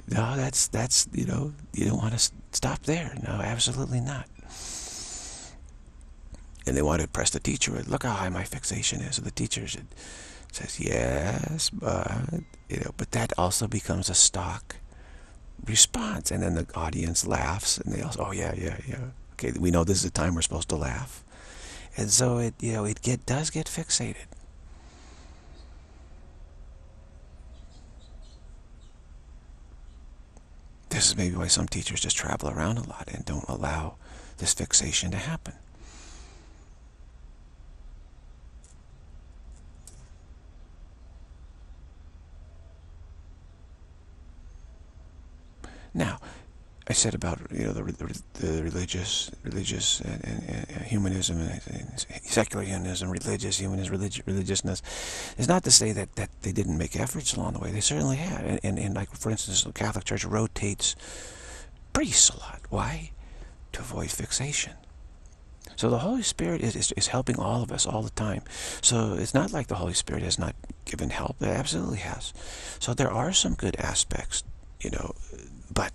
No, that's you know, you don't want to stop there. No, absolutely not. And they want to press the teacher with, look how high my fixation is. So the teacher should. Says, yes, but, you know, but that also becomes a stock response. And then the audience laughs, and they also, oh, yeah. Okay, we know this is the time we're supposed to laugh. And so it, you know, it does get fixated. This is maybe why some teachers just travel around a lot and don't allow this fixation to happen. Now, I said about the religious and humanism and secular humanism, religious humanism, religiousness. It's not to say that they didn't make efforts along the way. They certainly had. And like for instance, the Catholic Church rotates priests a lot. Why? To avoid fixation. So the Holy Spirit is helping all of us all the time. So it's not like the Holy Spirit has not given help. It absolutely has. So there are some good aspects, but.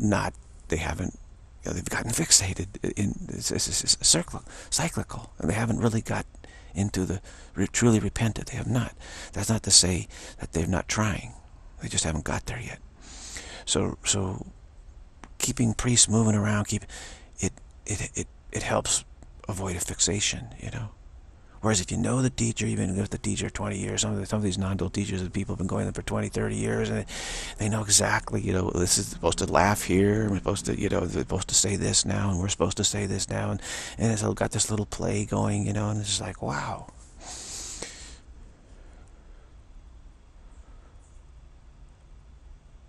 Not they haven't. They've gotten fixated in this cyclical, and they haven't really got into the truly repented. They have not. That's not to say that they're not trying. They just haven't got there yet. So keeping priests moving around, it helps avoid a fixation. Whereas if you know the teacher, you've been with the teacher 20 years, some of these non-dual teachers, people have been going there for 20, 30 years, and they know exactly, this is supposed to laugh here, and we're supposed to, they're supposed to say this now, and we're supposed to say this now, and it's got this little play going, and it's just like, wow.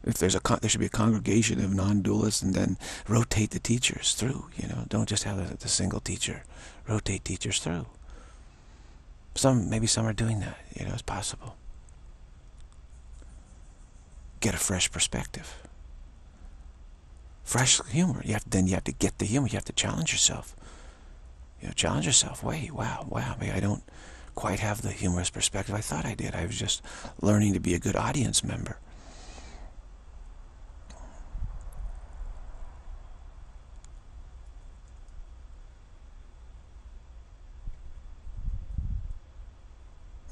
If there should be a congregation of non-dualists, and then rotate the teachers through, don't just have the single teacher, rotate teachers through. Maybe some are doing that, it's possible. Get a fresh perspective. Fresh humor. Then you have to get the humor. You have to challenge yourself. Challenge yourself. Wait, wow, I don't quite have the humorous perspective I thought I did. I was just learning to be a good audience member.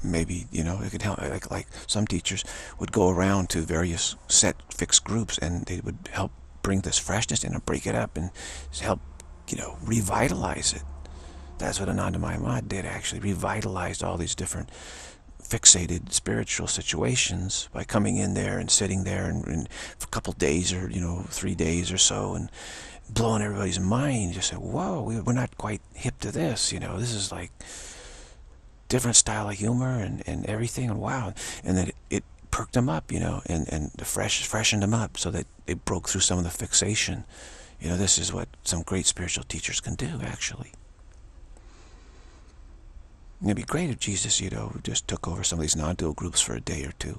Maybe, it could help, like some teachers would go around to various fixed groups, and they would help bring this freshness in and break it up and help, revitalize it. That's what Anandamayi Ma did, actually, revitalized all these different fixated spiritual situations by coming in there and sitting there and for a couple days or, 3 days or so, and blowing everybody's mind. Just say, whoa, we're not quite hip to this, this is like different style of humor and everything, and wow, and then it perked them up, and the freshened them up so that they broke through some of the fixation. This is what some great spiritual teachers can do, actually. And it'd be great if Jesus, just took over some of these non-dual groups for a day or two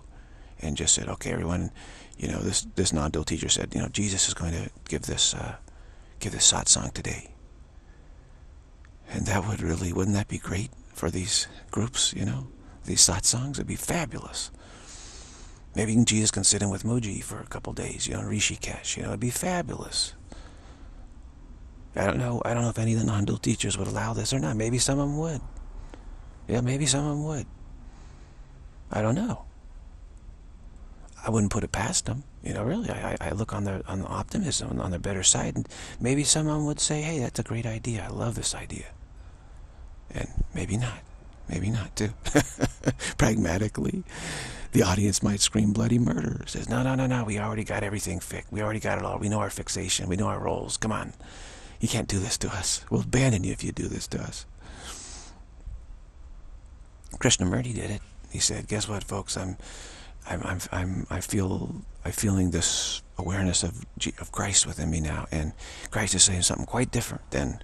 and just said, okay, everyone, this non-dual teacher said, Jesus is going to give this satsang today. And that would really, wouldn't that be great? For these groups, these satsangs, it'd be fabulous. Maybe Jesus can sit in with Muji for a couple days, in Rishikesh, it'd be fabulous. I don't know if any of the non-dual teachers would allow this or not. Maybe some of them would. Yeah, maybe some of them would. I don't know. I wouldn't put it past them, really. I look on the optimism, on the better side, and maybe some of them would say, hey, that's a great idea, I love this idea. And maybe not too. Pragmatically, the audience might scream bloody murder. It says, no, we already got everything fixed. We already got it all. We know our fixation. We know our roles. Come on. You can't do this to us. We'll abandon you if you do this to us. Krishnamurti did it. He said, guess what, folks? I'm feeling this awareness of Christ within me now, and Christ is saying something quite different than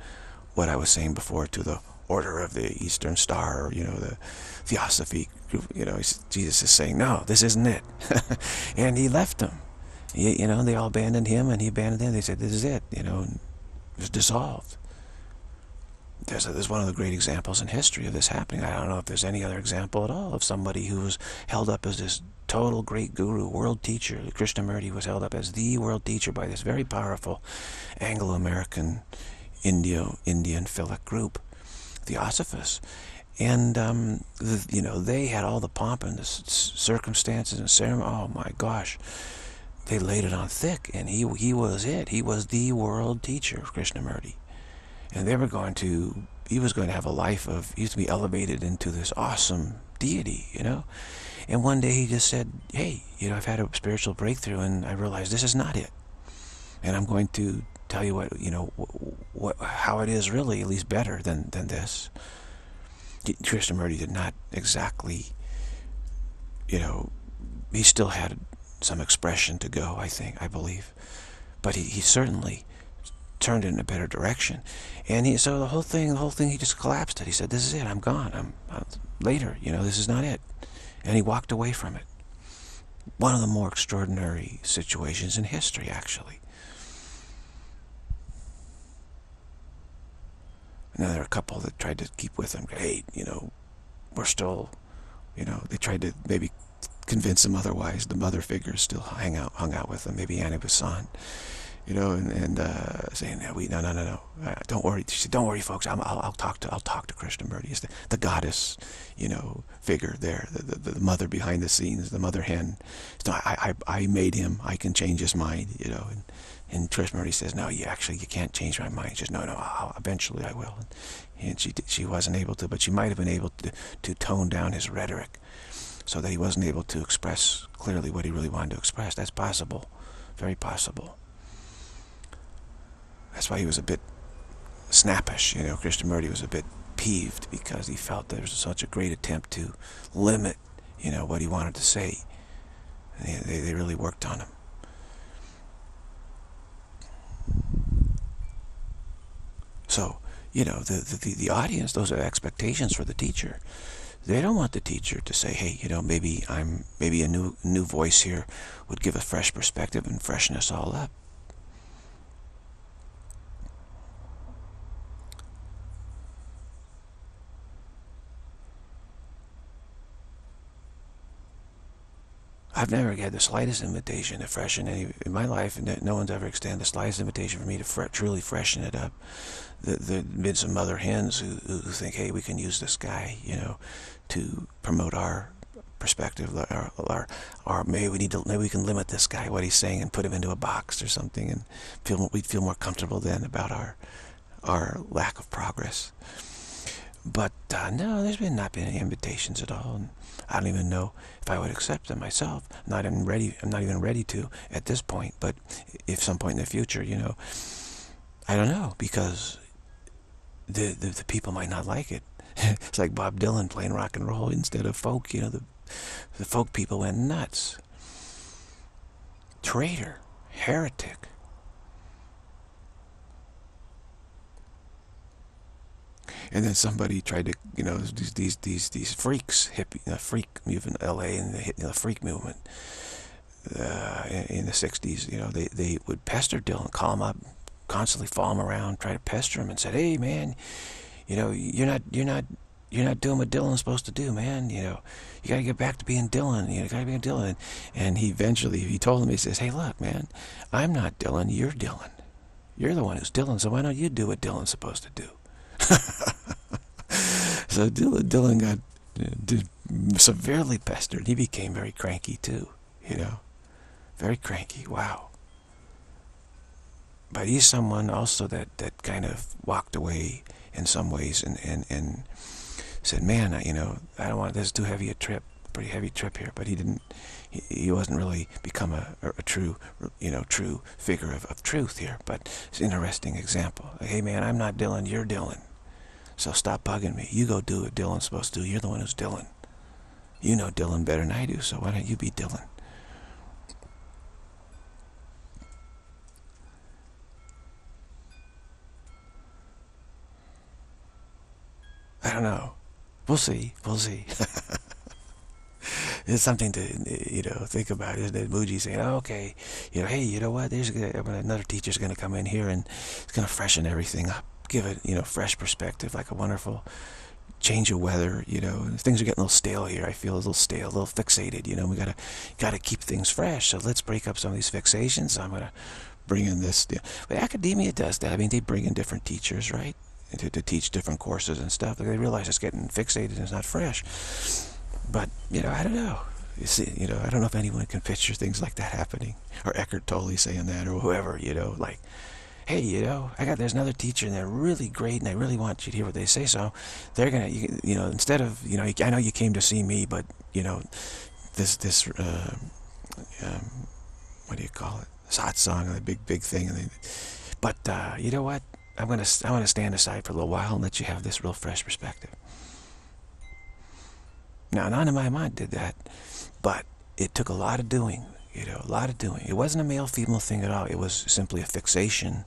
what I was saying before to the Order of the Eastern Star, or, the Theosophy group. Jesus is saying, no, this isn't it. And he left them. They all abandoned him, and he abandoned them. They said, this is it. And it was dissolved. There's one of the great examples in history of this happening. I don't know if there's any other example at all of somebody who was held up as this total great guru, world teacher. Krishnamurti was held up as the world teacher by this very powerful Anglo-American, Indian philic group. Theosophists, and they had all the pomp and the circumstances and ceremony. Oh my gosh, they laid it on thick, and he was it. He was the world teacher, Krishnamurti, and they were going to. He was going to have a life of. He was to be elevated into this awesome deity, And one day he just said, "Hey, I've had a spiritual breakthrough, and I realized this is not it, and I'm going to." Tell you what, how it is really, at least better than this. Krishnamurti did not exactly, he still had some expression to go, I believe. But he certainly turned it in a better direction. And so the whole thing, he just collapsed it. He said, this is it, I'm gone, I'm later, you know, this is not it. And he walked away from it. One of the more extraordinary situations in history, actually. And then there are a couple that tried to keep with him. Hey, you know, we're still, you know, they tried to maybe convince him otherwise. The mother figures still hung out with him, maybe Annie Besant, you know, and saying, no, don't worry. She said, don't worry, folks. I'll talk to Krishnamurti. It's the goddess, you know, figure there, the mother behind the scenes, the mother hen. So I made him. I can change his mind, you know. And Krishnamurti says, no, you can't change my mind. She says, no, eventually I will. And she wasn't able to, but she might have been able to tone down his rhetoric so that he wasn't able to express clearly what he really wanted to express. That's possible, very possible. That's why he was a bit snappish, you know. Krishnamurti was a bit peeved because he felt there was such a great attempt to limit, you know, what he wanted to say. And they really worked on him. So, you know, the audience, those are expectations for the teacher. They don't want the teacher to say, hey, you know, maybe a new voice here would give a fresh perspective and freshen us all up. I've never had the slightest invitation to freshen any in my life, and no one's ever extended the slightest invitation for me to truly freshen it up. There's been some mother hens who think, hey, we can use this guy, you know, to promote our perspective, or maybe we can limit this guy, what he's saying, and put him into a box or something, and we'd feel more comfortable then about our lack of progress. But no, there's not been any invitations at all. And I don't even know if I would accept them myself. I'm not even ready to at this point. But if some point in the future, you know, I don't know, because the people might not like it. It's like Bob Dylan playing rock and roll instead of folk. You know, the folk people went nuts. Traitor, heretic. And then somebody tried to, you know, these freaks, hippie, the freak movement, L.A. and the freak movement in the '60s. You know, they would pester Dylan, call him up, constantly follow him around, try to pester him, and said, "Hey, man, you know, you're not doing what Dylan's supposed to do, man. You know, you got to get back to being Dylan. You got to be Dylan." And he eventually, he told him, he says, "Hey, look, man, I'm not Dylan. You're Dylan. You're the one who's Dylan. So why don't you do what Dylan's supposed to do?" So Dylan got severely pestered. He became very cranky too, you know, very cranky. Wow. But he's someone also that kind of walked away in some ways and said, man, you know, I don't want this, is too heavy a trip, pretty heavy trip here. But he wasn't really become a true, you know, true figure of truth here. But it's an interesting example. Like, hey, man, I'm not Dylan. You're Dylan. So stop bugging me. You go do what Dylan's supposed to do. You're the one who's Dylan. You know Dylan better than I do, so why don't you be Dylan? I don't know. We'll see. We'll see. It's something to, you know, think about, isn't it? Muji saying, oh, okay, you know, hey, you know what? There's another teacher's going to come in here and it's going to freshen everything up. Give it, you know, fresh perspective, like a wonderful change of weather, you know. Things are getting a little stale here. I feel a little stale, a little fixated, you know. We gotta keep things fresh. So let's break up some of these fixations. So I'm gonna bring in this. You know. But academia does that. I mean, they bring in different teachers, right, to teach different courses and stuff. Like, they realize it's getting fixated and it's not fresh. But, you know, I don't know. You know, I don't know if anyone can picture things like that happening, or Eckhart Tolle saying that, or whoever, you know, like, hey, you know, there's another teacher, and they're really great, and I really want you to hear what they say. So they're gonna, you know, instead of, you know, I know you came to see me, but, you know, this what do you call it? Satsang, the big thing. But you know what? I'm gonna stand aside for a little while and let you have this real fresh perspective. Now, Anandamayi Ma did that, but it took a lot of doing. You know, a lot of doing. It wasn't a male-female thing at all. It was simply a fixation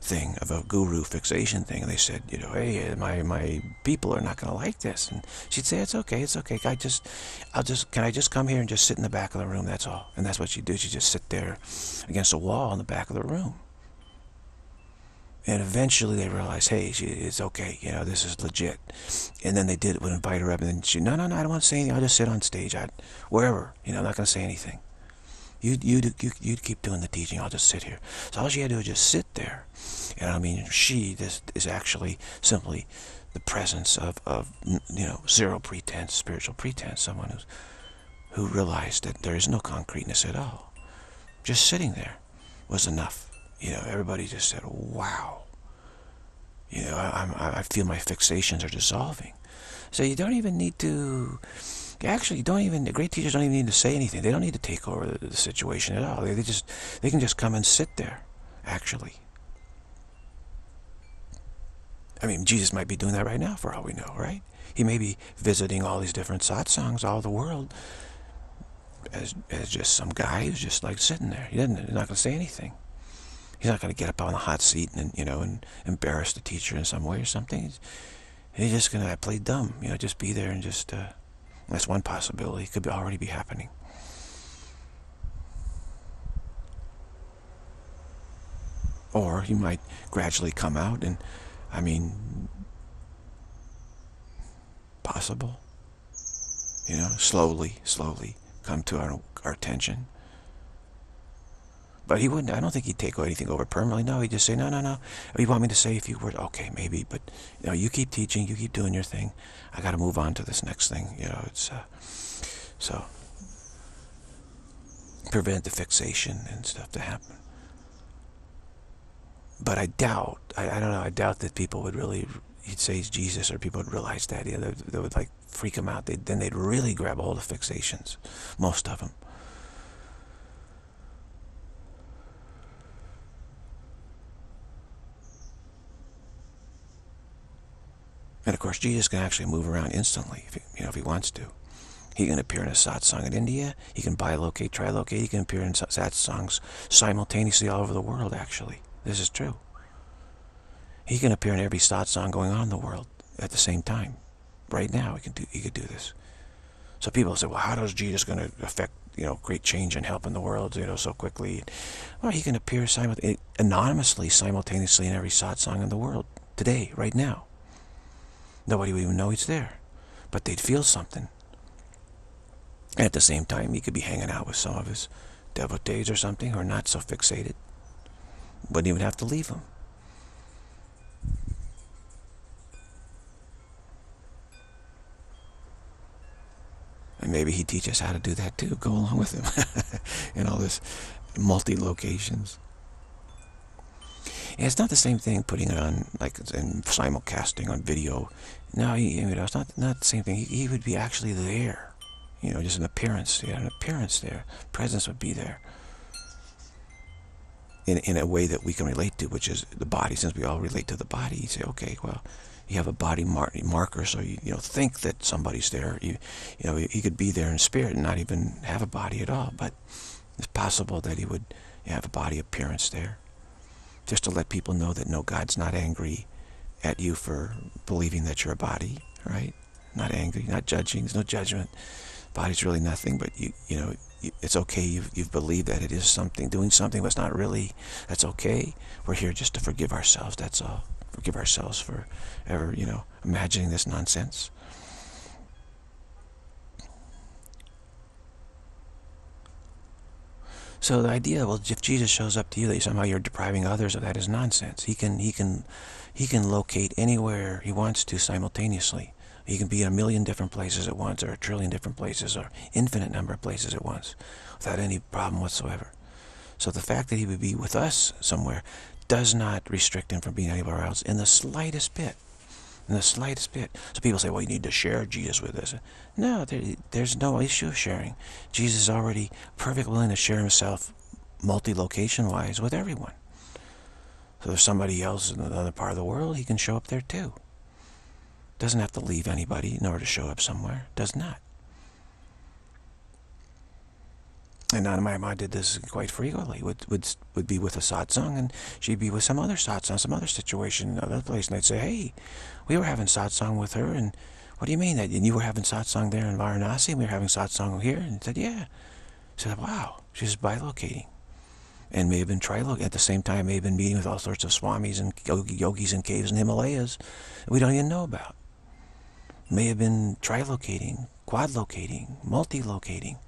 thing, of a guru fixation thing. And they said, you know, hey, my people are not going to like this. And she'd say, it's okay. Can I just come here and just sit in the back of the room? That's all. And that's what she'd do. She'd just sit there against a wall in the back of the room. And eventually they realized, hey, it's okay, you know, this is legit. And then they did would invite her up, and then she, no, I don't want to say anything. I'll just sit on stage, wherever, you know, I'm not going to say anything. You keep doing the teaching, I'll just sit here. So all she had to do was just sit there. And I mean, this is actually simply the presence of you know, zero pretense, spiritual pretense, someone who realized that there is no concreteness at all. Just sitting there was enough. You know, everybody just said, wow. You know, I feel my fixations are dissolving. So you don't even need to... Actually, the great teachers don't even need to say anything. They don't need to take over the situation at all. They can just come and sit there, actually. I mean, Jesus might be doing that right now, for all we know, right? He may be visiting all these different satsangs all the world as just some guy who's just like sitting there. He's not going to say anything. He's not going to get up on the hot seat and, you know, and embarrass the teacher in some way or something. He's just going to play dumb, you know, just be there and just... That's one possibility. It could already be happening. Or he might gradually come out and, I mean, possible. You know, slowly come to our attention. But he wouldn't, I don't think he'd take anything over permanently. No, he'd just say, no. You want me to say a few words? Okay, maybe, but you know, you keep teaching, you keep doing your thing. I got to move on to this next thing. You know, it's, so, prevent the fixation and stuff to happen. But I doubt, I don't know, I doubt that people would really, he'd say he's Jesus, or people would realize that. Yeah, they would like freak him out. Then they'd really grab hold of fixations, most of them. And of course, Jesus can actually move around instantly, if he wants to. He can appear in a satsang in India. He can bilocate, trilocate. He can appear in satsangs simultaneously all over the world, actually. This is true. He can appear in every satsang going on in the world at the same time. Right now, he could do this. So people say, well, how is Jesus going to affect, you know, great change and help in the world, you know, so quickly? Well, he can appear anonymously, simultaneously in every satsang in the world today, right now. Nobody would even know he's there, but they'd feel something. And at the same time, he could be hanging out with some of his devotees or something, who are not so fixated. Wouldn't even have to leave him. And maybe he'd teach us how to do that too, go along with him in all this multi-locations. It's not the same thing putting it on, like, in simulcasting on video. No, you know, it's not the same thing. He would be actually there. You know, just an appearance. He had an appearance there. Presence would be there. In a way that we can relate to, which is the body. Since we all relate to the body, you say, okay, well, you have a body marker, so you know, think that somebody's there. You know, he could be there in spirit and not even have a body at all. But it's possible that he would have a body appearance there, just to let people know that, no, God's not angry at you for believing that you're a body, right? Not angry, not judging, there's no judgment. Body's really nothing, but you know, it's okay, you've believed that it is something, doing something, but it's not really, that's okay. We're here just to forgive ourselves, that's all. Forgive ourselves for ever, you know, imagining this nonsense. So the idea, well, if Jesus shows up to you, that somehow you're depriving others of that is nonsense. He can locate anywhere he wants to simultaneously. He can be in a million different places at once, or a trillion different places, or infinite number of places at once, without any problem whatsoever. So the fact that he would be with us somewhere does not restrict him from being anywhere else in the slightest bit. In the slightest bit. So people say, well, you need to share Jesus with us. No, there's no issue of sharing. Jesus is already perfectly willing to share himself multi-location-wise with everyone. So if somebody else in another part of the world, he can show up there too. Doesn't have to leave anybody in order to show up somewhere. Does not. And Anandamayi Ma did this quite frequently, would be with a satsang, and she'd be with some other satsang, some other situation, another place, and I'd say, hey, we were having satsang with her, and what do you mean? And you were having satsang there in Varanasi, and we were having satsang here? And I said, yeah. She said, wow, she's bilocating. And may have been trilocating. At the same time, may have been meeting with all sorts of swamis and yogis and caves and Himalayas that we don't even know about. May have been trilocating, quadlocating, multi-locating.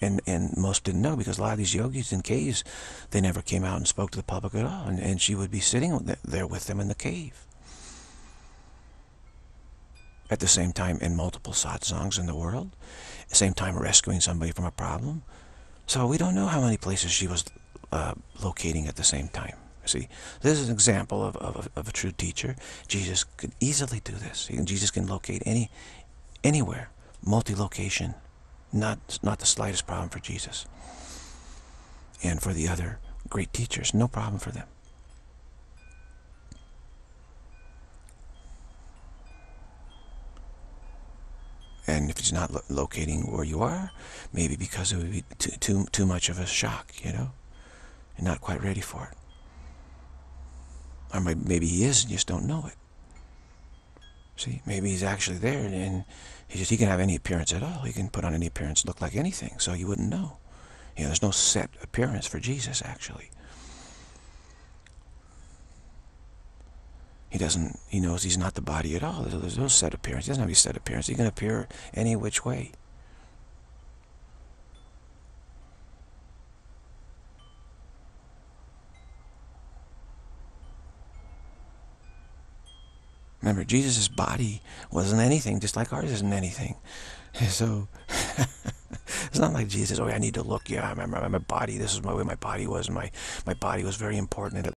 And most didn't know, because a lot of these yogis in caves, they never came out and spoke to the public at all. And she would be sitting there with them in the cave. At the same time, in multiple satsangs in the world. At the same time, rescuing somebody from a problem. So we don't know how many places she was locating at the same time. See, this is an example of a true teacher. Jesus could easily do this. Jesus can locate anywhere, multi-location. Not the slightest problem for Jesus. And for the other great teachers, no problem for them. And if he's not locating where you are, maybe because it would be too much of a shock, you know? You're not quite ready for it. Or maybe he is and you just don't know it. See, maybe he's actually there, and he can have any appearance at all. He can put on any appearance, look like anything, so you wouldn't know. You know, there's no set appearance for Jesus, actually. He knows he's not the body at all. There's no set appearance. He doesn't have any set appearance. He can appear any which way. Remember, Jesus' body wasn't anything, just like ours isn't anything. So, it's not like Jesus, oh, I need to look, yeah, I remember my body, this is the way my body was, and my body was very important.